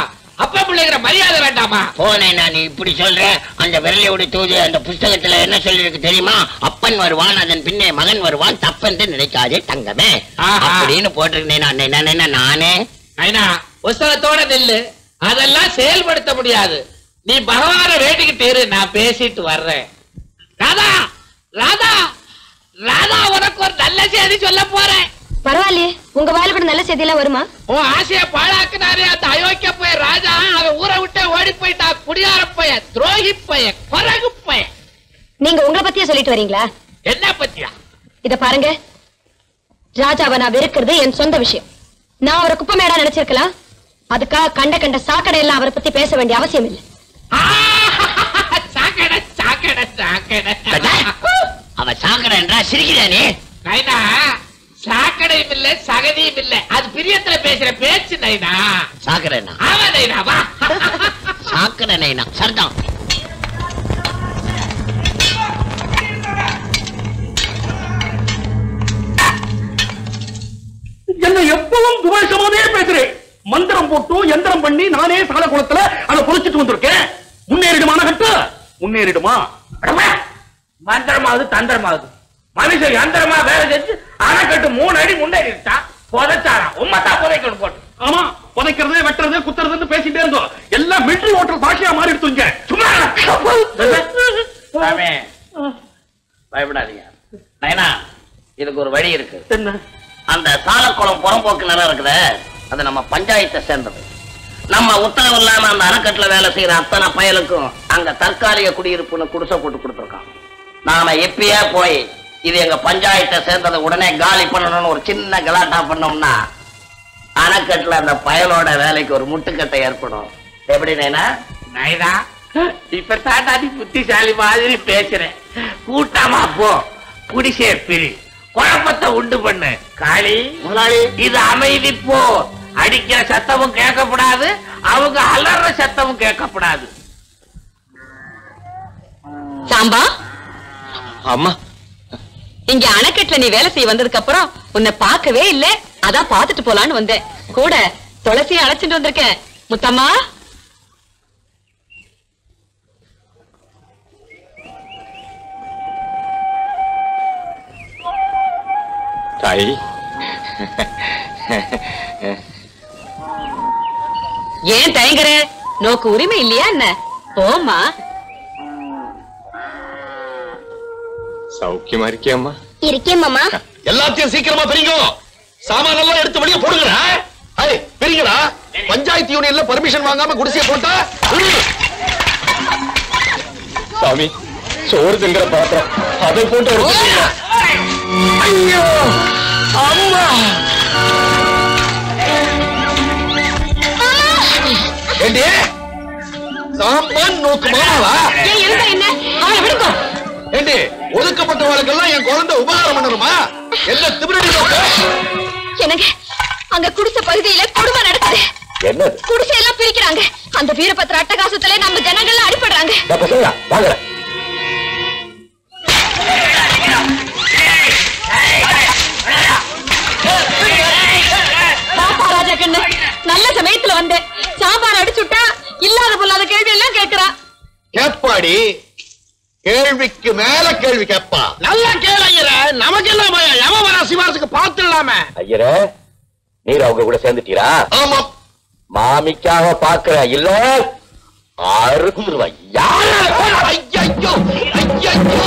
அப்ப பிள்ளைங்கிற மரியாதை வேண்டாமா? போனேண்ணா, நீ இப்படி சொல்ற. அந்த விரலையோடு தூது அந்த புஸ்தகத்துல என்ன சொல்லிருக்கு தெரியுமா? அப்பன் வருவான், அதன் பின்னே மகன் வருவான், தப்பென்று நினைக்காதே தங்கமே அப்படின்னு போட்டிருக்கேன். நானே ஐநா புஸ்தகத்தோட நெல்லு அதெல்லாம் செயல்படுத்த முடியாது. நீ பகவான வேண்டிக்கிட்டு இரு, நான் பேசிட்டு வர்றேன். ராதா, ராதா, ராதா, உனக்கு ஒரு நல்ல செய்தி சொல்ல போறேன். பரவாயில்லையே, உங்க வாயில கூட நல்ல செய்தி எல்லாம் வருமா? ஓ ஆசைய பாழாக்குனாரு அந்த அயோக்கிய போய் ராஜா. அவன் ஊரை விட்டு ஓடி போயிட்டா, குடியார போய, துரோகி போய, குரங்கு போய. நீங்க உங்களை பத்தியா சொல்லிட்டு வரீங்களா? என்ன பத்தியா? இத பாருங்க, ராஜாவை நான் வெறுக்கிறது என் சொந்த விஷயம். நான் அவரை குப்பை மேடா நினைச்சிருக்கலாம், அதுக்காக கண்ட கண்ட சாக்கடை எல்லாம் அவரை பத்தி பேச வேண்டிய அவசியம் இல்லை. அவ சாக்கடை என்றா சிரிக்கிறானே, Naina, Sakade Mille, Sagadi Mille, as Piriatra Pesha Pets Naina, Sakarena, Avadena, Sakarena, Sarda. Yapum do I come on air, Petri? Mandram Boto, Yandram Bundi, Nane, Salakota, and a Purchitun Care. Muneridamanaka, Muneridama, Mandrama, the Thundermouth. Manage a Yandrama, where is it? Anaka to Moon, I didn't Munderita, for the Tara, Umata for a good one. Ama, for the Kerala, better than Kutter than the President. Yellow middle water, Pasha, married to Jack. Tomorrow, it'll go very. And the Sala column Porombo Canada, and then I'm a Panjai Sender. Nama Uttalam and Arakatla Valasi, Antana Payalako, and the Tarkaria Kudirpuna Kursa Putuka. Nama Epia Poi, either a Panjai Sender, the Wooden Galipan or Chinna Galata Panona, Anakatla, the Payalod Valley or Mutukata Airport. Everyday, Naida, if a Tata put this Alibazi Pesere, Utamapo, Pudisha Philly. What about the Wunderpane? Kali, Mulali, is Amadi Po, Adika Shatamu Kakapada, Avogala Shatamu Kakapada. Samba? Amma Indiana Katlani Velasi under the Kapura, when the park away let other part to Poland one day. Koda, Tolasi Alexander on the care. Mutama? Yes, thank you. No, Kuri Miliana. Oh, ma. So, Kimarikama? Here came Mamma. You love your secret of Ringo. Someone allowed to put your photo. Hey, Pirilla, Panjai, you need permission. Manga, good to see a photo. Tommy, so what's in the photo? How they photo? ஐயோ அம்மா ஏண்டி சாம்பன் நோக்கு மாவா ஏ என்ன என்ன அவளை விடுங்க ஏண்டி ஒதுக்கப்பட்டவங்களுக்கு எல்லாம் என் குழந்தை உபகாரம் பண்ணணுமா எல்ல திமிரடி நோக்கு என்னங்க அங்க குடிசை பகுதியில குடும்ப நடக்குது என்னது குடிசை எல்லாம் பிரிக்கறாங்க அந்த வீரபத்ர அட்டகாசத்திலே நம்ம ஜனங்கள் எல்லாம் அடிபடுறாங்க பசங்களா வாங்க நல்ல சமயத்துல வந்த சாம்பார் அடிச்சுட்டா இல்லாத பொல்லாத கேள்வி எல்லாம் கேக்குறா கேப்பாடி கேள்விக்கு மேல கேள்வி கேப்பா நல்லா கேளு ஐயரே நமக்கு எல்லாம் யமவரா சிவாசுக்கு பாத்துடலாமே ஐயரே நீர் அவங்க கூட சேர்ந்துட்டீரா ஆமா மாமிக்காக பாக்குற இல்ல ஆறுக்கு ரூபாய் யாரே ஐயோ ஐயோ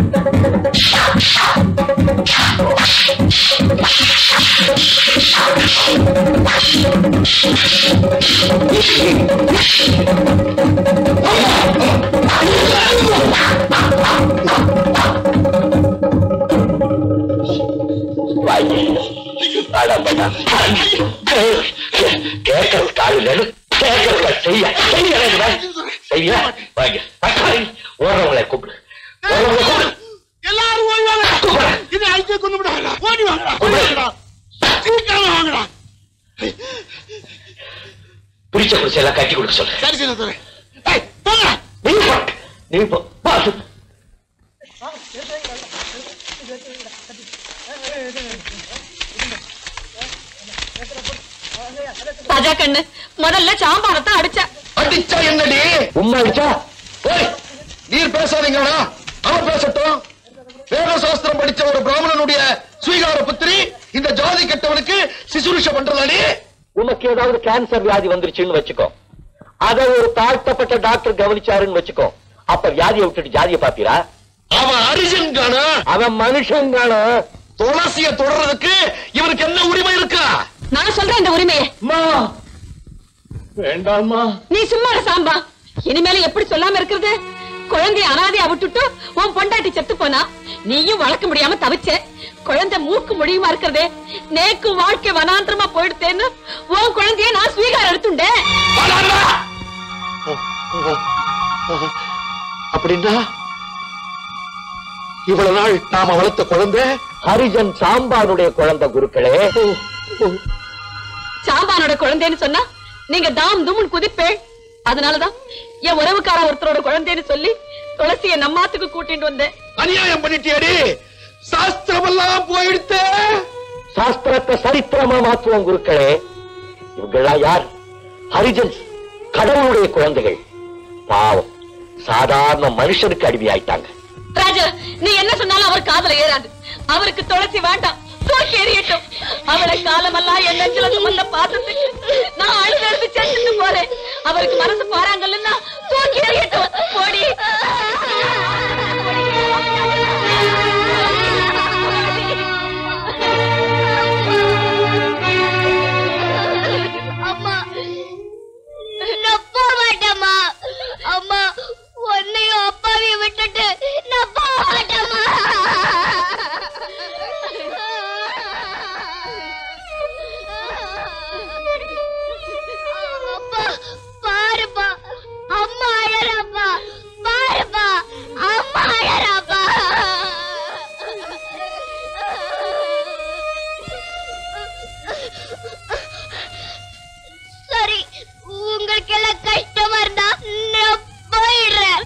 Cancer Yadi Vandrichin Vachiko. Other Tartapata doctor Gavanichar in Vachiko. Upper Yadi out to Jadia Papira. Our origin gunner, our Manishan gunner, Tolasia Toraka, you can know Urimailka. Nana Sultan Urime. Ma, நீ சும்மா சாம்பா, இனிமேல எப்படி சொல்லாம இருக்கிறது? குழந்தை அனாதையா விட்டுட்டு உன் பொண்டாட்டி செத்து போனா நீயும் வளர்க்க முடியாம தவிச்ச. குழந்தை மூக்கு முடியுமா இருக்கிறது, நேக்கு வாழ்க்கை வனாந்திரமா போயிடுத்தேன்னு உன் குழந்தைய நான் ஸ்வீகாரம் எடுத்துட்டேன். அப்படின்னா இவ்வளவு நாள் நாம வளர்த்த குழந்தை ஹரிஜன் சாம்பானுடைய குழந்தை. குருக்களே, சாம்பானோட குழந்தைன்னு சொன்னா நீங்க தாம் தும்னு குதிப்பேன். அதனாலதான் என் உறவுக்கார ஒருத்தரோட குழந்தைன்னு சொல்லி துளசிய நம்மாத்துக்கு கூட்டிட்டு வந்தேன். அநியாயம் பண்ணிட்டேடி, சாஸ்திரமெல்லாம் போயிடுத்த. சாஸ்திரத்தை சரித்திரமா மாத்துவோம் குருக்களே. இவங்கெல்லாம் யார்? ஹரிஜன்ஸ், கடவுளுடைய குழந்தைகள். பாவம், சாதாரண மனுஷனுக்கு அடிமையாயிட்டாங்க. ராஜா, நீ என்ன சொன்னாலும் அவர் காதல ஏறாது. அவருக்கு துளசி வேண்டாம், தூக்கி எறியட்டும். அவளை காலமெல்லாம் என் நெஞ்சில சுமந்த பாசத்துக்கு நான் அழுது செஞ்சுட்டு போறேன். அவருக்கு மனசு பாறாங்கல்ல, தூக்கி எறியட்டும். போடி அம்மா, உன்னையும் அப்பாவையும் விட்டுட்டு நான் போகட்டமா? அப்பா பாருப்பா, அம்மா அழறப்பா. பாருப்பா, அம்மா அழறப்பா. சரி, உங்களுக்கு எல்லாம் கஷ்டமா இருந்தா நான் போயிடுறேன்.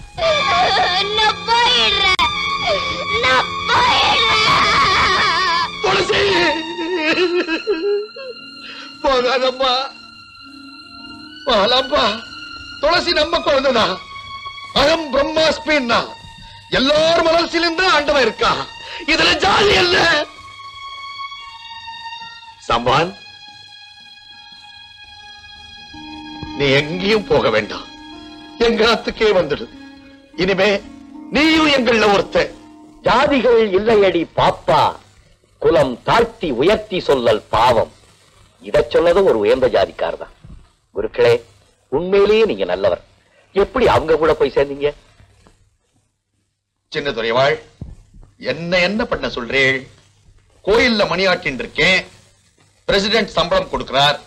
நான் போயிடுறேன். நான் போயிடுறேன். போகாதப்பா, பாலப்பா. துளசி நம்ம குழந்தைதான். அகம் பிரம்மாஸ்மின்னா எல்லாரும் மனசிலிருந்து ஆண்டவன் இருக்கா. இதுல ஜாலி என்ன? சம்பான், நீ எங்கேயும் போக வேண்டாம். எங்க ஆத்துக்கே வந்துடு. இனிமே நீயும் எங்கள ஒருத்த. ஜாதிகள் இல்லையடி பாப்பா, குலம் தாழ்த்தி உயர்த்தி சொல்லல் பாவம். இதை சொன்னதும் ஒரு உயர்ந்த ஜாதிக்கார் தான். குருக்களே, உண்மையிலேயே நீங்க நல்லவர். எப்படி அவங்க கூட போய் சேர்ந்தீங்க? சின்ன துறைவாள், என்ன என்ன பண்ண சொல்றேன்? கோயில்ல மணியாட்டின் இருக்கேன், பிரசிடென்ட் சம்பளம் கொடுக்கிறார்,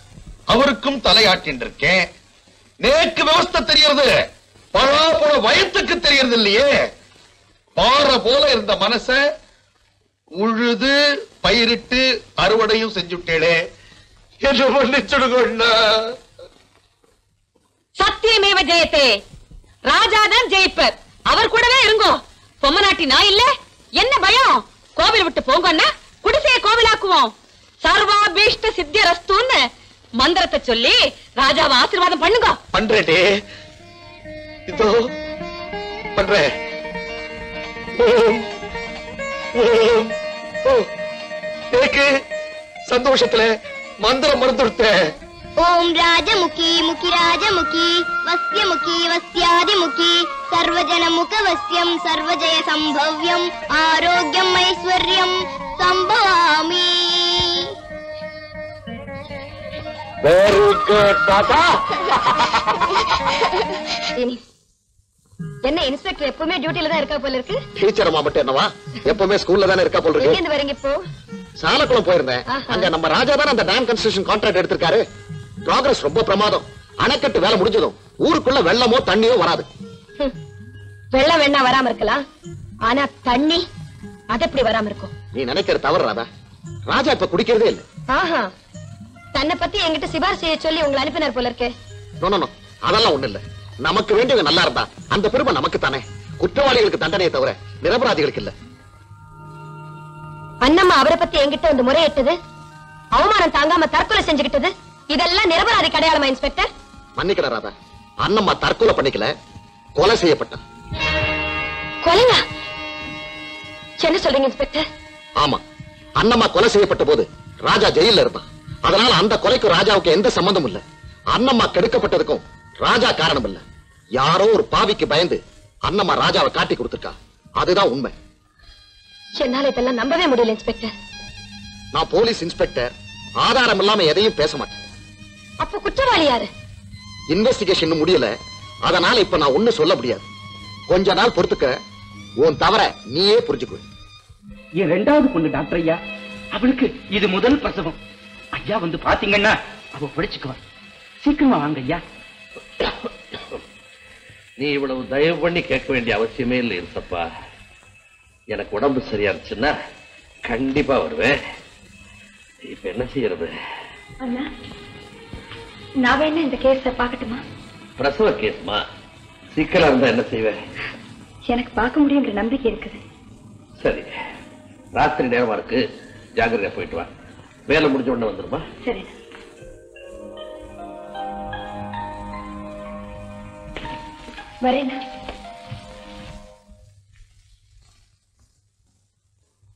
அவருக்கும் தலையாட்டின் இருக்கேன். நேக்கு விவஸ்தை தெரியறது, பழா போல வயத்துக்கு தெரியறது இல்லையே. பாறை போல இருந்த மனச உழுது பயிரிட்டு அறுவடையும் செஞ்சுட்டேளே. என்ன பண்ணிச்சுடுங்கண்ணா? சத்தியமேவ ஜெயத்தே, ராஜாதான் ஜெயிப்பர். அவர் கூடவே இருங்கோ. பொம்மநாட்டி நான் இல்ல, என்ன பயம்? கோவில் விட்டு போங்கன்னா குடிசைய கோவிலாக்குவோம். சர்வாபீஷ்ட சித்திய ரஸ்தூன்னு மந்திரத்தை சொல்லி ராஜாவை ஆசீர்வாதம் பண்ணுங்க. பண்றேடே, இதோ பண்றேன். எனக்கு சந்தோஷத்துல மந்திரம் மறந்துடுத்தேன். ஓம் ராஜமுகி முகி ராஜமுகி வஸ்யமுகி வஸ்யாதிமுகி சர்வஜனமுக வஸ்யம் சர்வஜய சம்பவ்யம் ஆரோக்கியம் ஐஸ்வர்யம் சம்பவாமி. வெரி குட் தாத்தா. என்ன இன்ஸ்பெக்டர் எப்பவுமே டியூட்டில தான் இருக்கா போல இருக்கு. டீச்சர் அம்மா மட்டும் என்னவா எப்பவுமே ஸ்கூல்ல தானே இருக்கா போல இருக்கு. எங்க இருந்து வரீங்க இப்போ? சாலக்குளம் போயிருந்தேன். அங்க நம்ம ராஜா தான் அந்த டேம் கன்ஸ்ட்ரக்ஷன் கான்ட்ராக்ட் எடுத்திருக்காரு. ப்ராக்ரஸ் ரொம்ப பிரமாதம். அணைக்கட்டு வேலை முடிஞ்சதும் ஊருக்குள்ள வெள்ளமோ தண்ணியோ வராது. வெள்ளம் வேணா வராம இருக்கலாம், ஆனா தண்ணி அது எப்படி வராம இருக்கும்? நீ நினைக்கிற தவறு ராதா. ராஜா இப்ப குடிக்கிறதே இல்ல. ஆஹா, தன்னை பத்தி என்கிட்ட சிபாரிசு செய்ய சொல்லி உங்களை அனுப்பினார் போல இருக்கே. அதெல்லாம் ஒண்ணு இல்ல. நமக்கு வேண்டியவங்க நல்லா இருந்தா அந்த பெருமை நமக்கு தானே. குற்றவாளிகளுக்கு தண்டனையை தவிர நிரபராதிகளுக்கு இல்ல. அண்ணம்மா அவரை பத்தி என்கிட்ட வந்து முறையிட்டது, அவமானம் தாங்காம தற்கொலை செஞ்சுக்கிட்டது, இதெல்லாம் நிரபராதி அடையாளமா இன்ஸ்பெக்டர்? மன்னிக்கல ராதா, அண்ணம்மா தற்கொலை பண்ணிக்கல, கொலை செய்யப்பட்ட. கொலையா? என்ன சொல்றீங்க இன்ஸ்பெக்டர்? ஆமா, அண்ணம்மா கொலை செய்யப்பட்ட போது ராஜா ஜெயில இருந்தான். அதனால அந்த கொலைக்கும் ராஜாவுக்கு எந்த சம்பந்தம் இல்ல. அண்ணம்மா கெடுக்கப்பட்டதுக்கும் ராஜா காரணம் இல்ல. யாரோ ஒரு பாவிக்கு பயந்து அண்ணம்மா ராஜாவை காட்டி கொடுத்திருக்கா. அதுதான் உண்மை. என்னால இதெல்லாம் நம்பவே முடியல இன்ஸ்பெக்டர். நான் போலீஸ் இன்ஸ்பெக்டர், ஆதாரம் இல்லாம எதையும் பேச மாட்டேன். அப்ப குற்றவாளி யாரு? இன்வெஸ்டிகேஷன் முடியல. அதனால இப்ப நான் ஒண்ணு சொல்ல முடியாது. கொஞ்ச நாள் பொறுத்துக்க, உன் தவற நீயே புரிஞ்சுக்கோ. என் ரெண்டாவது பொண்ணு டாக்டர் ஐயா, அவளுக்கு இது முதல் பிரசவம். ஐயா வந்து பாத்தீங்கன்னா அவ பிடிச்சுக்குவா. சீக்கிரமா வாங்க ஐயா. நீ இவ்வளவு தயவு பண்ணி கேட்க வேண்டிய அவசியமே இல்லை இருப்பா. எனக்கு உடம்பு சரியா இருந்துச்சுன்னா கண்டிப்பா வருவேன். இப்ப என்ன செய்யறது? நான் வேணா இந்த கேஸ பாக்கட்டுமா? பிரசவ கேஸ்மா? சீக்கிரம் இருந்தா என்ன செய்வேன்? எனக்கு பார்க்க முடியும்ன்ற நம்பிக்கை இருக்குது. சரி, ராத்திரி நேரமா இருக்கு, ஜாகிரதையா போயிட்டு வா. வேலை முடிஞ்ச உடனே வந்துருமா? சரி. வரேனா?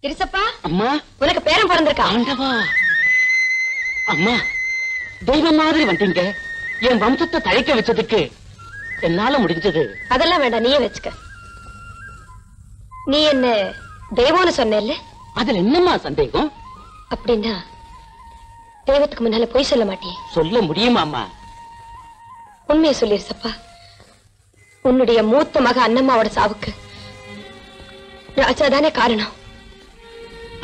கிரிசப்பா, அம்மா உனக்கு பேரன் பிறந்திருக்கா? ஆண்டவா, அம்மா தெய்வம் மாதிரி வந்துட்டீங்க. என் வம்சத்தை தழைக்க வச்சதுக்கு என்னால முடிஞ்சது. அதெல்லாம் வேண்டாம், நீயே வச்சுக்க. நீ என்ன தெய்வம்னு சொன்ன, அதுல என்னம்மா சந்தேகம்? அப்படின்னா தெய்வத்துக்கு முன்னால போய் சொல்ல மாட்டேன். சொல்ல முடியுமாமா? உண்மையை சொல்லிருசப்பா. உன்னுடைய மூத்த மக அண்ணம்மாவோட சாவுக்கு ராஜா தானே காரணம்.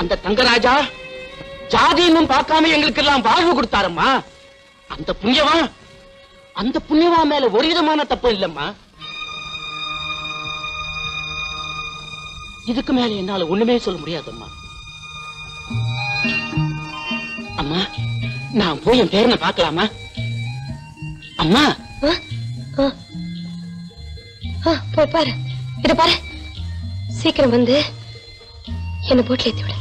அந்த தங்கராஜா ஜாதியும் பார்க்காம எங்களுக்கு எல்லாம் வாழ்வு கொடுத்தாரம்மா. அந்த புண்ணியவா அந்த புண்ணியவா மேல ஒரு விதமான தப்பு இல்லம்மா. இதுக்கு மேல என்னால ஒண்ணுமே சொல்ல முடியாதம்மா. அம்மா, நான் போய் என் பேரனை பார்க்கலாமா? அம்மா போய் பாரு. இத பாரு, சீக்கிரம் வந்து என்ன போட்டுல ஏத்தி விட.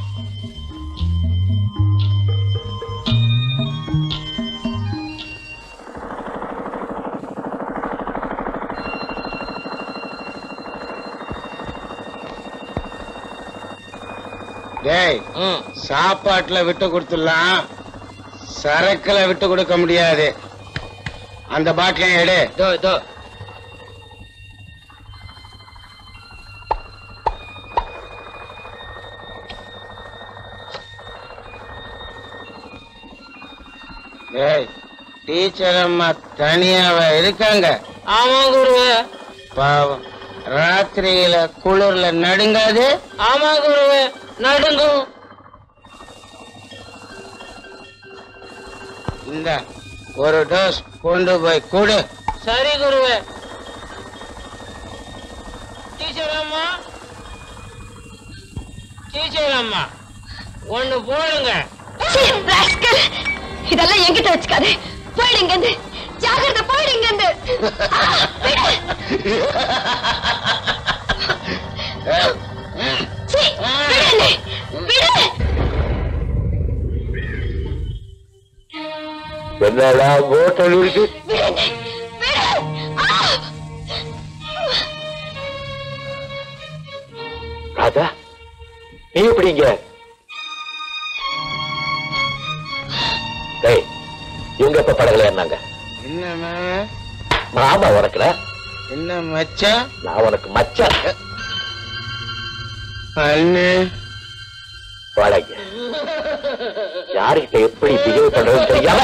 சாப்பாட்டுல விட்டு கொடுத்துடலாம், சரக்குல விட்டு கொடுக்க முடியாது. அந்த பாட்டில எடு. டீச்சர் அம்மா தனியாவ இருக்காங்க. ஆமா குரு. பாவம் ராத்திரியில குளிர்ல நடுங்காது? ஆமா குரு, நடுங்கும். இந்த ஒரு டோஸ் கொண்டு போய் கொடு. சரி குருவே. டீச்சர் அம்மா, டீச்சர் அம்மா ஒண்ணு போடுங்க. இதெல்லாம் எங்கிட்ட வச்சுக்காது, போயிடுங்க. ஜாகிரதை, போயிடுங்க. என்னடா ஹோட்டல் இருக்கு? ராதா, நீ எப்படிங்க? இவங்க இப்ப படகுல ஏறினாங்க. என்ன மாமா உனக்குல? என்ன மச்சான்? நான் உனக்கு மச்சான். யாருகிட்ட எப்படி பிஹேவ் பண்றதுன்னு தெரியாம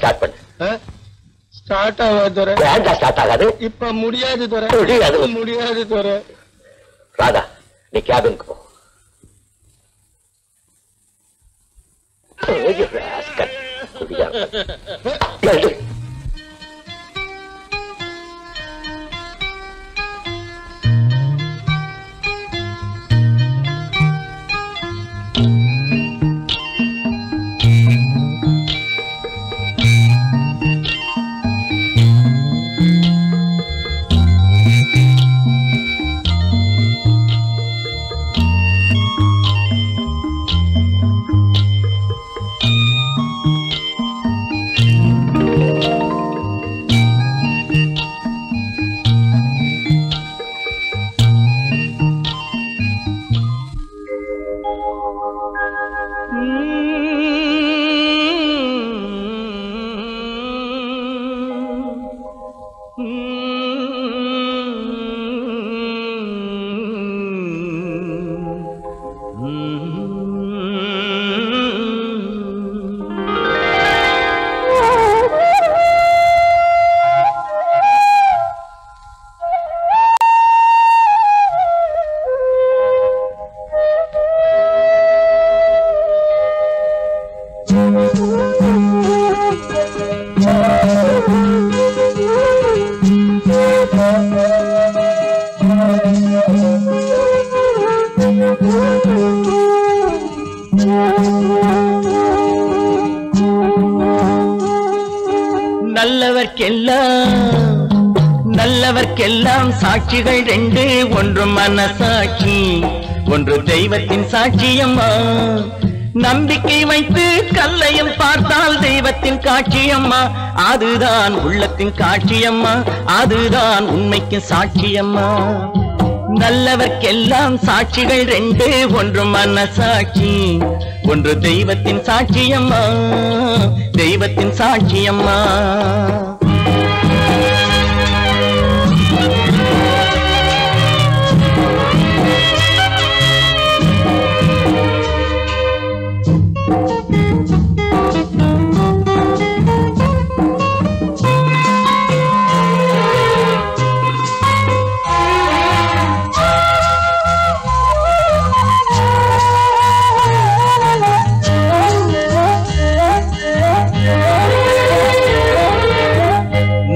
ஸ்டார்ட் பண்ணு. ஸ்டார்ட் ஆகாது. இப்ப முடியாது முடியாது. ராதா, நீ கேபினுக்கு போ. நல்லவர்க்கெல்லாம் நல்லவர்க்கெல்லாம் சாட்சிகள் ரெண்டு, ஒன்று மனசாட்சி, ஒன்று தெய்வத்தின் சாட்சியம்மா. நம்பிக்கை வைத்து கல்லையும் பார்த்தால் தெய்வத்தின் காட்சியம்மா. அதுதான் உள்ளத்தின் காட்சியம்மா, அதுதான் உண்மைக்கு சாட்சியம்மா. நல்லவர்க்கெல்லாம் சாட்சிகள் ரெண்டு, ஒன்று மனசாட்சி, ஒன்று தெய்வத்தின் சாட்சியம்மா, தெய்வத்தின் சாட்சியம்மா.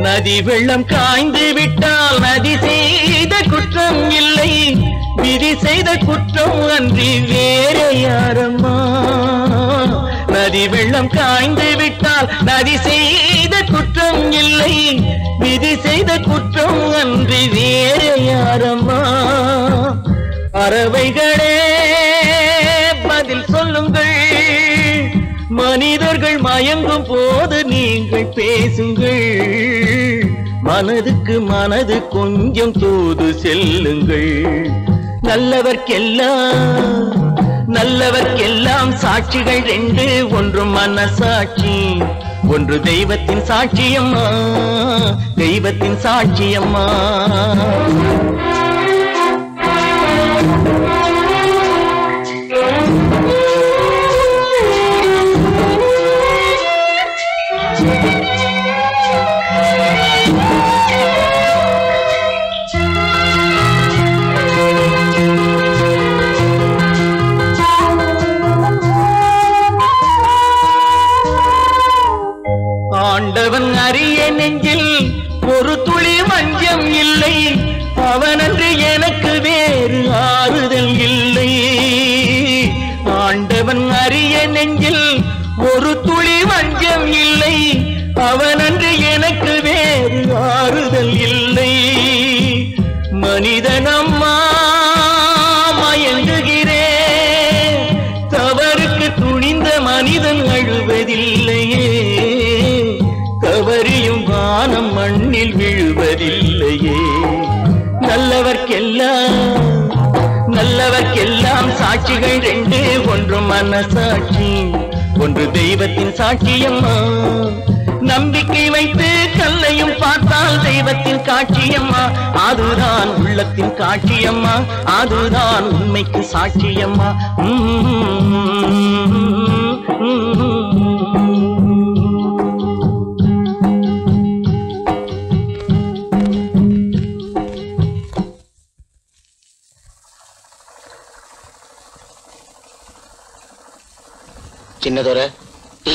நதி வெள்ளம் காய்ந்து விட்டால் நதி செய்த குற்றம் இல்லை, விதி செய்த குற்றம் அன்றி வேற யாரம்மா. நதி வெள்ளம் காய்ந்து விட்டால் நதி செய்த குற்றம் இல்லை, விதி செய்த குற்றம் அன்றி வேற யாரம்மா. பறவைகளே பதில் சொல்லுங்கள், மனிதர்கள் மயங்கும் போது நீங்கள் பேசுங்கள், மனதுக்கு மனது கொஞ்சம் தூது செல்லுங்கள். நல்லவர்க்கெல்லாம் நல்லவர்க்கெல்லாம் சாட்சிகள் ரெண்டு, ஒன்று மனசாட்சி, ஒன்று தெய்வத்தின் சாட்சியம்மா, தெய்வத்தின் சாட்சியம்மா. ஆண்டவன் அறிய நெஞ்சில் ஒரு துளி வஞ்சம் இல்லை, அவனன்று எனக்கு வேறு ஆறுதல் இல்லை. ஆண்டவன் அறிய நெஞ்சில் ஒரு துளி வஞ்சம் இல்லை, அவனன்று எனக்கு வேறு ஆறுதல் இல்லை. மனிதனம்மா மயங்குகிறே, தவறுக்கு துணிந்த மனிதன் அழுவதில்லையே, தவறியும் வானம் மண்ணில் விழுவதில்லையே. நல்லவர்க்கெல்லாம் நல்லவர்க்கெல்லாம் சாட்சிகள் ரெண்டு, ஒன்று மனசாட்சி, ஒன்று தெய்வத்தின் சாட்சியம்மா. நம்பிக்கை வைத்து கல்லையும் பார்த்தால் தெய்வத்தின் காட்சியம்மா. அதுதான் உள்ளத்தின் காட்சியம்மா, அதுதான் உண்மைக்கு சாட்சியம்மா. சின்னதோர டீ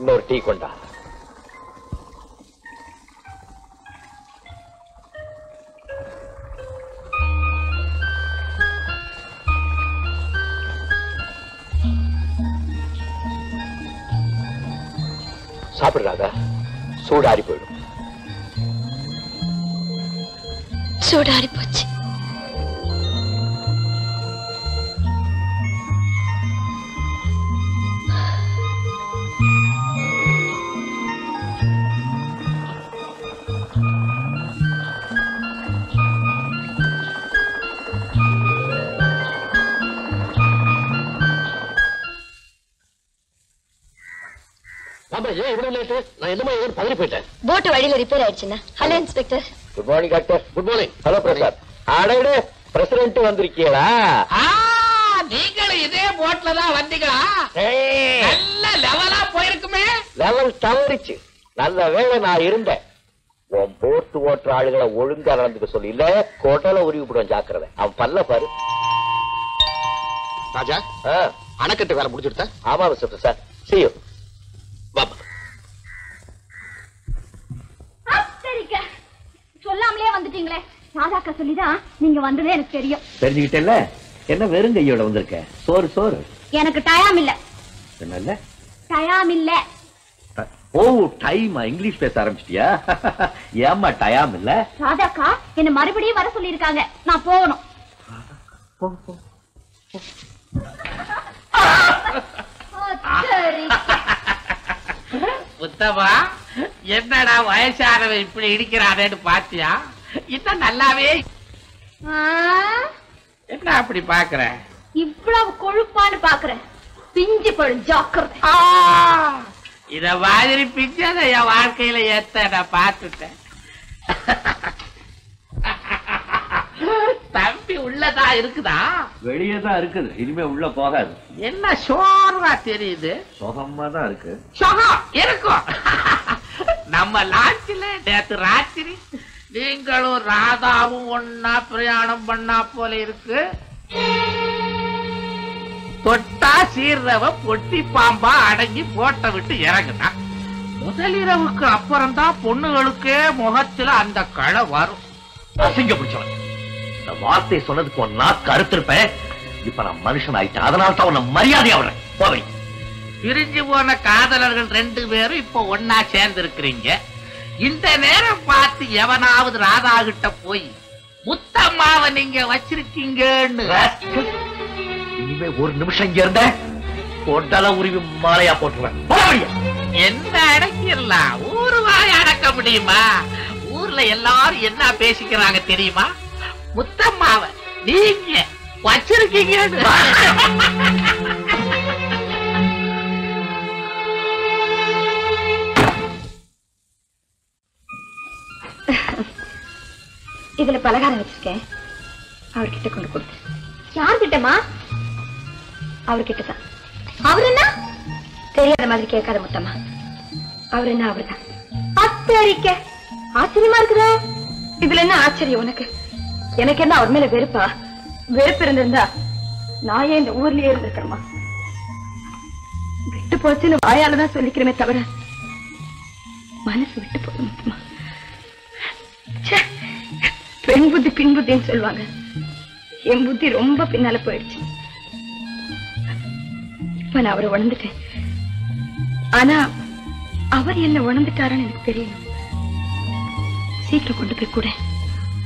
இன்னொரு டீ கொண்டா. சாப்பிடுறாதா, சூடாரி போயிடும். சூடாரி போச்சு. போட்டு வழியில ரிப்பேர் ஆயிடுச்சுன்னா. Hello inspector. Good morning doctor. Good morning. Hello Prasad. ஆடே பிரசிடென்ட் வந்திருக்கீங்களா? நீங்களும் இதே போட்ல தான் வந்தீங்களா? நல்ல லெவலா போயிருக்குமே. லெவல் தவறிச்சு. நல்ல வேலை நான் இருந்தேன். உன் போட்டு ஓட்டுற ஆளுகளை ஒழுங்கா நடந்துக்க சொல்லி இல்ல கோட்டால உருவி போடுவான். ஜாக்கிரதை, அவன் பல்ல பாரு. ராஜா, அணைக்கட்டு வேலை முடிச்சுடுத்த? ஆமா பிரசாத். சீ யூ. சொல்லாமலே வந்துட்டீங்களே. ராதாக்கா சொல்லிதான் நீங்க வந்ததே எனக்கு தெரியும். தெரிஞ்சுக்கிட்டேல்ல. என்ன வெறும் கையோட வந்திருக்க? சோறு சோறு எனக்கு டயம் இல்ல. சொன்னல்ல? டயாம் இல்ல. ஓ டைம் இங்கிலீஷ் பேச ஆரம்பிச்சிட்டியா? ஏம்மா டயாம் இல்ல? ராதாக்கா என்ன மறுபடியும் வர சொல்லி இருக்காங்க. நான் போகணும். போ போ. புத்தமா என்னடா வயசானவ இப்படி இருக்கிறானேன்னு பாத்தியா? இதான் நல்லாவே என்ன அப்படி பாக்குற? இவ்வளவு கொழுப்பான்னு பாக்குற. பிஞ்சு கொழு ஜாக்கிரதை. இத மாதிரி பிஞ்சத என் வாழ்க்கையில ஏத்த நான் பாத்துட்டேன். தம்பி உள்ளதா இருக்குதா? வெளியதான் இருக்குது, இனிமே உள்ள போகாது. என்ன சோர்வா தெரியுது? சுகமா தான் இருக்கு. சுகம் இருக்கும். நம்ம லாஞ்சில நேற்று ராத்திரி நீங்களும் ராதாவும் ஒன்னா பிரயாணம் பண்ணா போல இருக்கு. தொட்டா சீர்றவ பொட்டி பாம்பா அடங்கி போட்ட விட்டு இறங்குதான். முதலிரவுக்கு அப்புறம்தான் பொண்ணுகளுக்கே முகத்துல அந்த களை வரும். அசிங்க பிடிச்சவன், இந்த வார்த்தை சொன்னதுக்கு ஒன்னா கருத்திருப்பேன். இப்ப நான் மனுஷன் ஆயிட்டேன், அதனால தான் உன்னை மரியாதையா விடுறேன். போவை. பிரிஞ்சு போன காதலர்கள் ரெண்டு பேரும் இப்ப ஒன்னா சேர்ந்து இருக்கிறீங்க. இந்த நேரம் பார்த்து எவனாவது ராதா கிட்ட போய் முத்தம்மாவை நீங்க வச்சிருக்கீங்கன்னு இனிமே ஒரு நிமிஷம் இங்க இருந்த கொட்டல உருவி மாலையா போட்டுருவேன். என்ன அடக்கிடலாம்? ஊரு வாய் அடக்க முடியுமா? ஊர்ல எல்லாரும் என்ன பேசிக்கிறாங்க தெரியுமா? முத்தம்மாவை நீங்க வச்சிருக்கீங்கன்னு. இதுல பலகாரம் வச்சிருக்கேன், அவர்கிட்ட கொண்டு கொடுத்து. யார்கிட்டமா? அவர்கிட்டதான். அவர் என்ன தெரியாத மாதிரி கேட்காத முத்தம்மா. அவர் என்ன அவர்தான். அத்தரிக்க ஆச்சரியமா இருக்கிற இதுல என்ன ஆச்சரியம் உனக்கு? எனக்கு என்ன அவர் மேல வெறுப்பா? வெறுப்பு இருந்திருந்தா நான் ஏன் இந்த ஊர்லயே இருந்திருக்கிறமா? விட்டு போச்சுன்னு வாயாலதான் சொல்லிக்கிறமே தவிர மனசு விட்டு போகுது முத்தம்மா. பெண் புத்தி பின் புத்தின்னு சொல்லுவாங்க, என் புத்தி ரொம்ப பின்னால போயிடுச்சு. நான் அவரை உணர்ந்துட்டேன், ஆனா அவர் என்ன உணர்ந்துட்டாரான்னு எனக்கு தெரியணும். சீக்கிரம் கொண்டு போய் கூட.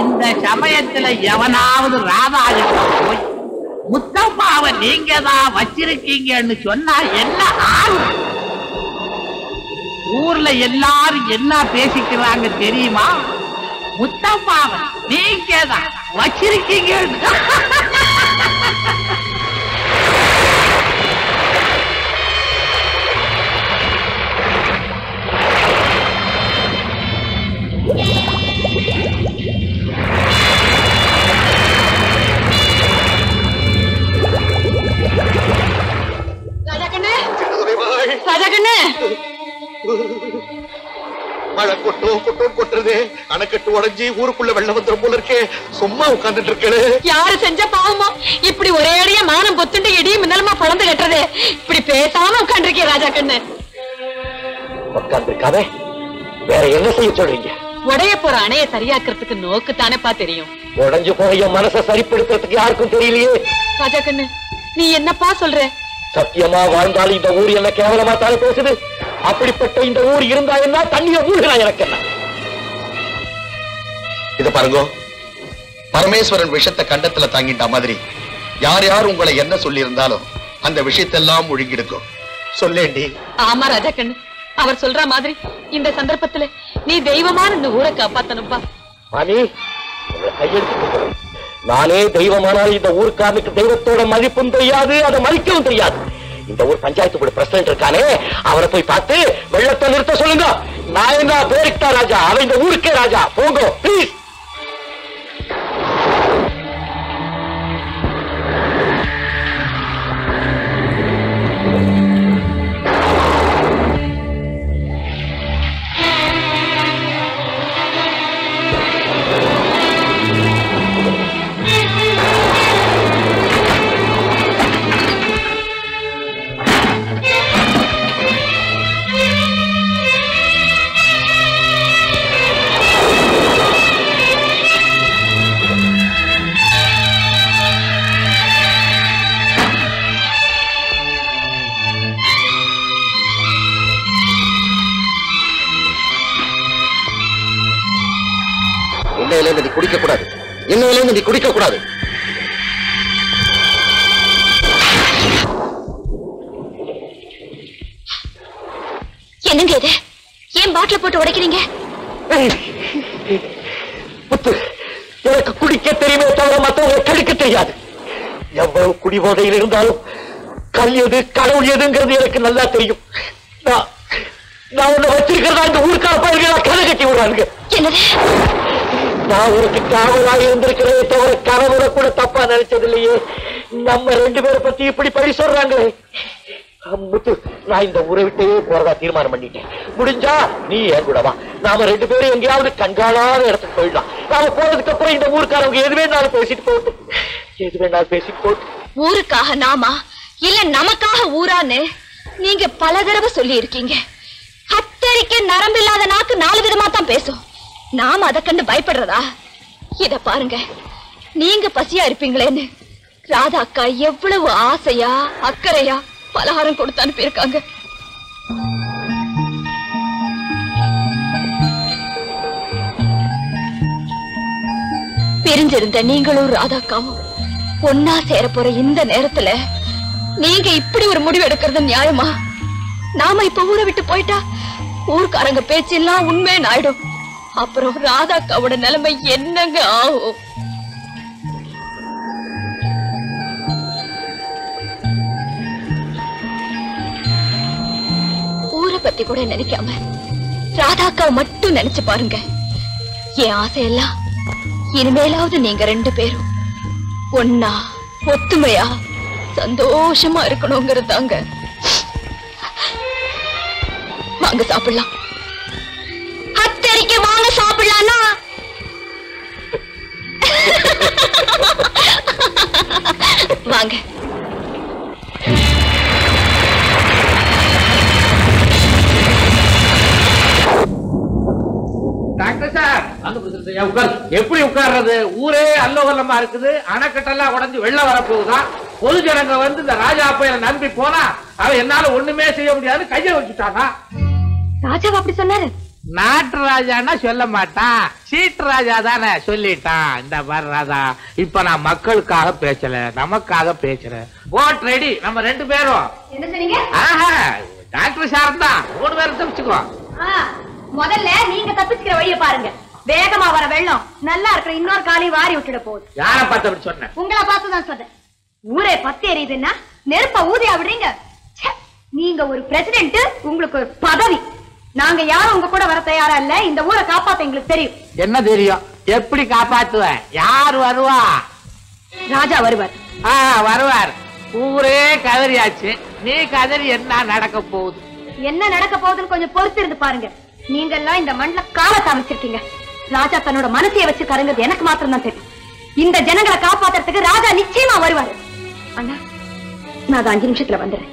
இந்த சமயத்துல எவனாவது ராதா கிட்ட போய் முத்தம்மாவ நீங்க தான் வச்சிருக்கீங்கன்னு சொன்னா என்ன ஆகும்? ஊர்ல எல்லாரும் என்ன பேசிக்கிறாங்க தெரியுமா? முத்தம்மாவ நீங்க தான் வச்சிருக்கீங்கன்னு. மழை கொட்டும் கொட்டும் கொட்டுறது, அணைக்கட்டு உடஞ்சி ஊருக்குள்ள வெள்ளம் வந்துடும் போல இருக்கே. சும்மா உட்கார்ந்துட்டு இருக்கேன்னு யாரு செஞ்ச பாவமா இப்படி ஒரே அடியா மானம் பொத்துண்டு இடி மின்னலமா பழந்து கட்டுறது? இப்படி பேசாம உட்காந்துருக்கேன் ராஜா கண்ணு. உட்கார்ந்துருக்காத வேற என்ன செய்ய சொல்றீங்க? உடைய போற அணைய சரியாக்குறதுக்கு நோக்கு தானேப்பா தெரியும். உடஞ்சு போய மனசை சரிப்படுத்துறதுக்கு யாருக்கும் தெரியலையே. ராஜா கண்ணு நீ என்னப்பா சொல்ற? சத்தியமா வாழ்ந்தாலும் இந்த ஊர் என்ன கேவலமா தானே பேசுது. அப்படிப்பட்ட இந்த ஊர் இருந்தா என்ன? தண்ணியை ஊடுனா எனக்கு என்ன? இது பாருங்க, பரமேஸ்வரன் விஷத்தை கண்டத்துல தாங்கிட்ட மாதிரி யார் யார் உங்களை என்ன சொல்லி இருந்தாலும் அந்த விஷயத்தெல்லாம் ஒழுங்கிடுக்கும் சொல்லேண்டி. ஆமா ராஜா கண்ணு அவர் சொல்ற மாதிரி இந்த சந்தர்ப்பத்துல நீ தெய்வமான இந்த ஊரை காப்பாத்தணும்பா. மாமி கையெடுத்து நானே தெய்வமானாலும் இந்த ஊருக்காரனுக்கு தெய்வத்தோட மதிப்பும் தெரியாது, அதை மதிக்கவும் தெரியாது. இந்த ஊர் பஞ்சாயத்து கூட பிரசிடென்ட் இருக்கானே, அவரை போய் பார்த்து வெள்ளத்தை நிறுத்த சொல்லுங்க. நான் என்ன பேருக்குதான் ராஜா, அவன் இந்த ஊருக்கே ராஜா. போங்க பிளீஸ். இன்னையிலேருந்து நீ குடிக்க கூடாது. இன்னையிலேருந்து நீ குடிக்க கூடாது. என்னங்க இது? ஏன் பாட்டில் போட்டு உடைக்கிறீங்க? எனக்கு குடிக்க தெரியுமே தவிர மற்றவங்களை கடிக்க தெரியாது. எவ்வளவு குடிபோதையில் இருந்தாலும் கல் எது கடவுள் எதுங்கிறது எனக்கு நல்லா தெரியும். நான் ஒண்ணு வச்சிருக்கிறதா இந்த ஊருக்கார பயிர்கள் கதை கட்டி விடுறாங்க. நான் உனக்கு காவலாக இருந்திருக்கிறதே தவிர கனவுல கூட தப்பா நினைச்சது இல்லையே. நம்ம ரெண்டு பேரை பத்தி இப்படி பழி சொல்றாங்களே. நான் இந்த ஊரை விட்டே போறதா தீர்மானம் பண்ணிட்டேன். முடிஞ்சா நீ ஏன் கூடவா, நாம ரெண்டு பேரும் எங்கேயாவது கண்காணாத இடத்துக்கு போயிடலாம். நாம போறதுக்கு அப்புறம் இந்த ஊருக்காரவங்க எது வேணாலும் பேசிட்டு போட்டு எது வேணாலும் பேசிட்டு போட்டு ஊருக்காக நாமா இல்ல நமக்காக ஊரான்னு நீங்க பல தடவை சொல்லி இருக்கீங்க. கத்தரிக்க நரம்பில்லாத நாக்கு நாலு விதமா தான் பேசும். நாம அதை கண்டு பயப்படுறதா? இத பாருங்க, நீங்க பசியா இருப்பீங்களேன்னு ராதா அக்கா எவ்வளவு ஆசையா அக்கறையா பலகாரம் கொடுத்து அனுப்பியிருக்காங்க. பிரிஞ்சிருந்த நீங்களும் ராதாக்காவும் ஒன்னா சேர போற இந்த நேரத்துல நீங்க இப்படி ஒரு முடிவு எடுக்கிறது நியாயமா? நாம இப்ப ஊரை விட்டு போயிட்டா ஊருக்காரங்க பேச்சு எல்லாம் உண்மை ஆயிடும். அப்புறம் ராதாக்காவோட நிலைமை என்னங்க ஆகும்? ஊரை பத்தி கூட நினைக்காம ராதாக்காவை மட்டும் நினைச்சு பாருங்க. என் ஆசையெல்லாம் இனிமேலாவது நீங்க ரெண்டு பேரும் ஒன்னா ஒத்துமையா சந்தோஷமா இருக்கணுங்கிறதாங்க. வாங்க சாப்பிடலாம். அத்தரிக்கு வாங்க சாப்பிடலாம்னா வாங்க. டாக்டர் சார், எப்படி உட்கார்றது? ஊரே அல்லோகலமா இருக்குது. அணைக்கட்டெல்லாம் உடஞ்சு வெள்ள வரப்போகுதான். பொது ஜனங்க வந்து இந்த ராஜா அப்பைய நம்பி போனா அவ என்னால ஒண்ணுமே செய்ய முடியாது கையை வச்சுட்டானா. ராஜா அப்படி சொன்னாரு. நாட்டு ராஜான்னா சொல்ல மாட்டான், சீட்டு ராஜா தானே சொல்லிட்டான். இந்த மாதிரி ராஜா, இப்ப நான் மக்களுக்காக பேசல, நமக்காக பேசுறேன். Boat ready. நம்ம ரெண்டு பேரும் டாக்டர் சார் தான். மூணு பேரும் தப்பிச்சுக்கோ. முதல்ல நீங்க தப்பிச்சுக்கிற வழிய பாருங்க. வேகமா வர வெள்ளம் நல்லா இருக்கிற இன்னொரு காலையும் வாரி விட்டுட போகுது. யார பார்த்து அப்படி சொன்ன? உங்களை பார்த்துதான் சொன்னேன். ஊரே பத்தி எறியுதுன்னா நெருப்ப ஊதியா விடுறீங்க. நீங்க ஒரு பிரசிடென்ட், உங்களுக்கு ஒரு பதவி. நாங்க யாரும் உங்க கூட வர தயாரா இல்ல. இந்த ஊரை காப்பாத்த எங்களுக்கு தெரியும். என்ன தெரியும்? எப்படி காப்பாத்துவேன்? யார் வருவா? ராஜா வருவார். ஆஹ் வருவார். ஊரே கதறியாச்சு. நீ கதறி என்ன நடக்க போகுது? என்ன நடக்க போகுதுன்னு கொஞ்சம் பொறுத்து இருந்து பாருங்க. நீங்க எல்லாம் இந்த மண்ல காலத்தை அமைச்சிருக்கீங்க. ராஜா தன்னோட மனசைய வச்சு கருங்கிறது எனக்கு மாத்திரம் தான் தெரியும். இந்த ஜனங்களை காப்பாத்துறதுக்கு ராஜா நிச்சயமா வருவாரு. அண்ணா, நான் அஞ்சு நிமிஷத்துல வந்துடுறேன்.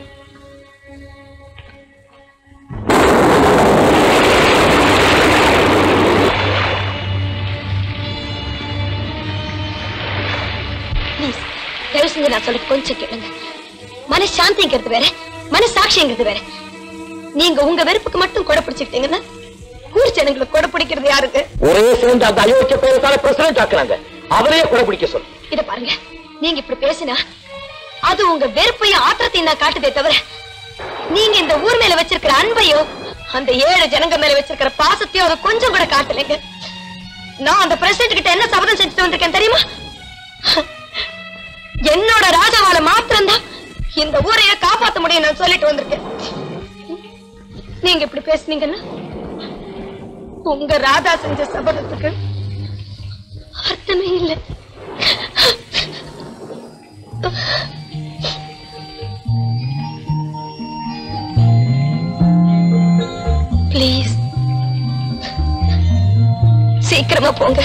ப்ளீஸ் தயவு செஞ்சு நான் சொல்ல கொஞ்சம் கேளுங்க. மனசாந்திங்கிறது வேற, மனசாட்சிங்கிறது வேற. நீங்க உங்க வெறுப்புக்கு மட்டும் கொடை பிடிச்சுக்கிட்டீங்கன்னா ஊர் ஜனங்களுக்கு கொடை பிடிக்கிறது யாருக்கு? ஒரே சேர்ந்து அந்த அயோக்கிய பேருக்கால பிரசிடென்ட் ஆக்குறாங்க. அவரே கொடை பிடிக்க சொல். இத பாருங்க, நீங்க இப்படி பேசினா அது உங்க வெறுப்பையும் ஆத்திரத்தையும் நான் காட்டுதே தவிர நீங்க இந்த ஊர் மேல வச்சிருக்கிற அன்பையோ அந்த ஏழு ஜனங்க மேல வச்சிருக்கிற பாசத்தையோ அதை கொஞ்சம் கூட காட்டலைங்க. நான் அந்த பிரசிடென்ட் கிட்ட என்ன சபதம் செஞ்சுட்டு வந்திருக்கேன் தெரியுமா? என்னோட ராஜாவால மாத்திரம்தான் இந்த ஊரைய காப்பாற்ற முடியும் நான் சொல்லிட்டு வந்திருக்கேன். நீங்க இப்படி பேசுனீங்கன்னா உங்க ராஜா செஞ்ச சபதத்துக்கு அர்த்தமே இல்லை. பிளீஸ் சீக்கிரமா போங்க.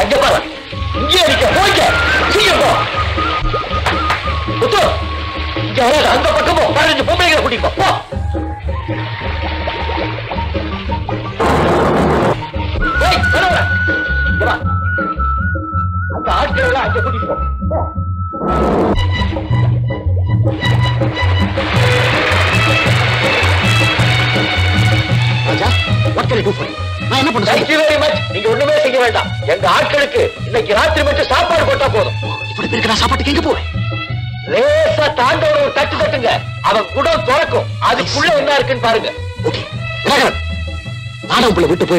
அங்க பாரு, இங்கே இருக்க போய்க்க சீக்கிரம் போ. யாராவது அந்த பக்கமோ பதினஞ்சு பொம்பளைகளை கூட்டிட்டு போ. Hey, come on. Raja, what can I do for you? Thank you very much. You don't know what I'm saying. I'm not going to get a lot of people. I'm going to get a lot of people. I'm going to get a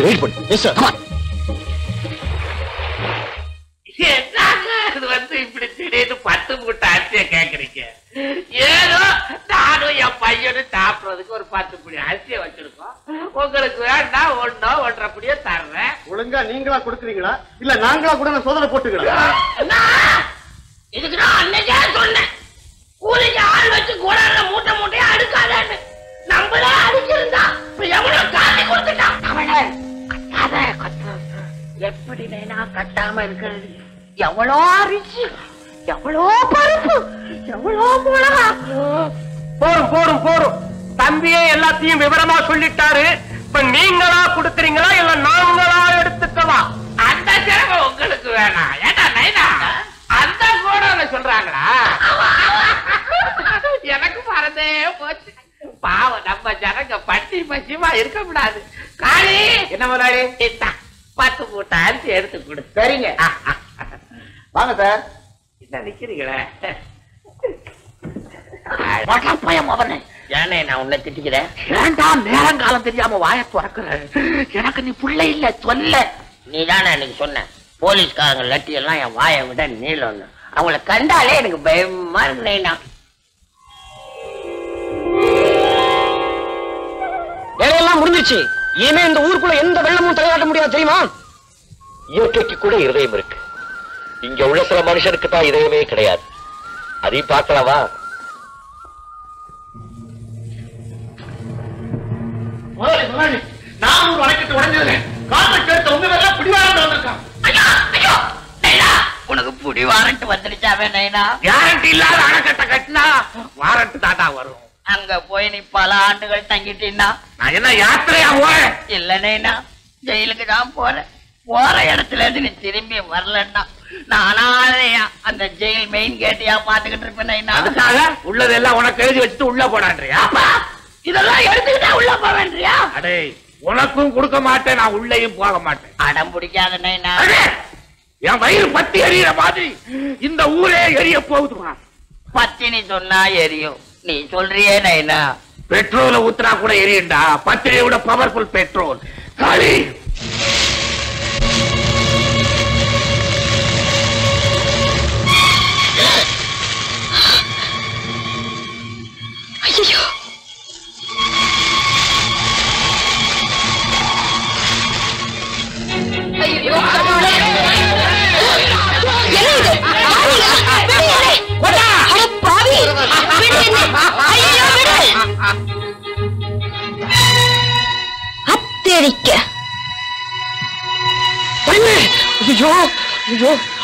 Yes, sir. Come on. Yes, sir. What do you think about the Patamutasi? Yes, I know your pioneer top for the Corpatibula. Forum, forum, forum. Tambiye, all team, vivarama, sollittaru. But ningala, kudutringa, illa naangala, eduthukava. Anta jaranga ungalukku vena. Eda naina. Anta kodana solranga. Enakku varade pochu. Paava namma jaranga patti pachima irukka mudadu. Kali, enna mudadi? Itta. Pathu potaanti eduthu kudu. Seringa. Vaanga sir. Inna nikkiringala. What up, I am over there. Yana, now let it get and down there and Galatama. Why at work? Yanakani pull let one let Nidana and Sona. Police car and let you lie and why I would then kneel on. I will condemn by Marlena. Della Murnichi, you mean the Urkula in the Velamutra Dreamer? You take a good irrebrick. In your lesser Marisha Katai, they make clear. Adi Patrava. Morning, morning. Now I get to one day. Come and get the woman up. Put you on the car. I got you. One of the food you aren't to what the Javanina. Guarantee Lara Warrant that hour. I'm going to Pala and go thank it in now. I'm going to Yatra. Ilanina. They look down for it. War I had to let it in me. Warlana. Nana and the jail main gate. Yeah, part of the trip. And I know. Ulla want to carry you to love Andrea. This is I Hey, one of them could come out and I would lay him for a matter. I don't put it out. Young Vayel, what the area party in the wood area post was. Patin is on my area. Needs only an area. Petrol Utra area, Patri with a powerful petrol. Kali.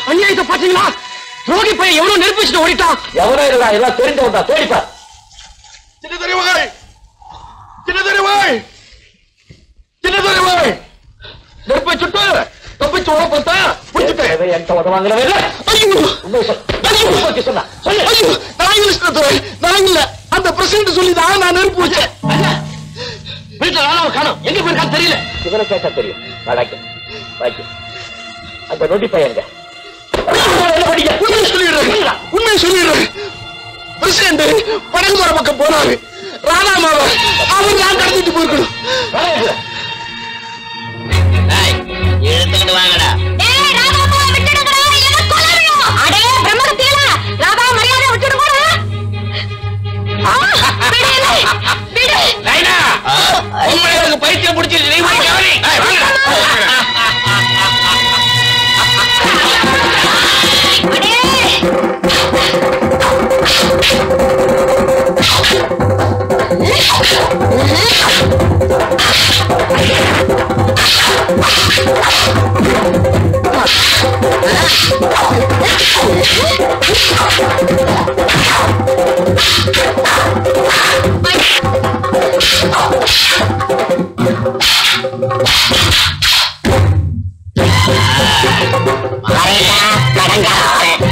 Anya is a parting lot. Rocky pay, you don't need to worry. I love thirty dollars. Get it away. Get it away. Get it away. Don't put your daughter. Don't put your open tire. Put your baby and talk among the other. Are you? Are you? Are you? I used to do it. And the president is only the Anna and Puja. Wait, I don't know. You can tell you. You're going to catch up to you. I like it. Thank you. I can notify you. உண்மை சொல்லிடுறேன் president படம் போற பக்கம் போனாரு ராணாமாவை அவர் தான் கடத்திட்டு போயிருக்கணும் எழுத்துக்கிட்டு வாங்கடா டேய் ராணாமாவை விட்டுடுங்கடா என்ன கொல்லுவீங்க அடே பிரம்மகத்தியில ராதா மரியாதை விட்டுடுங்கடா ஆ விடுடா விடு லைனா உங்களுக்கு பைத்தியம் பிடிச்சிருச்சு நீ வாங்கடா ஏய் வாங்கடா Marina, Marina.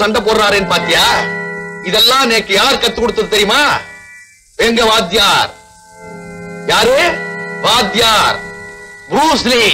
சண்டை போடுறாரேன் பாத்தியா? இதெல்லாம் நேக்கு யார் கத்து கொடுத்தது தெரியுமா? எங்க வாத்தியார். யாரு? வாத்தியார் ப்ரூஸ்லி.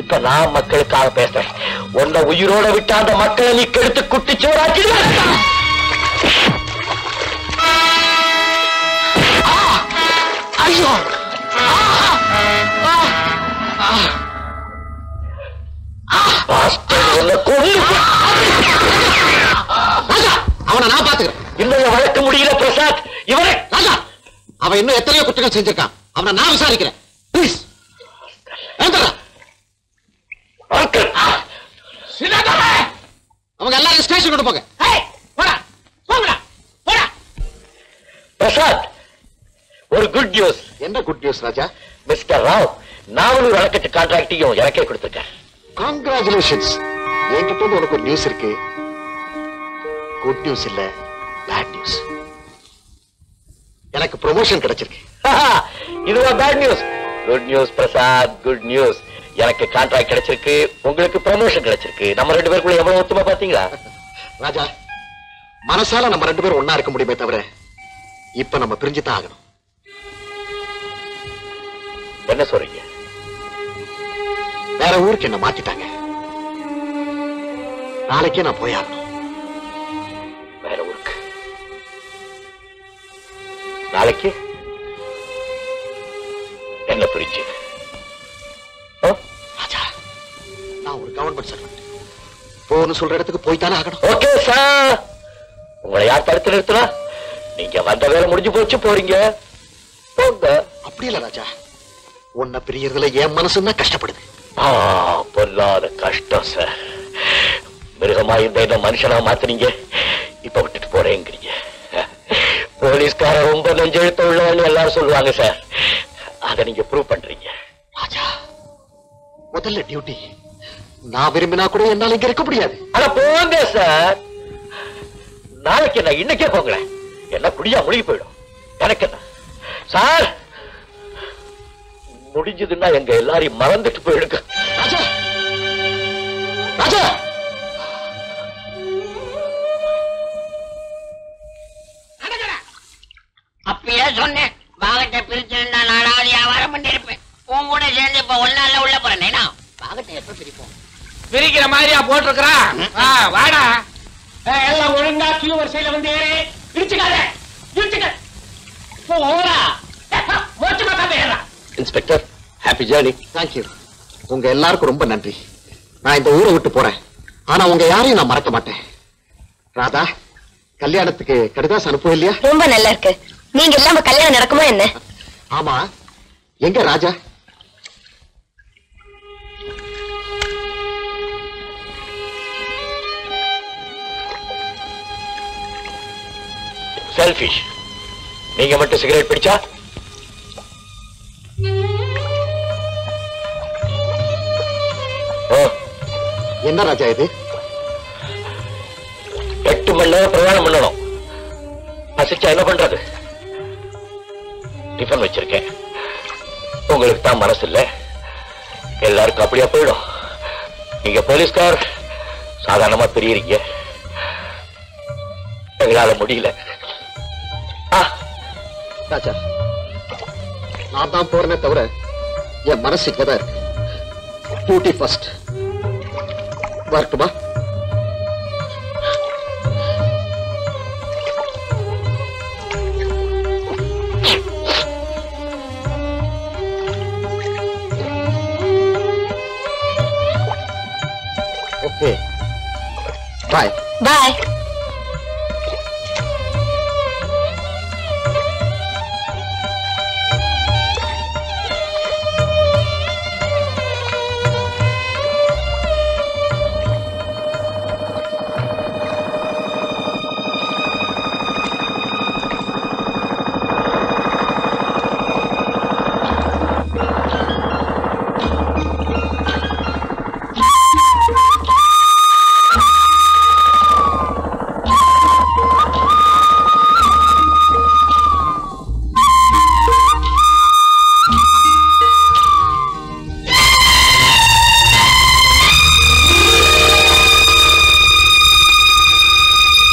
இப்ப நான் மக்களுக்காக பேசுறேன். உன்னை உயிரோட விட்டு அந்த மக்களை நீ கெடுத்து குட்டிச்சோராக்கி ஐயோ இன்றைய வழக்கு முடியல பிரசாத். இவரே ராஜா. அவன் இன்னும் எத்தனையோ குற்றங்கள் செஞ்சிருக்கான். அவனை நான் விசாரிக்கிறேன். ப்ளீஸ். அவங்க எல்லாரும் ஸ்டேஷன் கொண்டு போங்க. பிரசாத், ஒரு குட் நியூஸ். என்ன good news Raja? Mister Rao Navalur அணைக்கட்டு கான்ட்ராக்டையும் எனக்கே கொடுத்திருக்கேன். காங்கிராச்சுலேஷன்ஸ். என்கிட்ட உனக்கு ஒரு நியூஸ் இருக்கு. குட் நியூஸ் இல்ல, பேட் நியூஸ். எனக்கு ப்ரொமோஷன் கிடைச்சிருக்கு. இதுவா bad news? Good news Prasad, good news. எனக்கு கான்ட்ராக்ட் கிடைச்சிருக்கு, உங்களுக்கு ப்ரொமோஷன் கிடைச்சிருக்கு. நம்ம ரெண்டு பேருக்குள்ள எவ்வளவு ஒத்துமா பாத்தீங்களா? ராஜா, மனசால நம்ம ரெண்டு பேரும் ஒன்னா இருக்க முடியுமே தவிர இப்ப நம்ம பிரிஞ்சுதான் ஆகணும். என்ன சொல்றீங்க? வேற ஊருக்கு என்ன மாத்திட்டாங்க. நாளைக்கே நான் போய் ஆகணும். வேற ஊருக்கு நாளைக்கு என்ன பிரிச்சு? நான் ஒரு கவர்மெண்ட் சர்வெண்ட். போன்னு சொல்ற இடத்துக்கு போய்த்தானே ஆகணும். ஓகே சார், உங்களை யார் தடுத்து நிறுத்தலாம்? நீங்க வந்த வேலை முடிஞ்சு போச்சு, போறீங்க போங்க. அப்படி இல்ல ராஜா, உன்னை பிரியறதுல என் மனசுன்னா கஷ்டப்படுது. பொல்லாத கஷ்டம் சார். மிருகமா இருந்த என்ன மனுஷனா மாத்தினீங்க, இப்ப விட்டுட்டு போறேங்கிறீங்க. போலீஸ்கார ரொம்ப நெஞ்செழுத்த உள்ளவன்னு எல்லாரும் சொல்லுவாங்க சார். அத நீங்க ப்ரூவ் பண்றீங்க. ராஜா, முதல்ல டியூட்டி. நான் விரும்பினா கூட என்னால இங்க இருக்க முடியாது. அட போங்க சார். நாளைக்கு என்ன, இன்னைக்கே போங்களேன். என்ன குடியா முழுகி போயிடும். எனக்கு என்ன சார் முடிஞ்சதுன்னா எங்க எல்லாரையும் மறந்துட்டு போயிடுங்க. ராஜா, ராஜா, அப்பயே சொன்னேன். பாகத்தை பிரிச்சுன்னா நான் ஆளியா வர பண்ணிருப்பேன். உன் கூட சேர்ந்து இப்ப ஒன்னால உள்ள போறேன்னா பாகத்தை எப்ப பிரிப்போம்? பிரிக்கிற மாதிரியா போட்டிருக்கிறான். வாடா, எல்லாம் ஒழுங்கா கியூ வரிசையில வந்து பிரிச்சுக்காத. Inspector, happy journey. தேங்க்யூ. உங்க எல்லாருக்கும் ரொம்ப நன்றி. நான் இந்த ஊரை விட்டு போறேன், ஆனா உங்க யாரையும் நான் மறக்க மாட்டேன். ராதா, கல்யாணத்துக்கு கடிதாசு அனுப்புவோம் இல்லையா? ரொம்ப நல்லா இருக்கு. நீங்க இல்லாம கல்யாணம் நடக்குமா என்ன? ஆமா, எங்க ராஜா? செல்ஃபிஷ். நீங்க மட்டும் சிகரெட் பிடிச்சா என்ன ராஜா? இது எட்டு மணி நேரம் பிரயாணம் பண்ணணும். பசிச்சா என்ன பண்றது? டிஃபன் வச்சிருக்கேன். உங்களுக்கு தான் மனசு இல்ல. எல்லாருக்கும் அப்படியா போயிடும். நீங்க போலீஸ்கார் சாதாரணமா பிரியறீங்க. எங்களால முடியல. ராஜா, நான் தான் போறேனே தவிர என் மனசு இங்கதான் இருக்கு. Duty first. வரட்டுமா? ஓகே, பாய் பாய்.